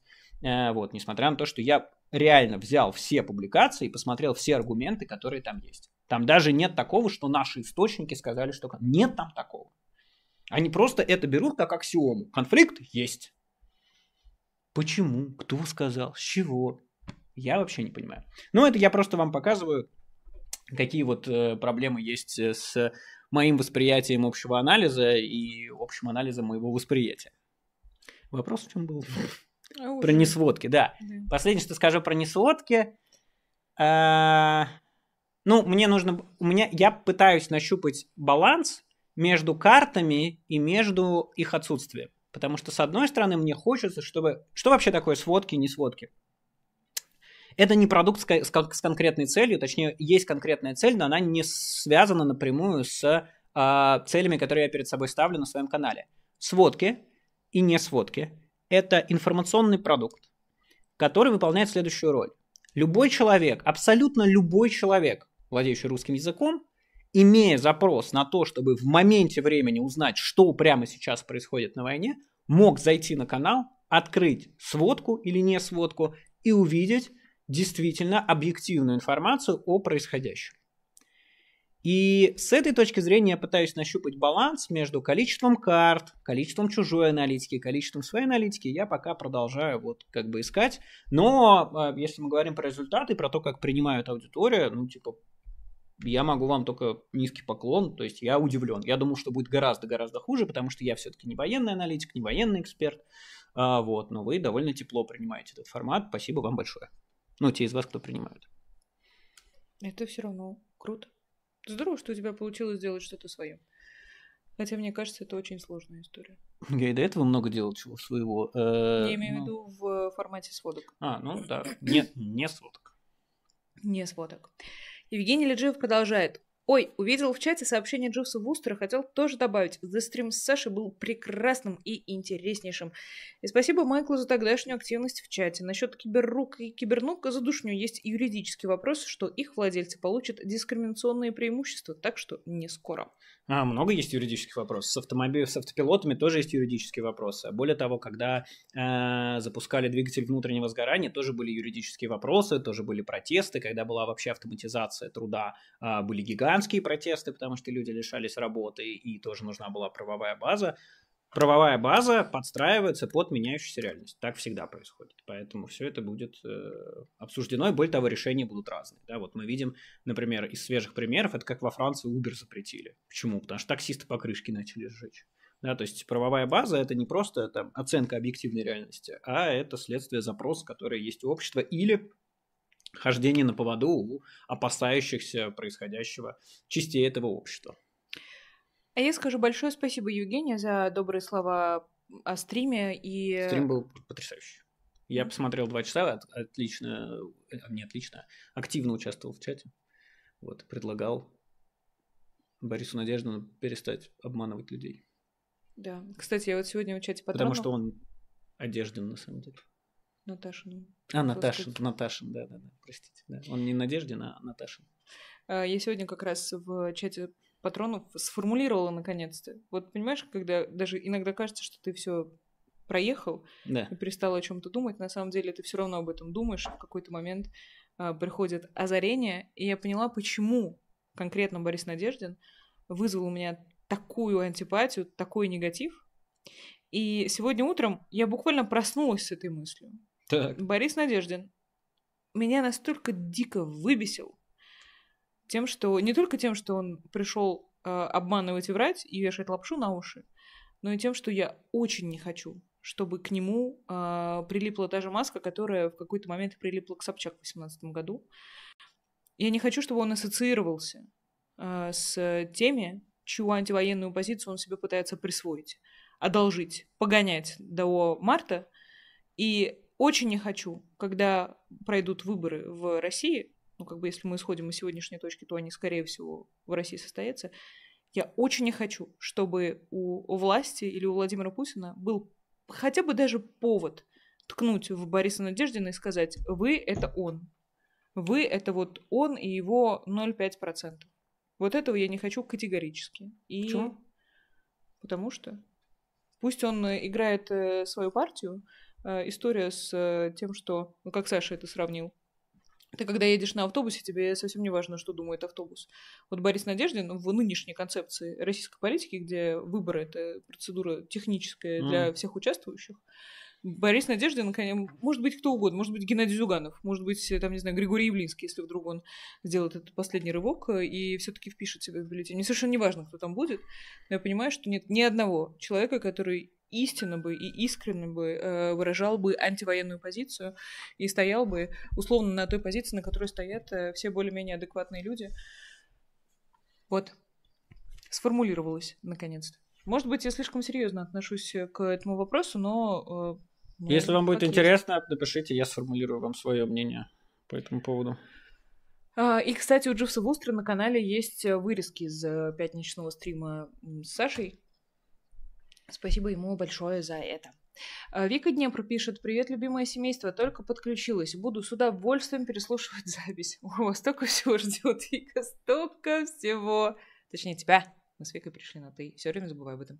Вот, несмотря на то, что я реально взял все публикации и посмотрел все аргументы, которые там есть. Там даже нет такого, что наши источники сказали, что... Нет там такого. Они просто это берут как аксиому. Конфликт есть. Почему? Кто сказал? С чего? Я вообще не понимаю. Но это я просто вам показываю, какие вот проблемы есть с моим восприятием общего анализа и общим анализом моего восприятия. Вопрос в чем был? А про несводки, да. Mm-hmm. Последнее, что скажу про несводки. Э-э- ну, мне нужно... У меня, я пытаюсь нащупать баланс между картами и между их отсутствием. Потому что, с одной стороны, мне хочется, чтобы... Что вообще такое сводки и несводки? Это не продукт с, с, с конкретной целью. Точнее, есть конкретная цель, но она не связана напрямую с э- целями, которые я перед собой ставлю на своем канале. Сводки и несводки. Это информационный продукт, который выполняет следующую роль. Любой человек, абсолютно любой человек, владеющий русским языком, имея запрос на то, чтобы в моменте времени узнать, что прямо сейчас происходит на войне, мог зайти на канал, открыть сводку или не сводку и увидеть действительно объективную информацию о происходящем. И с этой точки зрения я пытаюсь нащупать баланс между количеством карт, количеством чужой аналитики, количеством своей аналитики. Я пока продолжаю вот как бы искать. Но если мы говорим про результаты, про то, как принимают аудиторию, ну типа я могу вам только низкий поклон, то есть я удивлен. Я думал, что будет гораздо-гораздо хуже, потому что я все-таки не военный аналитик, не военный эксперт. А вот, но вы довольно тепло принимаете этот формат. Спасибо вам большое. Ну, те из вас, кто принимают. Это все равно круто. Здорово, что у тебя получилось сделать что-то свое. Хотя, мне кажется, это очень сложная история. Я и до этого много делал чего своего. Э, Я имею ну... в виду в формате сводок. А, ну да. Не, не сводок. Не сводок. Евгений Леджиев продолжает. Ой, увидел в чате сообщение Дживса Вустера, хотел тоже добавить. The Stream с Сашей был прекрасным и интереснейшим. И спасибо Майклу за тогдашнюю активность в чате. Насчет киберрук и кибернук за душню есть юридический вопрос, что их владельцы получат дискриминационные преимущества, так что не скоро. А, много есть юридических вопросов. С автомобилем, с автопилотами тоже есть юридические вопросы. Более того, когда э, запускали двигатель внутреннего сгорания, тоже были юридические вопросы, тоже были протесты. Когда была вообще автоматизация труда, э, были гигантские протесты, потому что люди лишались работы, и тоже нужна была правовая база. правовая база подстраивается под меняющуюся реальность. Так всегда происходит. Поэтому все это будет э, обсуждено, и более того, решения будут разные. Да, вот мы видим, например, из свежих примеров, это как во Франции Uber запретили. Почему? Потому что таксисты покрышки начали сжечь. Да, то есть правовая база – это не просто там, оценка объективной реальности, а это следствие запроса, который есть у общества, или хождение на поводу у опасающихся происходящего частей этого общества. А я скажу большое спасибо Евгению за добрые слова о стриме. И... Стрим был потрясающий. Я посмотрел два часа, отлично, не отлично, активно участвовал в чате. Вот, предлагал Борису Надеждину перестать обманывать людей. Да, кстати, я вот сегодня в чате патронов... Потому что он одежден, на самом деле. Наташин. А, Наташин, Наташин, да-да-да, простите. Да. Он не Надеждин, а Наташин. Я сегодня как раз в чате... патронов сформулировала наконец-то. Вот понимаешь, когда даже иногда кажется, что ты все проехал, да, и перестал о чем-то думать, на самом деле ты все равно об этом думаешь, в какой-то момент а, приходит озарение, и я поняла, почему конкретно Борис Надеждин вызвал у меня такую антипатию, такой негатив. И сегодня утром я буквально проснулась с этой мыслью. Так. Борис Надеждин меня настолько дико выбесил, тем, что не только тем, что он пришел э, обманывать и врать и вешать лапшу на уши, но и тем, что я очень не хочу, чтобы к нему э, прилипла та же маска, которая в какой-то момент прилипла к Собчак в две тысячи восемнадцатом году. Я не хочу, чтобы он ассоциировался э, с теми, чью антивоенную позицию он себе пытается присвоить, одолжить, погонять до марта. И очень не хочу, когда пройдут выборы в России, ну, как бы если мы исходим из сегодняшней точки, то они, скорее всего, в России состоятся. Я очень не хочу, чтобы у, у власти или у Владимира Путина был хотя бы даже повод ткнуть в Бориса Надеждина и сказать: вы — это он. Вы — это вот он и его ноль целых пять десятых процента. Вот этого я не хочу категорически. И... Почему? Потому что пусть он играет свою партию. История с тем, что... Ну, как Саша это сравнил. Ты, когда едешь на автобусе, тебе совсем не важно, что думает автобус. Вот Борис Надеждин в нынешней концепции российской политики, где выборы — это процедура техническая для mm. всех участвующих, Борис Надеждин, может быть, кто угодно, может быть, Геннадий Зюганов, может быть, там, не знаю, Григорий Явлинский, если вдруг он сделает этот последний рывок и все-таки впишет себя в бюллетень. Мне совершенно не важно, кто там будет, но я понимаю, что нет ни одного человека, который истинно бы и искренне бы э, выражал бы антивоенную позицию и стоял бы условно на той позиции, на которой стоят э, все более-менее адекватные люди. Вот. Сформулировалось, наконец-то. Может быть, я слишком серьезно отношусь к этому вопросу, но... Э, ну, Если вам будет есть. интересно, напишите, я сформулирую вам свое мнение по этому поводу. И, кстати, у Дживса Вустера на канале есть вырезки из пятничного стрима с Сашей. Спасибо ему большое за это. Вика Днепр пишет: «Привет, любимое семейство, только подключилась. Буду с удовольствием переслушивать запись». У вас столько всего ждет, Вика, столько всего. Точнее, тебя. Мы с Викой пришли на «ты». Все время забываю об этом.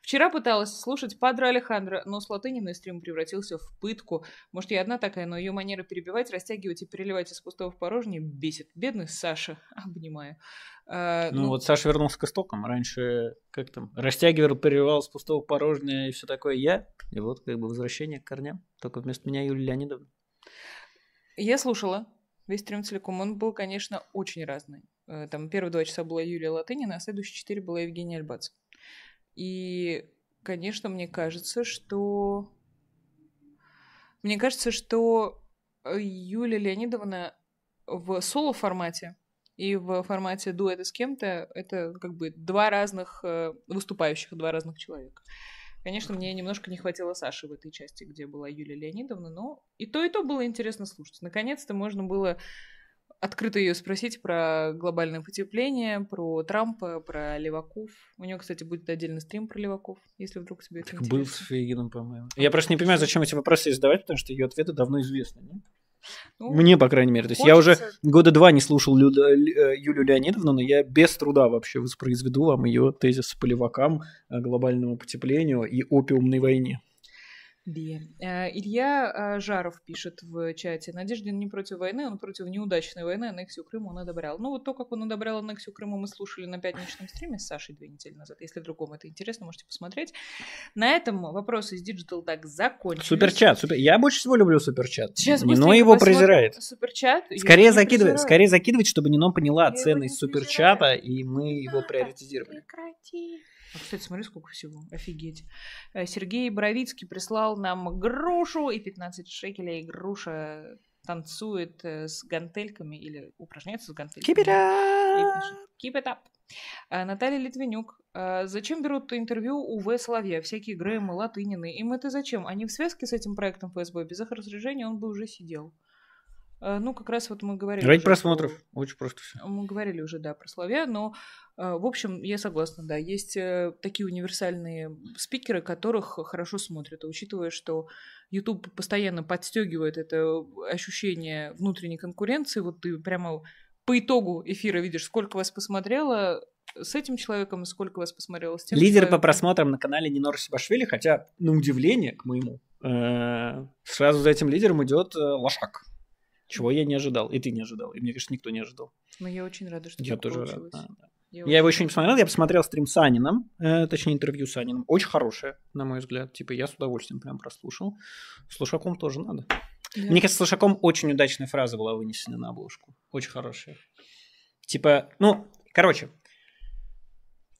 «Вчера пыталась слушать Падре Алехандро, но с Латыниной стрим превратился в пытку. Может, я одна такая, но ее манера перебивать, растягивать и переливать из пустого в порожнее бесит. Бедный Саша. Обнимаю». А, ну, ну вот Саша вернулся к истокам. Раньше, как там, растягивал, переливал из пустого в порожнее и все такое я. И вот как бы возвращение к корням. Только вместо меня Юлия Леонидовна. Я слушала весь стрим целиком. Он был, конечно, очень разный. Там первые два часа была Юлия Латынина, а следующие четыре была Евгения Альбац. И, конечно, мне кажется, что... Мне кажется, что Юлия Леонидовна в соло-формате и в формате дуэта с кем-то — это как бы два разных выступающих, два разных человека. Конечно, мне немножко не хватило Саши в этой части, где была Юлия Леонидовна, но и то, и то было интересно слушать. Наконец-то можно было... открыто ее спросить про глобальное потепление, про Трампа, про леваков. У нее, кстати, будет отдельный стрим про леваков, если вдруг тебе это так интересно. Был с Фигином, по-моему. Я просто не понимаю, зачем эти вопросы задавать, потому что ее ответы давно известны. Нет? Ну, мне, по крайней мере. То есть я уже года два не слушал Лю... Юлию Леонидовну, но я без труда вообще воспроизведу вам ее тезис по левакам, глобальному потеплению и опиумной войне. Бе. Илья Жаров пишет в чате. Надеждин не против войны, он против неудачной войны, аннексию Крыма он одобрял. Ну вот то, как он одобрял аннексию Крыма, мы слушали на пятничном стриме с Сашей две недели назад. Если другому это интересно, можете посмотреть. На этом вопросы из Digital Duck закончились. Суперчат. Супер... Я больше всего люблю суперчат. Сейчас Нино его презирает. Суперчат. Скорее закидывать, скорее закидывать, чтобы Нино поняла ценность суперчата, и мы его приоритизировали. Прекрати. А, кстати, смотри, сколько всего. Офигеть. Сергей Боровицкий прислал нам грушу и пятнадцать шекелей. Груша танцует с гантельками или упражняется с гантельками. Keep it up! Keep it up. А, Наталья Литвинюк. А, зачем берут интервью у В. Соловья? Всякие Грэм и Латынины. Им это зачем? Они в связке с этим проектом ФСБ. Без их разрешения он бы уже сидел. Ну, как раз вот мы говорили... Ради просмотров. Что... Очень просто все. Мы говорили уже, да, про Соловья, но, в общем, я согласна, да. Есть такие универсальные спикеры, которых хорошо смотрят. Учитывая, что YouTube постоянно подстегивает это ощущение внутренней конкуренции, вот ты прямо по итогу эфира видишь, сколько вас посмотрело с этим человеком, сколько вас посмотрело с тем Лидер человеком. По просмотрам на канале Нино Росебашвили, хотя, на удивление, к моему, сразу за этим лидером идет Лышак. Чего я не ожидал, и ты не ожидал, и мне, конечно, никто не ожидал. Но я очень рада, что я так тоже получилось. Рад. А, да. Я, я его еще не посмотрел, я посмотрел стрим с Анином, э, точнее интервью с Анином, очень хорошее, на мой взгляд, типа я с удовольствием прям прослушал. С Лышаком тоже надо. Да. Мне кажется, с Лышаком очень удачная фраза была вынесена на обложку, очень хорошая. Типа, ну, короче,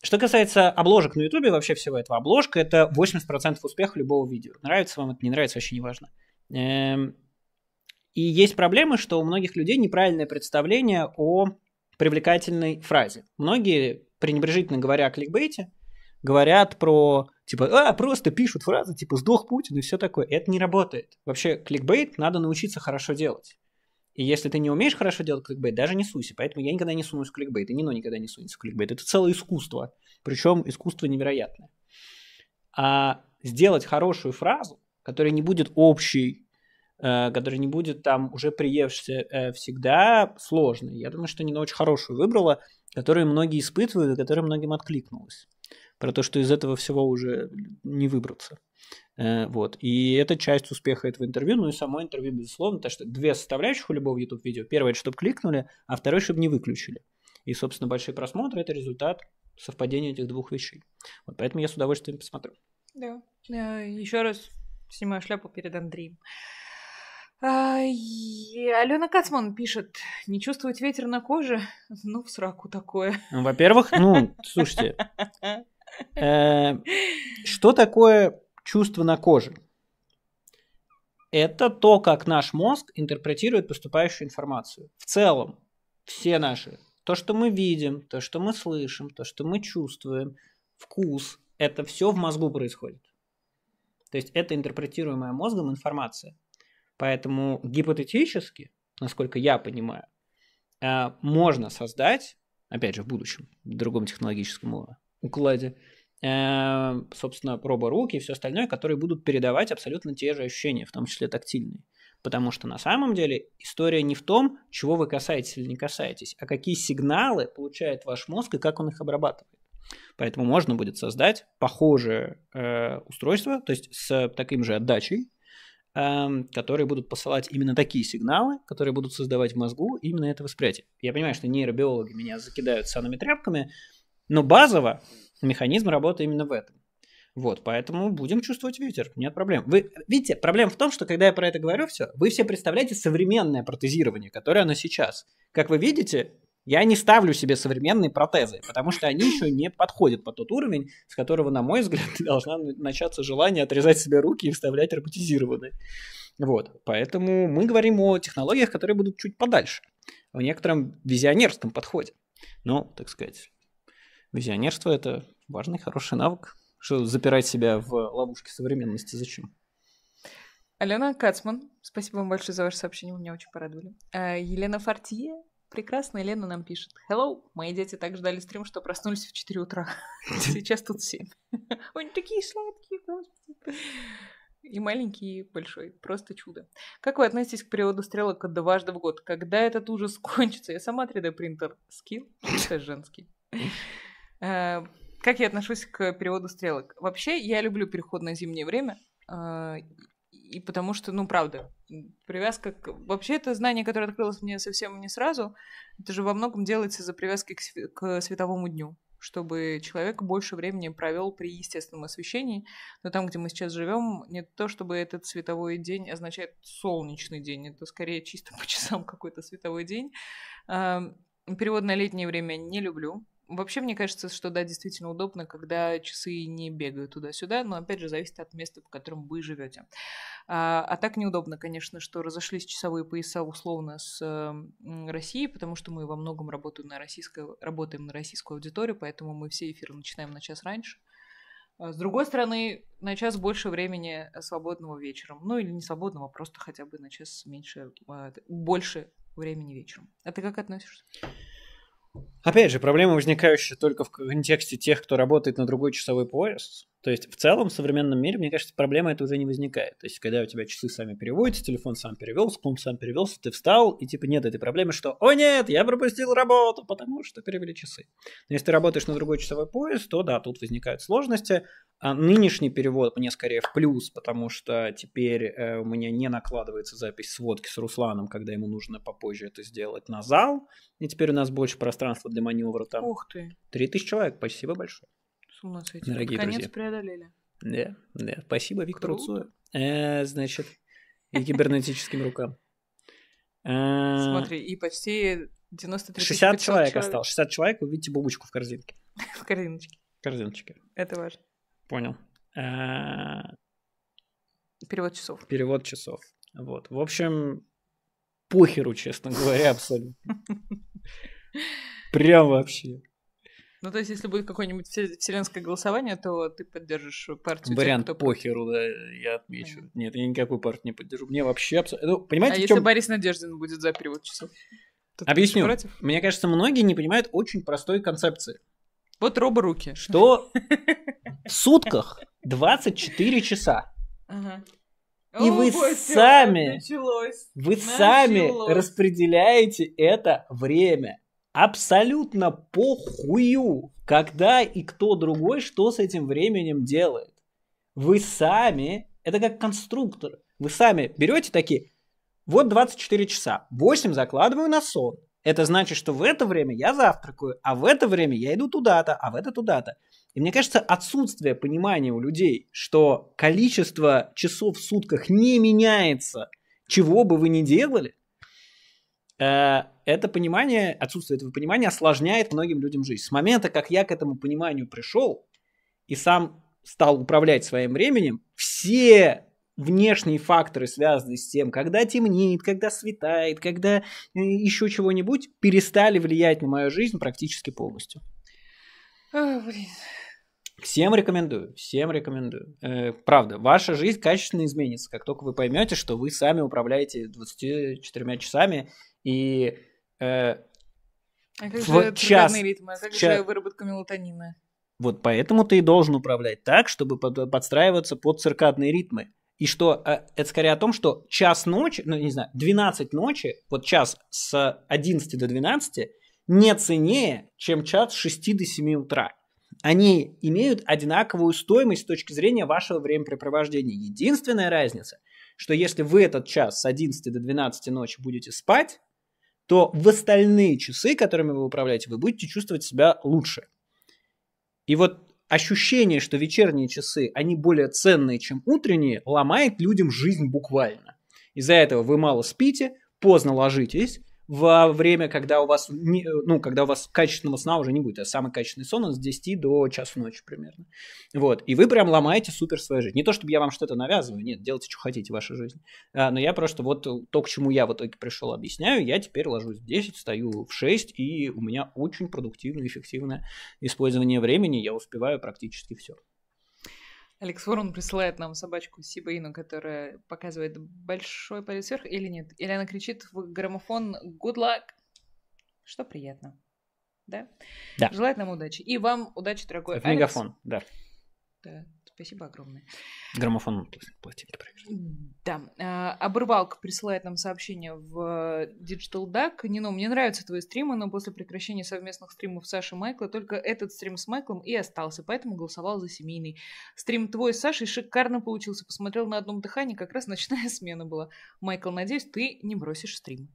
что касается обложек на Ютубе, вообще всего этого, обложка — это восемьдесят процентов успеха любого видео. Нравится вам это, не нравится, вообще не важно. Эм... И есть проблема, что у многих людей неправильное представление о привлекательной фразе. Многие, пренебрежительно говоря о кликбейте, говорят про, типа, а, просто пишут фразы, типа, сдох Путин и все такое. Это не работает. Вообще, кликбейт надо научиться хорошо делать. И если ты не умеешь хорошо делать кликбейт, даже не суйся. Поэтому я никогда не сунусь в кликбейт, и Нино никогда не сунется в кликбейт. Это целое искусство. Причем искусство невероятное. А сделать хорошую фразу, которая не будет общей, который не будет там уже приевшийся, всегда сложный. Я думаю, что Нино очень хорошую выбрала, которую многие испытывают и которая многим откликнулась. Про то, что из этого всего уже не выбраться. Вот. И это часть успеха этого интервью, ну и само интервью, безусловно. Так что две составляющих у любого YouTube-видео. Первое, чтобы кликнули, а второе, чтобы не выключили. И, собственно, большие просмотры – это результат совпадения этих двух вещей. Вот поэтому я с удовольствием посмотрю. Да. Еще раз снимаю шляпу перед Андреем. А, и... Алена Кацман пишет: не чувствовать ветер на коже? Ну, в сраку такое. Во-первых, ну, слушайте, что такое чувство на коже? Это то, как наш мозг интерпретирует поступающую информацию. В целом, все наши, то, что мы видим, то, что мы слышим, то, что мы чувствуем, вкус, это все в мозгу происходит. То есть это интерпретируемая мозгом информация. Поэтому гипотетически, насколько я понимаю, можно создать, опять же, в будущем, в другом технологическом укладе, собственно, роборуки и все остальное, которые будут передавать абсолютно те же ощущения, в том числе тактильные. Потому что на самом деле история не в том, чего вы касаетесь или не касаетесь, а какие сигналы получает ваш мозг и как он их обрабатывает. Поэтому можно будет создать похожее устройство, то есть с таким же отдачей, которые будут посылать именно такие сигналы, которые будут создавать в мозгу именно это восприятие. Я понимаю, что нейробиологи меня закидают санными тряпками, но базово механизм работы именно в этом. Вот, поэтому будем чувствовать ветер, нет проблем. Вы видите, проблема в том, что когда я про это говорю, все, вы все представляете современное протезирование, которое оно сейчас. Как вы видите, я не ставлю себе современные протезы, потому что они еще не подходят под тот уровень, с которого, на мой взгляд, должно начаться желание отрезать себе руки и вставлять роботизированные. Вот. Поэтому мы говорим о технологиях, которые будут чуть подальше, о некотором визионерском подходе. Ну, так сказать, визионерство – это важный, хороший навык. Что запирать себя в ловушке современности зачем? Алена Кацман, спасибо вам большое за ваше сообщение, вы меня очень порадовали. Елена Фортье. Прекрасно, Елена нам пишет. Hello, мои дети так ждали стрим, что проснулись в четыре утра. Сейчас тут семь. Они такие сладкие, господи. И маленький, и большой. Просто чудо. Как вы относитесь к переводу стрелок дважды в год? Когда этот ужас кончится? Я сама три дэ принтер. Скилл? Это женский. Как я отношусь к переводу стрелок? Вообще, я люблю переход на зимнее время. И потому что, ну, правда, привязка... К... Вообще, это знание, которое открылось мне совсем не сразу, это же во многом делается из-за привязки к, к световому дню, чтобы человек больше времени провел при естественном освещении. Но там, где мы сейчас живем, не то, чтобы этот световой день означает солнечный день, это скорее чисто по часам какой-то световой день. Перевод на летнее время не люблю. Вообще, мне кажется, что да, действительно удобно, когда часы не бегают туда-сюда, но, опять же, зависит от места, в котором вы живете. А, а так неудобно, конечно, что разошлись часовые пояса условно с э, Россией, потому что мы во многом работаем на, работаем на российскую аудиторию, поэтому мы все эфиры начинаем на час раньше. А, с другой стороны, на час больше времени свободного вечером. Ну, или не свободного, просто хотя бы на час меньше, а, больше времени вечером. А ты как относишься? Опять же, проблема, возникающая только в контексте тех, кто работает на другой часовой пояс. То есть в целом в современном мире, мне кажется, проблема эта уже не возникает. То есть когда у тебя часы сами переводятся, телефон сам перевелся, комп сам перевелся, ты встал, и типа нет этой проблемы, что «О нет, я пропустил работу, потому что перевели часы». Но если ты работаешь на другой часовой пояс, то да, тут возникают сложности. А нынешний перевод мне скорее в плюс, потому что теперь э, у меня не накладывается запись сводки с Русланом, когда ему нужно попозже это сделать, на зал. И теперь у нас больше пространства для маневра. Там Ух ты. три тысячи человек, спасибо большое. С ума сойти. Дорогие Наконец друзья. преодолели. Да, да. Спасибо Виктору Цою. Э, значит, и кибернетическим рукам. Смотри, и почти девяносто три шестьдесят человек осталось. шестьдесят человек, вы видите бабочку в корзинке. В корзиночке. В корзиночке. Это важно. Понял. Перевод часов. Перевод часов. Вот. В общем, похеру, честно говоря, абсолютно. Прям вообще. Ну, то есть, если будет какое-нибудь вселенское голосование, то ты поддержишь партию. Вариант тех, кто... похеру, да, я отмечу. Понятно. Нет, я никакую партию не поддержу. Мне вообще абсолютно... Ну, понимаете, а если чем... Борис Надеждин будет за перевод часов? Объясню. Мне кажется, многие не понимают очень простой концепции. Вот роборуки. Что в сутках двадцать четыре часа. Ага. И О, вы боже, сами, началось. вы началось. сами распределяете это время. Абсолютно похую, когда и кто другой что с этим временем делает. Вы сами, это как конструктор, вы сами берете такие, вот двадцать четыре часа, восемь закладываю на сон. Это значит, что в это время я завтракаю, а в это время я иду туда-то, а в это туда-то. И мне кажется, отсутствие понимания у людей, что количество часов в сутках не меняется, чего бы вы ни делали, это понимание, отсутствие этого понимания осложняет многим людям жизнь. С момента, как я к этому пониманию пришел и сам стал управлять своим временем, все внешние факторы, связанные с тем, когда темнеет, когда светает, когда еще чего-нибудь, перестали влиять на мою жизнь практически полностью. О, блин. Всем рекомендую, всем рекомендую. Э, правда, ваша жизнь качественно изменится, как только вы поймете, что вы сами управляете двадцатью четырьмя часами. И э, а как же трудовые ритмы, а как час... же выработка мелатонина? Вот поэтому ты и должен управлять так, чтобы под, подстраиваться под циркадные ритмы. И что э, это скорее о том, что час ночи, ну не знаю, двенадцать ночи, вот час с одиннадцати до двенадцати не ценнее, чем час с шести до семи утра. Они имеют одинаковую стоимость с точки зрения вашего времяпрепровождения. Единственная разница, что если вы этот час с одиннадцати до двенадцати ночи будете спать, то в остальные часы, которыми вы управляете, вы будете чувствовать себя лучше. И вот ощущение, что вечерние часы, они более ценные, чем утренние, ломает людям жизнь буквально. Из-за этого вы мало спите, поздно ложитесь, во время, когда у вас, ну, когда у вас качественного сна уже не будет. А самый качественный сон он с десяти до часу ночи примерно. Вот. И вы прям ломаете супер свою жизнь. Не то, чтобы я вам что-то навязываю. Нет, делайте, что хотите, ваша жизнь. А, но я просто вот то, к чему я в итоге пришел, объясняю. Я теперь ложусь в десять, встаю в шесть, и у меня очень продуктивное, эффективное использование времени. Я успеваю практически все. Алекс Ворон присылает нам собачку Сибаину, которая показывает большой палец вверх, или нет? Или она кричит в граммофон «Good luck», что приятно, да? Да. Желает нам удачи. И вам удачи, дорогой Алекс. В мегафон, да. Да. Спасибо огромное. Граммофон пластинки проверил. Да. Обрывалка присылает нам сообщение в Digital Duck. Нино, мне нравятся твои стримы, но после прекращения совместных стримов Саши и Майкла только этот стрим с Майклом и остался, поэтому голосовал за семейный. Стрим твой с Сашей шикарно получился. Посмотрел на одном дыхании, как раз ночная смена была. Майкл, надеюсь, ты не бросишь стрим.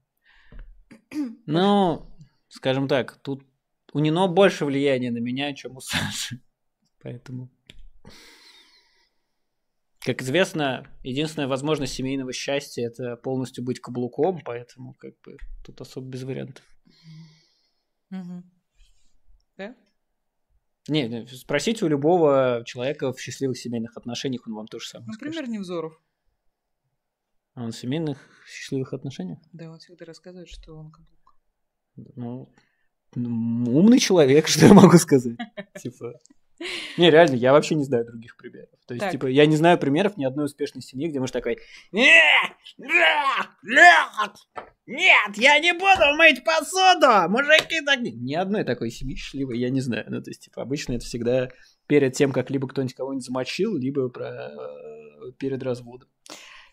Ну, скажем так, тут у Нино больше влияния на меня, чем у Саши. Поэтому... Как известно, единственная возможность семейного счастья — это полностью быть каблуком, поэтому как бы тут особо без вариантов. Угу. Да? Не, спросите у любого человека в счастливых семейных отношениях, он вам то же самое Например, скажет. Например, Невзоров. А он в семейных счастливых отношениях? Да, он всегда рассказывает, что он каблук. Ну, ну умный человек, что я могу сказать? Типа... Не, реально, я вообще не знаю других примеров. То есть, так. типа, я не знаю примеров ни одной успешной семьи, где муж такой: нет, нет, нет, нет, я не буду мыть посуду, мужики так не... Ни одной такой семьи счастливой я не знаю. Ну, то есть, типа, обычно это всегда перед тем, как либо кто-нибудь кого-нибудь замочил, либо про... перед разводом.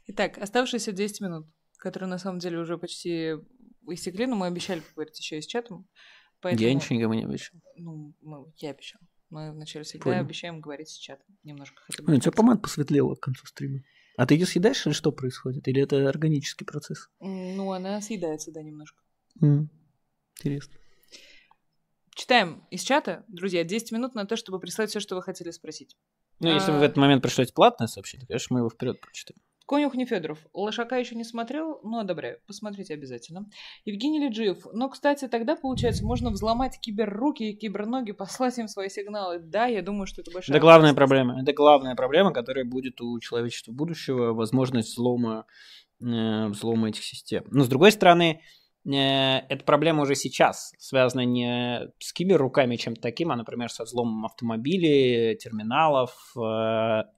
Итак, оставшиеся десять минут, которые на самом деле уже почти истекли, но мы обещали поговорить еще и с чатом. Поэтому... Я ничего никому не обещал. Ну, я обещал. Мы вначале всегда Понял. обещаем говорить с чатом. Немножко хотя бы. Ну, у тебя помада посветлела к концу стрима. А ты ее съедаешь, или что происходит? Или это органический процесс? Ну, она съедается, да, немножко. Mm. Интересно. Читаем из чата, друзья, десять минут на то, чтобы прислать все, что вы хотели спросить. Ну, а... если вы в этот момент пришлете платное сообщение, конечно, мы его вперед прочитаем. Конюх Нефедоров. Лошака еще не смотрел, но одобряю. Посмотрите обязательно. Евгений Леджиев. Но, кстати, тогда, получается, можно взломать киберруки и киберноги, послать им свои сигналы. Да, я думаю, что это большая... Это главная проблема. Это главная проблема, которая будет у человечества будущего. Возможность взлома, э, взлома этих систем. Но, с другой стороны, э, эта проблема уже сейчас связана не с киберруками чем-то таким, а, например, со взломом автомобилей, терминалов, э,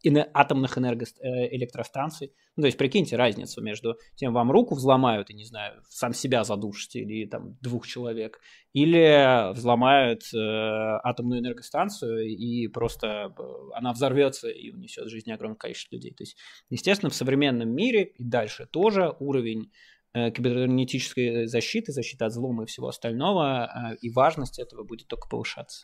ин- атомных энерго- э, электростанций. Ну, то есть, прикиньте разницу между тем, вам руку взломают, и, не знаю, сам себя задушите, или там двух человек, или взломают э, атомную энергостанцию, и просто э, она взорвется и унесет жизнь огромное количество людей. То есть, естественно, в современном мире и дальше тоже уровень э, кибернетической защиты, защиты от взлома и всего остального, э, и важность этого будет только повышаться.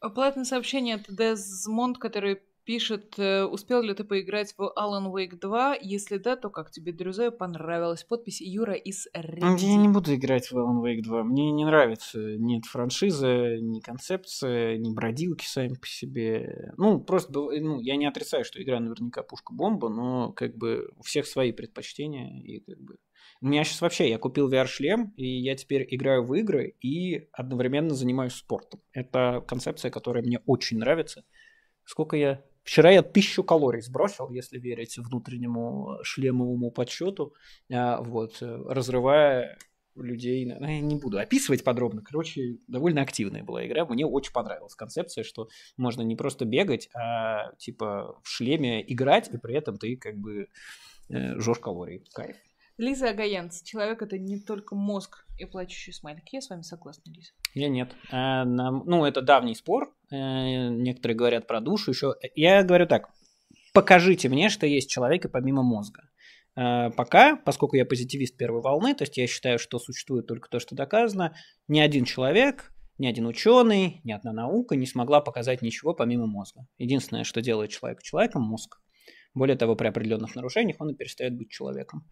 Платное сообщение от Дезмонд, который... пишет: успел ли ты поиграть в Алан Уэйк два? Если да, то как тебе, Дрюзею, понравилась? Подпись Юра из Ренди. Я не буду играть в Алан Уэйк два. Мне не нравится. Нет франшизы, ни концепции, ни бродилки сами по себе. Ну, просто, ну, я не отрицаю, что игра наверняка пушка-бомба, но как бы у всех свои предпочтения. И как бы... У меня сейчас вообще, я купил ви ар-шлем, и я теперь играю в игры и одновременно занимаюсь спортом. Это концепция, которая мне очень нравится. Сколько я... Вчера я тысячу калорий сбросил, если верить внутреннему шлемовому подсчету, вот, разрывая людей. Я не буду описывать подробно. Короче, довольно активная была игра. Мне очень понравилась концепция, что можно не просто бегать, а типа в шлеме играть, и при этом ты как бы жжешь калории. Кайф. Лиза Агаянц. Человек — это не только мозг и плачущий смайлик. Я с вами согласна, Лиза. Я нет. А, нам, ну, это давний спор. А, некоторые говорят про душу еще. Я говорю так. Покажите мне, что есть в человеке помимо мозга. А, пока, поскольку я позитивист первой волны, то есть я считаю, что существует только то, что доказано, ни один человек... Ни один ученый, ни одна наука не смогла показать ничего помимо мозга. Единственное, что делает человек человеком, — мозг. Более того, при определенных нарушениях он и перестает быть человеком.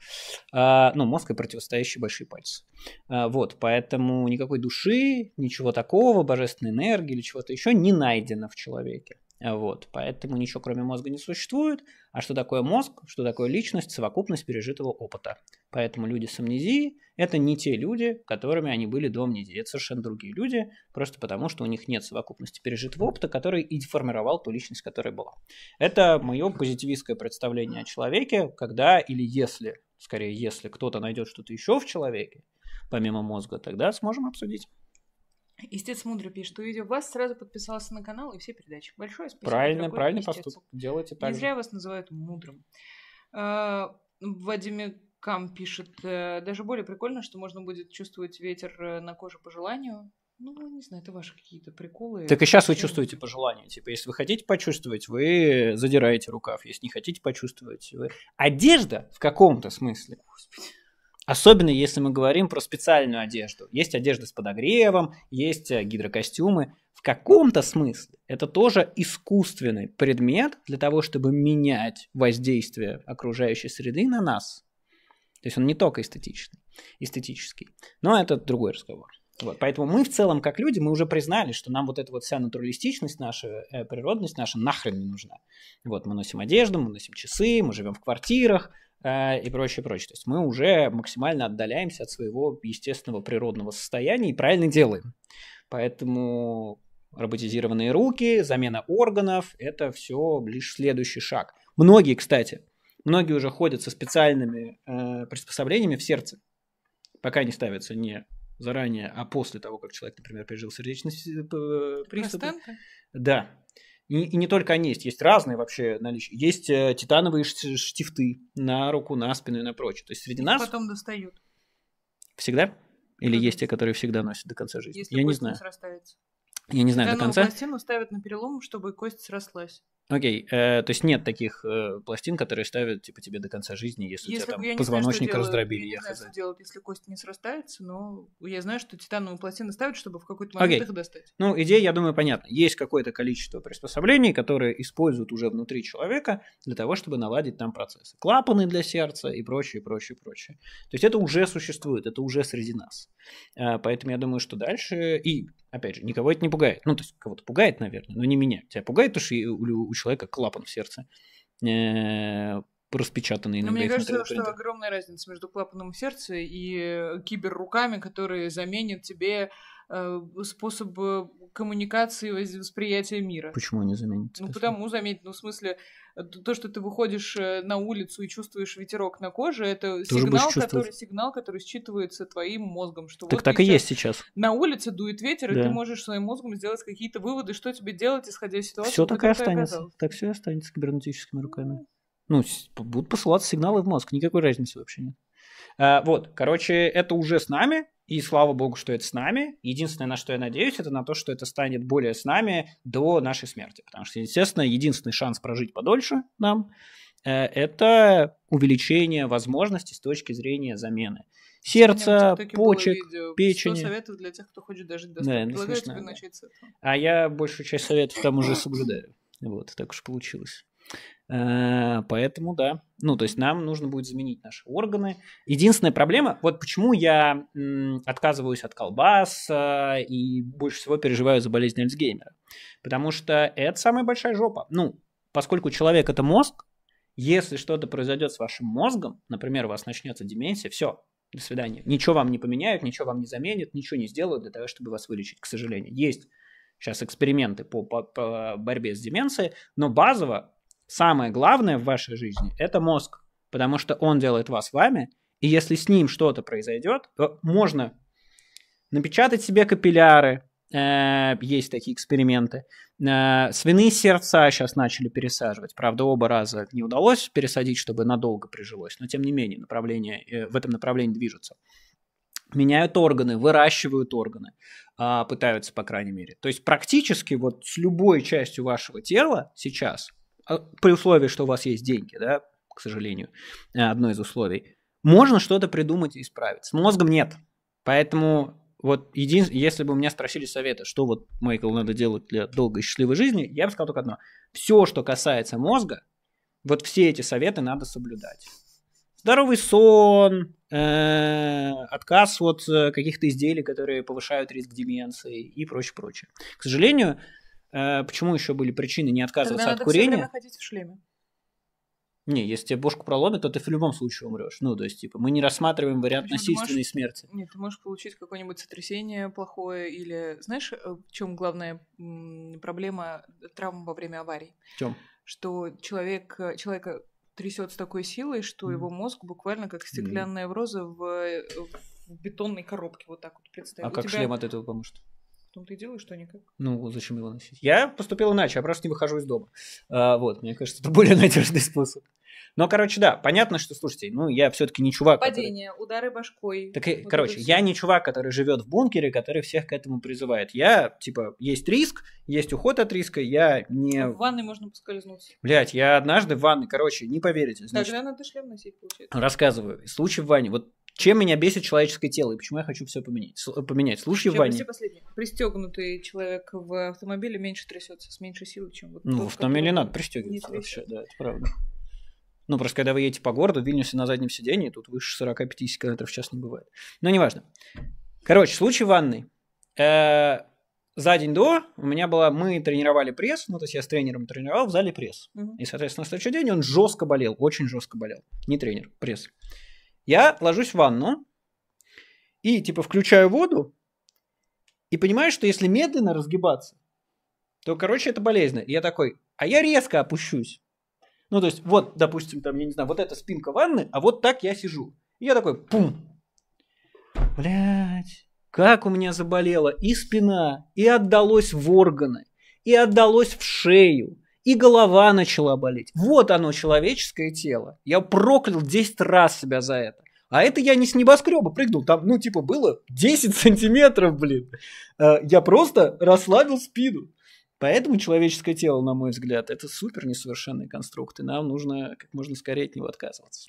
А, ну, мозг и противостоящие большие пальцы. А, вот, поэтому никакой души, ничего такого, божественной энергии или чего-то еще не найдено в человеке. А, вот, поэтому ничего кроме мозга не существует. А что такое мозг, что такое личность — совокупность пережитого опыта. Поэтому люди с амнезией – это не те люди, которыми они были до амнезии. Это совершенно другие люди, просто потому что у них нет совокупности пережитого опыта, который и формировал ту личность, которая была. Это мое позитивистское представление о человеке, когда или если, скорее если, кто-то найдет что-то еще в человеке, помимо мозга, тогда сможем обсудить. Истец мудро пишет: увидев вас, сразу подписался на канал и все передачи. Большое спасибо. Правильно, правильный поступок. Делайте так. Не зря вас называют мудрым. Вадим Кам пишет: даже более прикольно, что можно будет чувствовать ветер на коже по желанию. Ну, не знаю, это ваши какие-то приколы. Так и сейчас вы чувствуете пожелание. Типа, если вы хотите почувствовать, вы задираете рукав. Если не хотите почувствовать, вы... Одежда в каком-то смысле. Господи. Особенно, если мы говорим про специальную одежду. Есть одежда с подогревом, есть гидрокостюмы. В каком-то смысле это тоже искусственный предмет для того, чтобы менять воздействие окружающей среды на нас. То есть он не только эстетичный, эстетический. Но это другой разговор. Вот, поэтому мы в целом, как люди, мы уже признали, что нам вот эта вот вся натуралистичность наша, э, природность наша нахрен не нужна. Вот, мы носим одежду, мы носим часы, мы живем в квартирах э, и прочее, прочее. То есть мы уже максимально отдаляемся от своего естественного природного состояния и правильно делаем. Поэтому роботизированные руки, замена органов – это все лишь следующий шаг. Многие, кстати, многие уже ходят со специальными э, приспособлениями в сердце, пока не ставятся не... заранее, а после того, как человек, например, пережил сердечный приступ. Да. И, и не только они есть. Есть разные вообще наличия. Есть э, титановые штифты на руку, на спину и на прочее. То есть среди их нас... потом достают. Всегда? Или да. Есть те, которые всегда носят до конца жизни? Если я кость не знаю. Не срастается. Я не знаю до конца. Пластину ставят на перелом, чтобы кость срослась. Окей. Э, то есть нет таких э, пластин, которые ставят типа тебе до конца жизни, если, если у тебя там позвоночник раздробили. Я не знаю, что делать, если кость не срастается, но я знаю, что титановые пластины ставят, чтобы в какой-то момент их достать. Ну, идея, я думаю, понятна. Есть какое-то количество приспособлений, которые используют уже внутри человека для того, чтобы наладить там процессы. Клапаны для сердца и прочее, прочее, прочее. То есть это уже существует, это уже среди нас. Э, поэтому я думаю, что дальше... И, опять же, никого это не пугает. Ну, то есть кого-то пугает, наверное, но не меня. Тебя пугает, потому что у человека клапан в сердце, распечатанный иногда. Но мне кажется, что огромная разница между клапаном в сердце и киберруками, которые заменят тебе способ коммуникации и восприятия мира. Почему они заменят? Ну, потому заменят. Ну, в смысле, то, что ты выходишь на улицу и чувствуешь ветерок на коже, это сигнал который, сигнал, который считывается твоим мозгом. Что так вот так и есть сейчас. На улице дует ветер, да. И ты можешь своим мозгом сделать какие-то выводы, что тебе делать, исходя из ситуации. Все так и останется. Оказалась. Так все и останется с кибернетическими руками. Ну, будут посылаться сигналы в мозг. Никакой разницы вообще нет. А, вот, короче, это уже с нами. И слава богу, что это с нами. Единственное, на что я надеюсь, это на то, что это станет более с нами до нашей смерти. Потому что, естественно, единственный шанс прожить подольше нам э, – это увеличение возможностей с точки зрения замены. Сердца, почек, печени. Что советов для тех, кто хочет дожить до ста? Да, ну, смешно, тебе да. Начать с этого. А я большую часть советов там уже соблюдаю. Вот, так уж получилось. Поэтому, да. Ну, то есть нам нужно будет заменить наши органы. Единственная проблема, вот почему я м, отказываюсь от колбас э, и больше всего переживаю за болезнь Альцгеймера. Потому что это самая большая жопа. Ну, поскольку человек – это мозг, если что-то произойдет с вашим мозгом, например, у вас начнется деменция, все, до свидания. Ничего вам не поменяют, ничего вам не заменят, ничего не сделают для того, чтобы вас вылечить, к сожалению. Есть сейчас эксперименты по, по, по борьбе с деменцией, но базово самое главное в вашей жизни – это мозг, потому что он делает вас вами, и если с ним что-то произойдет, то можно напечатать себе капилляры, э, есть такие эксперименты, э, свиные сердца сейчас начали пересаживать, правда, оба раза не удалось пересадить, чтобы надолго прижилось, но тем не менее направление, э, в этом направлении движутся. Меняют органы, выращивают органы, э, пытаются, по крайней мере. То есть практически вот с любой частью вашего тела сейчас – при условии, что у вас есть деньги, да, к сожалению, одно из условий, можно что-то придумать и исправить. С мозгом нет. Поэтому вот един... если бы у меня спросили совета, что вот, Майкл, надо делать для долгой и счастливой жизни, я бы сказал только одно. Все, что касается мозга, вот все эти советы надо соблюдать. Здоровый сон, отказ от каких-то изделий, которые повышают риск деменции и прочее-прочее. К сожалению... Почему еще были причины не отказываться от курения? Тогда надо все время ходить в шлеме. Не, если тебе бошку проломят, то ты в любом случае умрешь. Ну, то есть, типа, мы не рассматриваем вариант насильственной смерти. Нет, ты можешь получить какое-нибудь сотрясение плохое или... Знаешь, в чем главная проблема травм во время аварий? В чем? Что человек, человека трясет с такой силой, что mm. его мозг буквально как стеклянная mm. роза в, в бетонной коробке. Вот так вот представить. А У как тебя... шлем от этого поможет? Ты делаешь, что никак. Ну, зачем его носить? Я поступил иначе, я просто не выхожу из дома. А, вот, мне кажется, это более надежный способ. Но, короче, да, понятно, что, слушайте, ну, я все-таки не чувак, Падение, который... удары башкой. Так, вот короче, я не чувак, который живет в бункере, который всех к этому призывает. Я, типа, есть риск, есть уход от риска, я не... В ванной можно поскользнуться. Блять, я однажды в ванной, короче, не поверите. Значит, тогда надо шлем носить, получается. Рассказываю. Случай в ванне. Вот чем меня бесит человеческое тело и почему я хочу все поменять. поменять. Слушай, в ванне. Пристегнутый человек в автомобиле меньше трясется, с меньшей силой, чем вот... Ну, тот, в автомобиле надо пристегиваться вообще, да, это правда. Ну, просто когда вы едете по городу, в Вильнюсе на заднем сидении, тут выше сорок-пятьдесят километров в час не бывает. Но неважно. Короче, случай в ванной. Э-э- за день до у меня была... Мы тренировали пресс, ну, то есть я с тренером тренировал в зале пресс. Угу. И, соответственно, на следующий день он жестко болел, очень жестко болел. Не тренер, пресс. Я ложусь в ванну и, типа, включаю воду и понимаю, что если медленно разгибаться, то, короче, это болезненно. И я такой, а я резко опущусь. Ну, то есть, вот, допустим, там, я не знаю, вот эта спинка ванны, а вот так я сижу. И я такой, пум. Блядь, как у меня заболела и спина, и отдалось в органы, и отдалось в шею, и голова начала болеть. Вот оно, человеческое тело. Я проклял десять раз себя за это. А это я не с небоскреба прыгнул. Там, ну, типа, было десять сантиметров, блин. Я просто расслабил спину. Поэтому человеческое тело, на мой взгляд, это супер несовершенный конструкт, и нам нужно как можно скорее от него отказываться.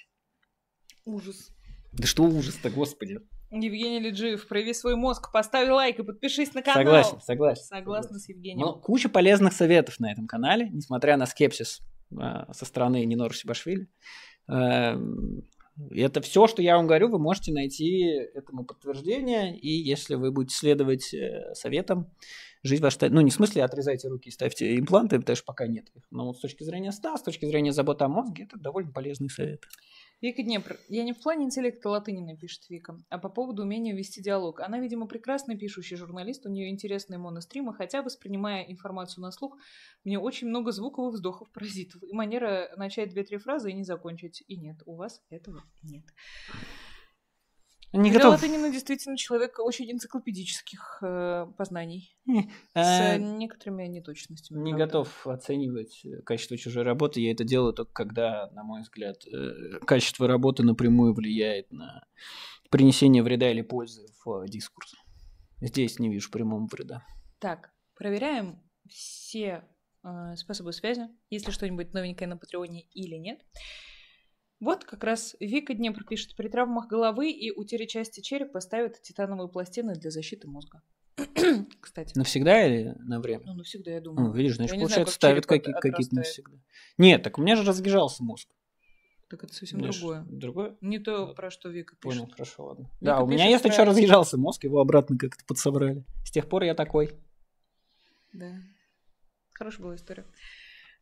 Ужас. Да что ужас-то, господи. Евгений Леджиев, прояви свой мозг, поставь лайк и подпишись на канал. Согласен, согласен. Согласна с Евгением. Ну, куча полезных советов на этом канале, несмотря на скепсис э, со стороны Нино Росебашвили. Э, это все, что я вам говорю, вы можете найти этому подтверждение, и если вы будете следовать э, советам, жизнь ваша... Ну, не в смысле, отрезайте руки и ставьте импланты, потому что пока нет их. Но вот с точки зрения сна, с точки зрения заботы о мозге, это довольно полезный совет. Вика Днепр. Я не в плане интеллекта Латынина, пишет Вика, а по поводу умения вести диалог. Она, видимо, прекрасно пишущий журналист, у нее интересные моностримы, хотя, воспринимая информацию на слух, мне очень много звуковых вздохов паразитов. И манера начать две-три фразы и не закончить. И нет, у вас этого нет. Не готов. Латынина действительно человек очень энциклопедических э, познаний. С некоторыми неточностями. Не готов оценивать качество чужой работы. Я это делаю только когда, на мой взгляд, качество работы напрямую влияет на принесение вреда или пользы в дискурс. Здесь не вижу прямого вреда. Так, проверяем все э, способы связи. Есть ли что-нибудь новенькое на Патреоне или нет. Вот как раз Вика Днепр пишет, при травмах головы и утере части черепа ставят титановые пластины для защиты мозга. Кстати. Навсегда или на время? Ну, навсегда, я думаю. Ну, видишь, значит, я получается, ставят какие-то навсегда. Нет, так у меня же разъезжался мозг. Так это совсем знаешь, другое. Другое? Не то, вот. Про что Вика пишет. Понял, хорошо, ладно. Вика да, у меня, если что, разъезжался мозг, его обратно как-то подсобрали. С тех пор я такой. Да. Хорошая была история.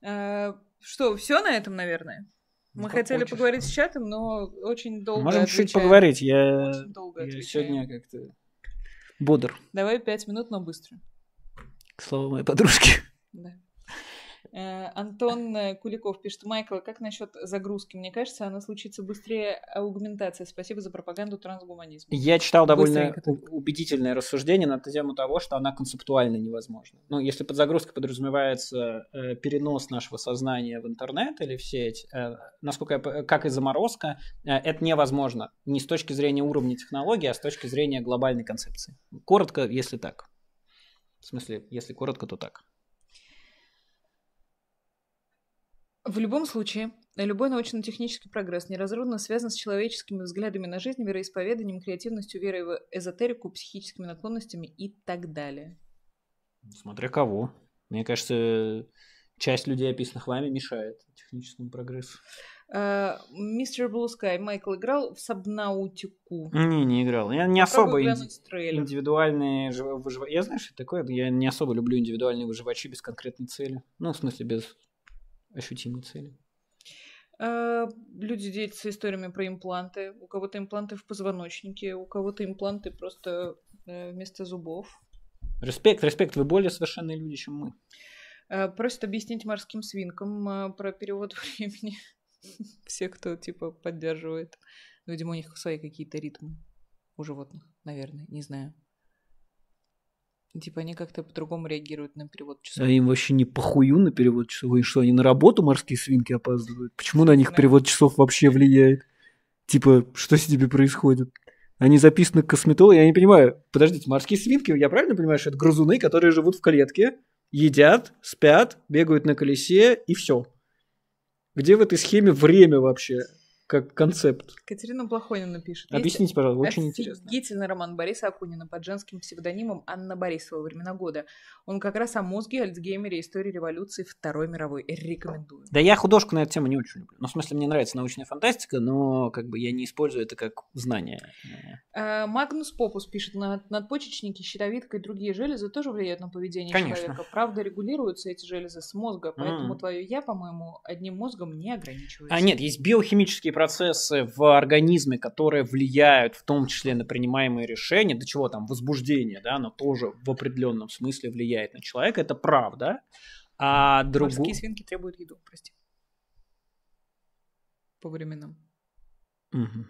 А, что, все на этом, наверное? Мы ну, хотели хочешь. поговорить с чатом, но очень долго Можем отвечаем. чуть поговорить, я, я сегодня как-то бодр. Давай пять минут, но быстро. К слову, моей подружке. Да. Э, Антон Куликов пишет, Майкл, как насчет загрузки? Мне кажется, она случится быстрее аугментации. Спасибо за пропаганду трансгуманизма. Я читал довольно Быстренько. убедительное рассуждение на тему того, что она концептуально невозможна. Ну, если под загрузкой подразумевается э, перенос нашего сознания в интернет или в сеть, э, насколько я, как и заморозка, э, это невозможно. Не с точки зрения уровня технологии, а с точки зрения глобальной концепции. Коротко, если так. В смысле, если коротко, то так. В любом случае, любой научно-технический прогресс неразрывно связан с человеческими взглядами на жизнь, вероисповеданием, креативностью, верой в эзотерику, психическими наклонностями и так далее. Смотря кого. Мне кажется, часть людей, описанных вами, мешает техническому прогрессу. Мистер Blue Sky. Майкл играл в сабнаутику? Не, не играл. Я не особо индивидуальные... Я знаю, что это такое. Я не особо люблю индивидуальные выживачи без конкретной цели. Ну, в смысле, без... ощутимые цели. А, люди делятся историями про импланты. У кого-то импланты в позвоночнике, у кого-то импланты просто э, вместо зубов. Респект, респект. Вы более совершенные люди, чем мы. А, просят объяснить морским свинкам а, про перевод времени. Все, кто типа поддерживает. Ну, видимо, у них свои какие-то ритмы у животных, наверное, не знаю. Типа они как-то по-другому реагируют на перевод часов. А им вообще не похую на перевод часов. И что, они на работу морские свинки опаздывают? Почему на них перевод часов вообще влияет? Типа, что с ними происходит? Они записаны к косметологу. Я не понимаю. Подождите, морские свинки, я правильно понимаю, что это грызуны, которые живут в клетке, едят, спят, бегают на колесе и все. Где в этой схеме время вообще? Как концепт. Катерина Плохонина пишет. Объясните, есть, пожалуйста, очень интересно. Офигительный роман Бориса Акунина под женским псевдонимом Анна Борисова «Времена года». Он как раз о мозге, альцгеймере, истории революции Второй мировой. Рекомендую. Да я художку на эту тему не очень люблю. Ну, в смысле, мне нравится научная фантастика, но как бы я не использую это как знание. А, Магнус Попус пишет. Надпочечники, щитовидка и другие железы тоже влияют на поведение Конечно. человека. Правда, регулируются эти железы с мозга, поэтому mm. твое «я», по-моему, одним мозгом не ограничивается. А нет, есть биохимические процессы в организме, которые влияют в том числе на принимаемые решения, до чего там возбуждение, да, оно тоже в определенном смысле влияет на человека, это правда. А другу... Морские свинки требуют еду, прости. По временам. Угу.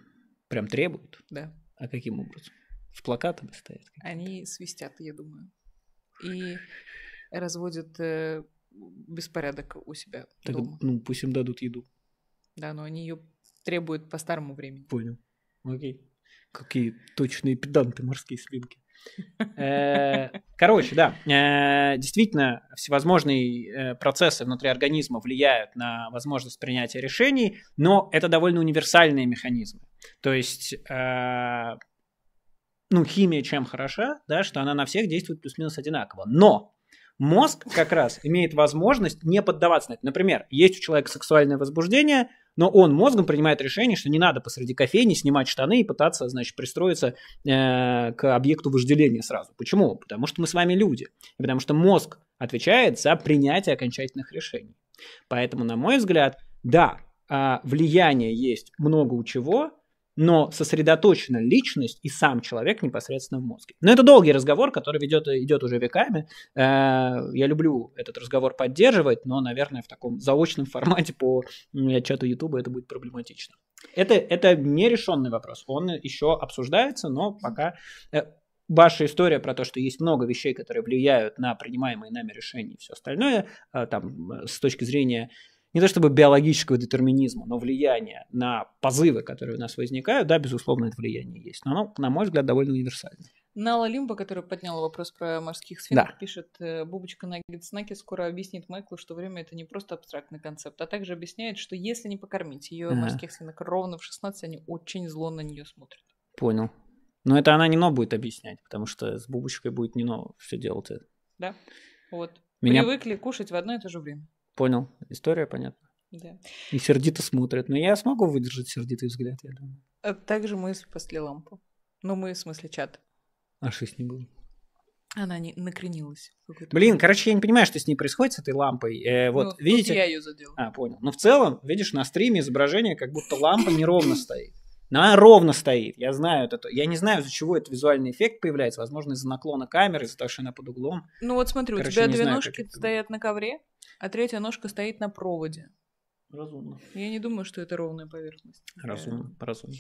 Прям требуют? Да. А каким образом? С плакатами стоят? Какие-то? Они свистят, я думаю. И разводят э, беспорядок у себя так, дома. Ну, пусть им дадут еду. Да, но они ее требуют по старому времени. Понял. Окей. Какие точные педанты морские свинки. Короче, да. Действительно, всевозможные процессы внутри организма влияют на возможность принятия решений, но это довольно универсальные механизмы. То есть, ну, химия чем хороша, да, что она на всех действует плюс-минус одинаково. Но мозг как раз имеет возможность не поддаваться на это. Например, есть у человека сексуальное возбуждение, но он мозгом принимает решение, что не надо посреди кофейни снимать штаны и пытаться, значит, пристроиться э, к объекту вожделения сразу. Почему? Потому что мы с вами люди. И потому что мозг отвечает за принятие окончательных решений. Поэтому, на мой взгляд, да, влияние есть много у чего, но сосредоточена личность и сам человек непосредственно в мозге. Но это долгий разговор, который ведет, идет уже веками. Я люблю этот разговор поддерживать, но, наверное, в таком заочном формате по чату Ютуба это будет проблематично. Это, это нерешенный вопрос. Он еще обсуждается, но пока... Ваша история про то, что есть много вещей, которые влияют на принимаемые нами решения и все остальное, там, с точки зрения... не то чтобы биологического детерминизма, но влияние на позывы, которые у нас возникают, да, безусловно, это влияние есть. Но оно, на мой взгляд, довольно универсальное. Нала Лимба, которая подняла вопрос про морских свинок, да. пишет, Бубочка Наггетснаки скоро объяснит Майклу, что время – это не просто абстрактный концепт, а также объясняет, что если не покормить ее ага. морских свинок ровно в шестнадцать, они очень зло на нее смотрят. Понял. Но это она Нино будет объяснять, потому что с Бубочкой будет Нино все делать. Да, вот. Меня... Привыкли кушать в одно и то же время. Понял. История понятна. Да. И сердито смотрят. Но я смогу выдержать сердитый взгляд, я думаю. А также мы спасли лампу. Ну, мы в смысле чат. А что с ней было? Она не накренилась. Блин, короче, я не понимаю, что с ней происходит, с этой лампой. Э, вот, ну, видите? Я ее задел. А, понял. Но в целом, видишь, на стриме изображение, как будто лампа неровно стоит. Но она ровно стоит. Я знаю это. Я не знаю, из-за чего этот визуальный эффект появляется. Возможно, из-за наклона камеры, из-за того, что она под углом. Ну вот смотри, короче, у тебя две знаю, ножки стоят на ковре, а третья ножка стоит на проводе. Разумно. Я не думаю, что это ровная поверхность. Разумно, я... разумно.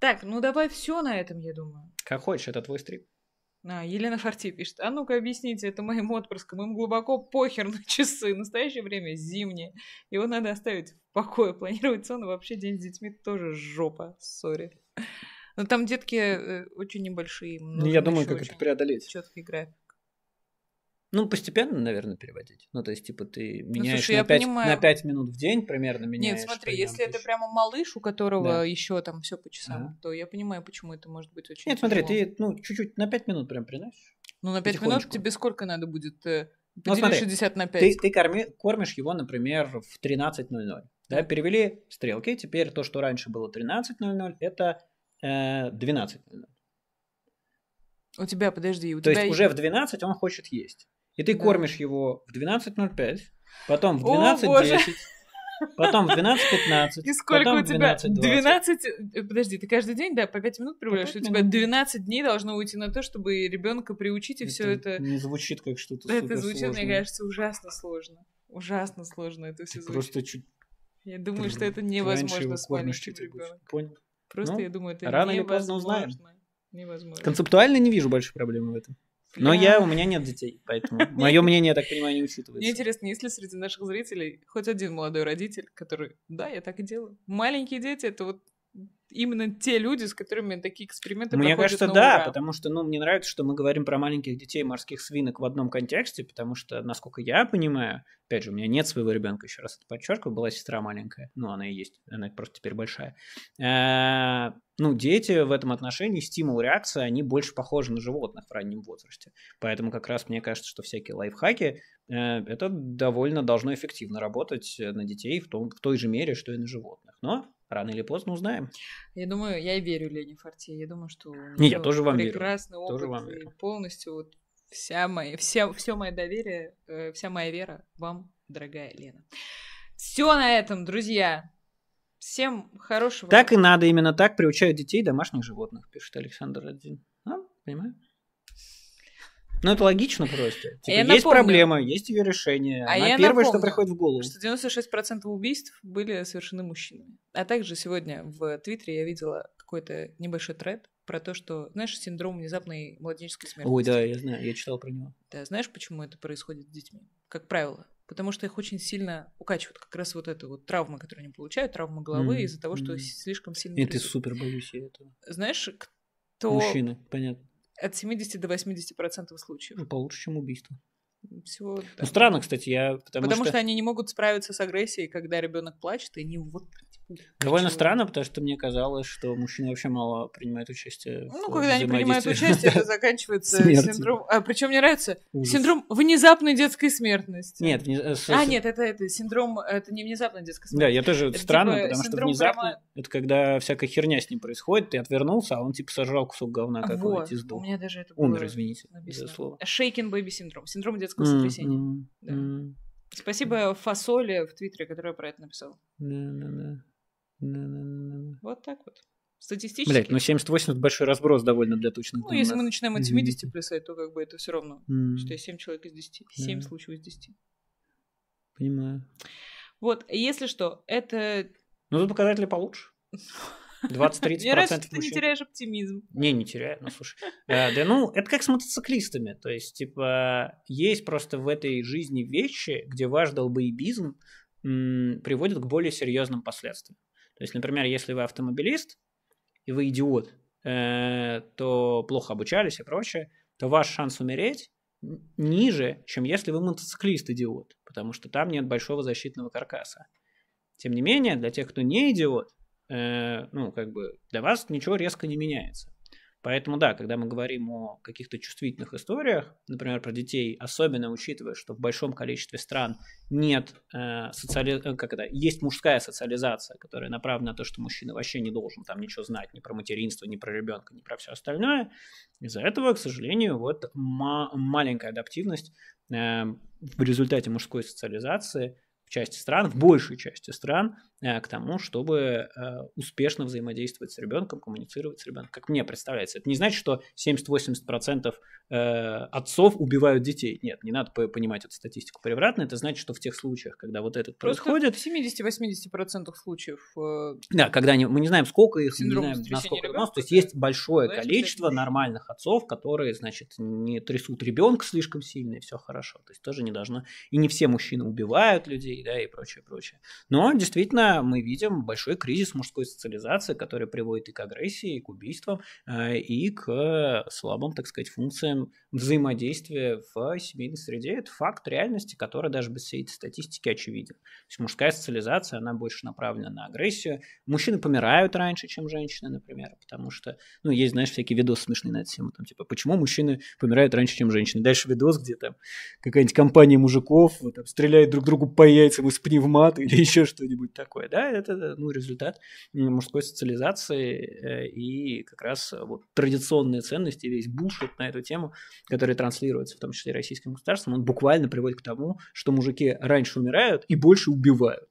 Так, ну давай все на этом, я думаю. Как хочешь, это твой стрим. А, Елена Фарти пишет. А ну-ка объясните, это моим отпрыском. Им глубоко похер на часы. В настоящее время зимнее. Его надо оставить в покое. Планировать сон и вообще день с детьми тоже жопа. Сори. Но там детки очень небольшие. Я думаю, как это преодолеть. Четкий график. Ну, постепенно, наверное, переводить. Ну, то есть, типа, ты меняешь ну, слушай, на, пять, на пять минут в день примерно меняешь. Нет, смотри, если это еще... прямо малыш, у которого да. еще там все по часам, да. то я понимаю, почему это может быть очень... Нет, тяжело. Смотри, ты, ну, чуть-чуть на пять минут прям приносишь. Ну, на пять минут тебе сколько надо будет? Подели ну, смотри, шестьдесят на пять. Ты, ты корми, кормишь его, например, в тринадцать ноль ноль. Да. да, перевели стрелки, теперь то, что раньше было тринадцать ноль ноль, это э, двенадцать ноль ноль. У тебя, подожди, у то тебя... То есть, есть, уже в двенадцать он хочет есть. И ты да. кормишь его в двенадцать ноль пять, потом в двенадцать десять, потом в двенадцать пятнадцать, и сколько потом у тебя? в двенадцать двадцать. Подожди, ты каждый день, да, по пять минут приводишь, у тебя двенадцать дней должно уйти на то, чтобы ребенка приучить, и это все это... Не звучит как что-то суперсложное. Это звучит, мне кажется, ужасно сложно. Ужасно сложно это все ты звучит. Просто чуть... Я думаю, ты, что это невозможно с маленьким ребенком. Понял. Просто, ну, я думаю, это рано невозможно. Рано или поздно узнаем. Невозможно. Концептуально не вижу большой проблемы в этом. Но я, у меня нет детей, поэтому мое мнение, я так понимаю, не учитывается. Мне интересно, есть ли среди наших зрителей хоть один молодой родитель, который, да, я так и делаю. Маленькие дети — это вот именно те люди, с которыми такие эксперименты проходят. Мне кажется, да, ура. Потому что, ну, мне нравится, что мы говорим про маленьких детей, морских свинок в одном контексте, потому что, насколько я понимаю, опять же, у меня нет своего ребенка, еще раз это подчеркиваю, была сестра маленькая, ну, она и есть, она просто теперь большая. Э-э- ну, дети в этом отношении, стимул, реакция, они больше похожи на животных в раннем возрасте, поэтому как раз мне кажется, что всякие лайфхаки, это довольно должно эффективно работать на детей в, том, в той же мере, что и на животных, но... Рано или поздно узнаем. Я думаю, я верю Лене Форте. Я думаю, что не, я тоже вам прекрасный верю. Опыт. Тоже вам верю. И полностью вот вся моя, вся, все мое доверие, э, вся моя вера вам, дорогая Лена. Все на этом, друзья. Всем хорошего. Так и надо, именно так приучают детей домашних животных, пишет Александр Один. А, понимаю. Ну, это логично просто. Типа, есть напомню, проблема, есть ее решение. А Она я первое, напомню, что приходит в голову. Что девяносто шесть процентов убийств были совершены мужчинами. А также сегодня в Твиттере я видела какой-то небольшой тред про то, что, знаешь, синдром внезапной младенческой смертности. Ой, да, я знаю, я читала про него. Да, знаешь, почему это происходит с детьми? Как правило. Потому что их очень сильно укачивают. Как раз вот эту вот травму, которую они получают, травма головы mm-hmm. из-за того, что mm-hmm. слишком сильно... Это супер боюсь я этого. Знаешь, кто... Мужчины, понятно. От семьдесят до восьмидесяти процентов случаев. Ну, получше, чем убийство. Всего так. Ну, странно, кстати, я... Потому, потому что... что они не могут справиться с агрессией, когда ребенок плачет, и не вот... Типа, довольно ничего. Странно, потому что мне казалось, что мужчины вообще мало принимают участие. Ну, в когда они принимают участие, это заканчивается синдром... А, причем мне нравится ужас. Синдром внезапной детской смертности. Нет, вне... А, нет, это, это синдром... Это не внезапная детская смертность. Да, я тоже это странно, типа, потому что внезапно... Промо... Это когда всякая херня с ним происходит, ты отвернулся, а он типа сожрал кусок говна какого-нибудь вот. Из дома. У меня даже это умер, было извините, написано. За слово. Shaken baby синдром. Синдром детского сотрясение. Mm-hmm. Да. Mm-hmm. Спасибо Фасоле в Твиттере, которая про это написала. Mm-hmm. Mm-hmm. Вот так вот. Статистически. Блять, ну семьдесят восемьдесят большой разброс довольно для точных. Ну, данных. Если мы начинаем от семидесяти плясать, то как бы это все равно. Mm-hmm. Что семь человек из десяти. семь mm-hmm. случаев из десяти. Понимаю. Вот, если что, это... Ну, тут показатели получше. двадцать-тридцать процентов мне нравится, что ты не теряешь оптимизм. Не, не теряю, ну слушай. Да, ну, это как с мотоциклистами. То есть, типа, есть просто в этой жизни вещи, где ваш долбоебизм приводит к более серьезным последствиям. То есть, например, если вы автомобилист, и вы идиот, то плохо обучались и прочее, то ваш шанс умереть ниже, чем если вы мотоциклист-идиот, потому что там нет большого защитного каркаса. Тем не менее, для тех, кто не идиот, ну, как бы для вас ничего резко не меняется. Поэтому, да, когда мы говорим о каких-то чувствительных историях, например, про детей, особенно учитывая, что в большом количестве стран нет, э, социали... как это? Есть мужская социализация, которая направлена на то, что мужчина вообще не должен там ничего знать ни про материнство, ни про ребенка, ни про все остальное. Из-за этого, к сожалению, вот ма- маленькая адаптивность э, в результате мужской социализации части стран, в большей части стран, к тому, чтобы успешно взаимодействовать с ребенком, коммуницировать с ребенком, как мне представляется. Это не значит, что семьдесят-восемьдесят процентов отцов убивают детей. Нет, не надо понимать эту статистику превратно. Это значит, что в тех случаях, когда вот этот просто происходит... в семидесяти-восьмидесяти процентах случаев... Да, когда не, мы не знаем, сколько их, не знаем, насколько ребенка, нас, то есть есть большое знаешь, количество нормальных отцов, которые, значит, не трясут ребенка слишком сильно, и все хорошо. То есть тоже не должно... И не все мужчины убивают людей, да, и прочее, прочее. Но действительно мы видим большой кризис мужской социализации, который приводит и к агрессии, и к убийствам, и к слабым, так сказать, функциям взаимодействия в семейной среде. Это факт реальности, который даже без всей этой статистики очевиден. То есть мужская социализация, она больше направлена на агрессию. Мужчины помирают раньше, чем женщины, например, потому что, ну, есть, знаешь, всякие видосы смешные на эту тему, там, типа, почему мужчины помирают раньше, чем женщины. Дальше видос, где там какая-нибудь компания мужиков вот, там, стреляет друг другу по яйцам, из пневмат или еще что-нибудь такое, да, это, ну, результат мужской социализации и как раз вот традиционные ценности, весь булшит на эту тему, который транслируется в том числе российским государством, он буквально приводит к тому, что мужики раньше умирают и больше убивают,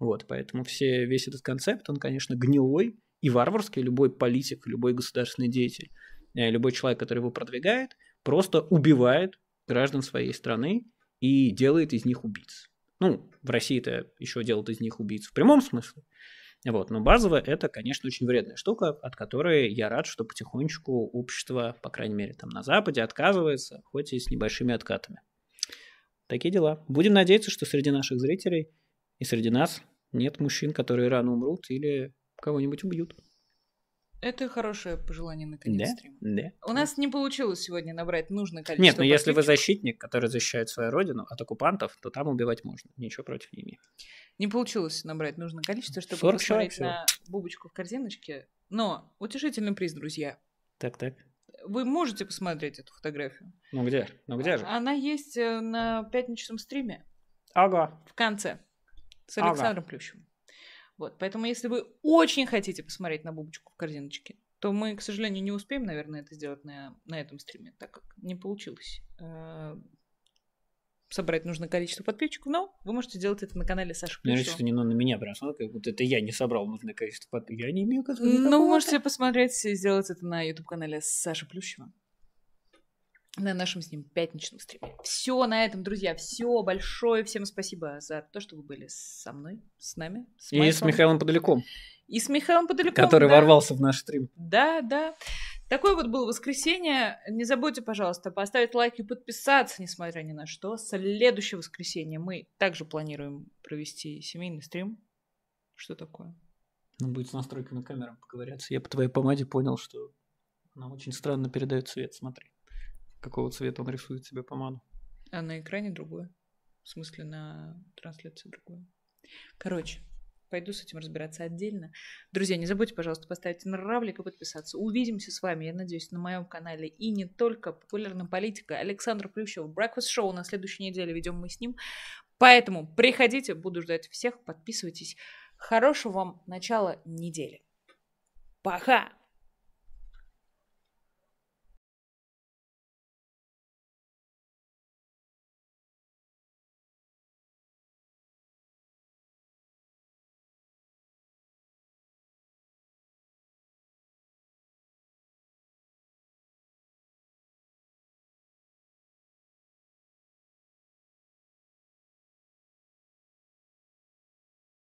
вот, поэтому все, весь этот концепт, он, конечно, гнилой и варварский, любой политик, любой государственный деятель, любой человек, который его продвигает, просто убивает граждан своей страны и делает из них убийц. Ну, в России-то еще делают из них убийц в прямом смысле, Вот. Но базовая это, конечно, очень вредная штука, от которой я рад, что потихонечку общество, по крайней мере, там на Западе отказывается, хоть и с небольшими откатами. Такие дела. Будем надеяться, что среди наших зрителей и среди нас нет мужчин, которые рано умрут или кого-нибудь убьют. Это хорошее пожелание на конец да? стрима. Да. У да. нас не получилось сегодня набрать нужное количество. Нет, но подписчиков. Если вы защитник, который защищает свою родину от оккупантов, то там убивать можно. Ничего против не имею. Не получилось набрать нужное количество, чтобы посмотреть всего. На бубочку в корзиночке. Но утешительный приз, друзья. Так, так. Вы можете посмотреть эту фотографию. Ну где? Ну где же? Она есть на пятничном стриме. Ага. В конце. С Александром ага. Плющевым. Вот, поэтому если вы очень хотите посмотреть на бубочку в корзиночке, то мы, к сожалению, не успеем, наверное, это сделать на, на этом стриме, так как не получилось э- собрать нужное количество подписчиков, но вы можете сделать это на канале Саши Плющева. Наверное, что не на меня прям смотрит, как будто это я не собрал нужное количество подписчиков, я не имею к этому никакого. Ну, вы можете посмотреть и сделать это на YouTube-канале Саши Плющева. На нашем с ним пятничном стриме. Все на этом, друзья. Все большое. Всем спасибо за то, что вы были со мной, с нами. С И с Михаилом Подоляком. И с Михаилом Подоляком. Который да. ворвался в наш стрим. Да, да. Такое вот было воскресенье. Не забудьте, пожалуйста, поставить лайк и подписаться, несмотря ни на что. Следующее воскресенье мы также планируем провести семейный стрим. Что такое? Ну, будет с настройками камеры поговориться. Я по твоей помаде понял, что она очень странно передает цвет. Смотри. Какого цвета он рисует себе помаду. А на экране другое. В смысле, на трансляции другое. Короче, пойду с этим разбираться отдельно. Друзья, не забудьте, пожалуйста, поставить нравлик и подписаться. Увидимся с вами, я надеюсь, на моем канале. И не только популярная политика. Александр Плющев. Breakfast Show на следующей неделе ведем мы с ним. Поэтому приходите, буду ждать всех. Подписывайтесь. Хорошего вам начала недели. Пока!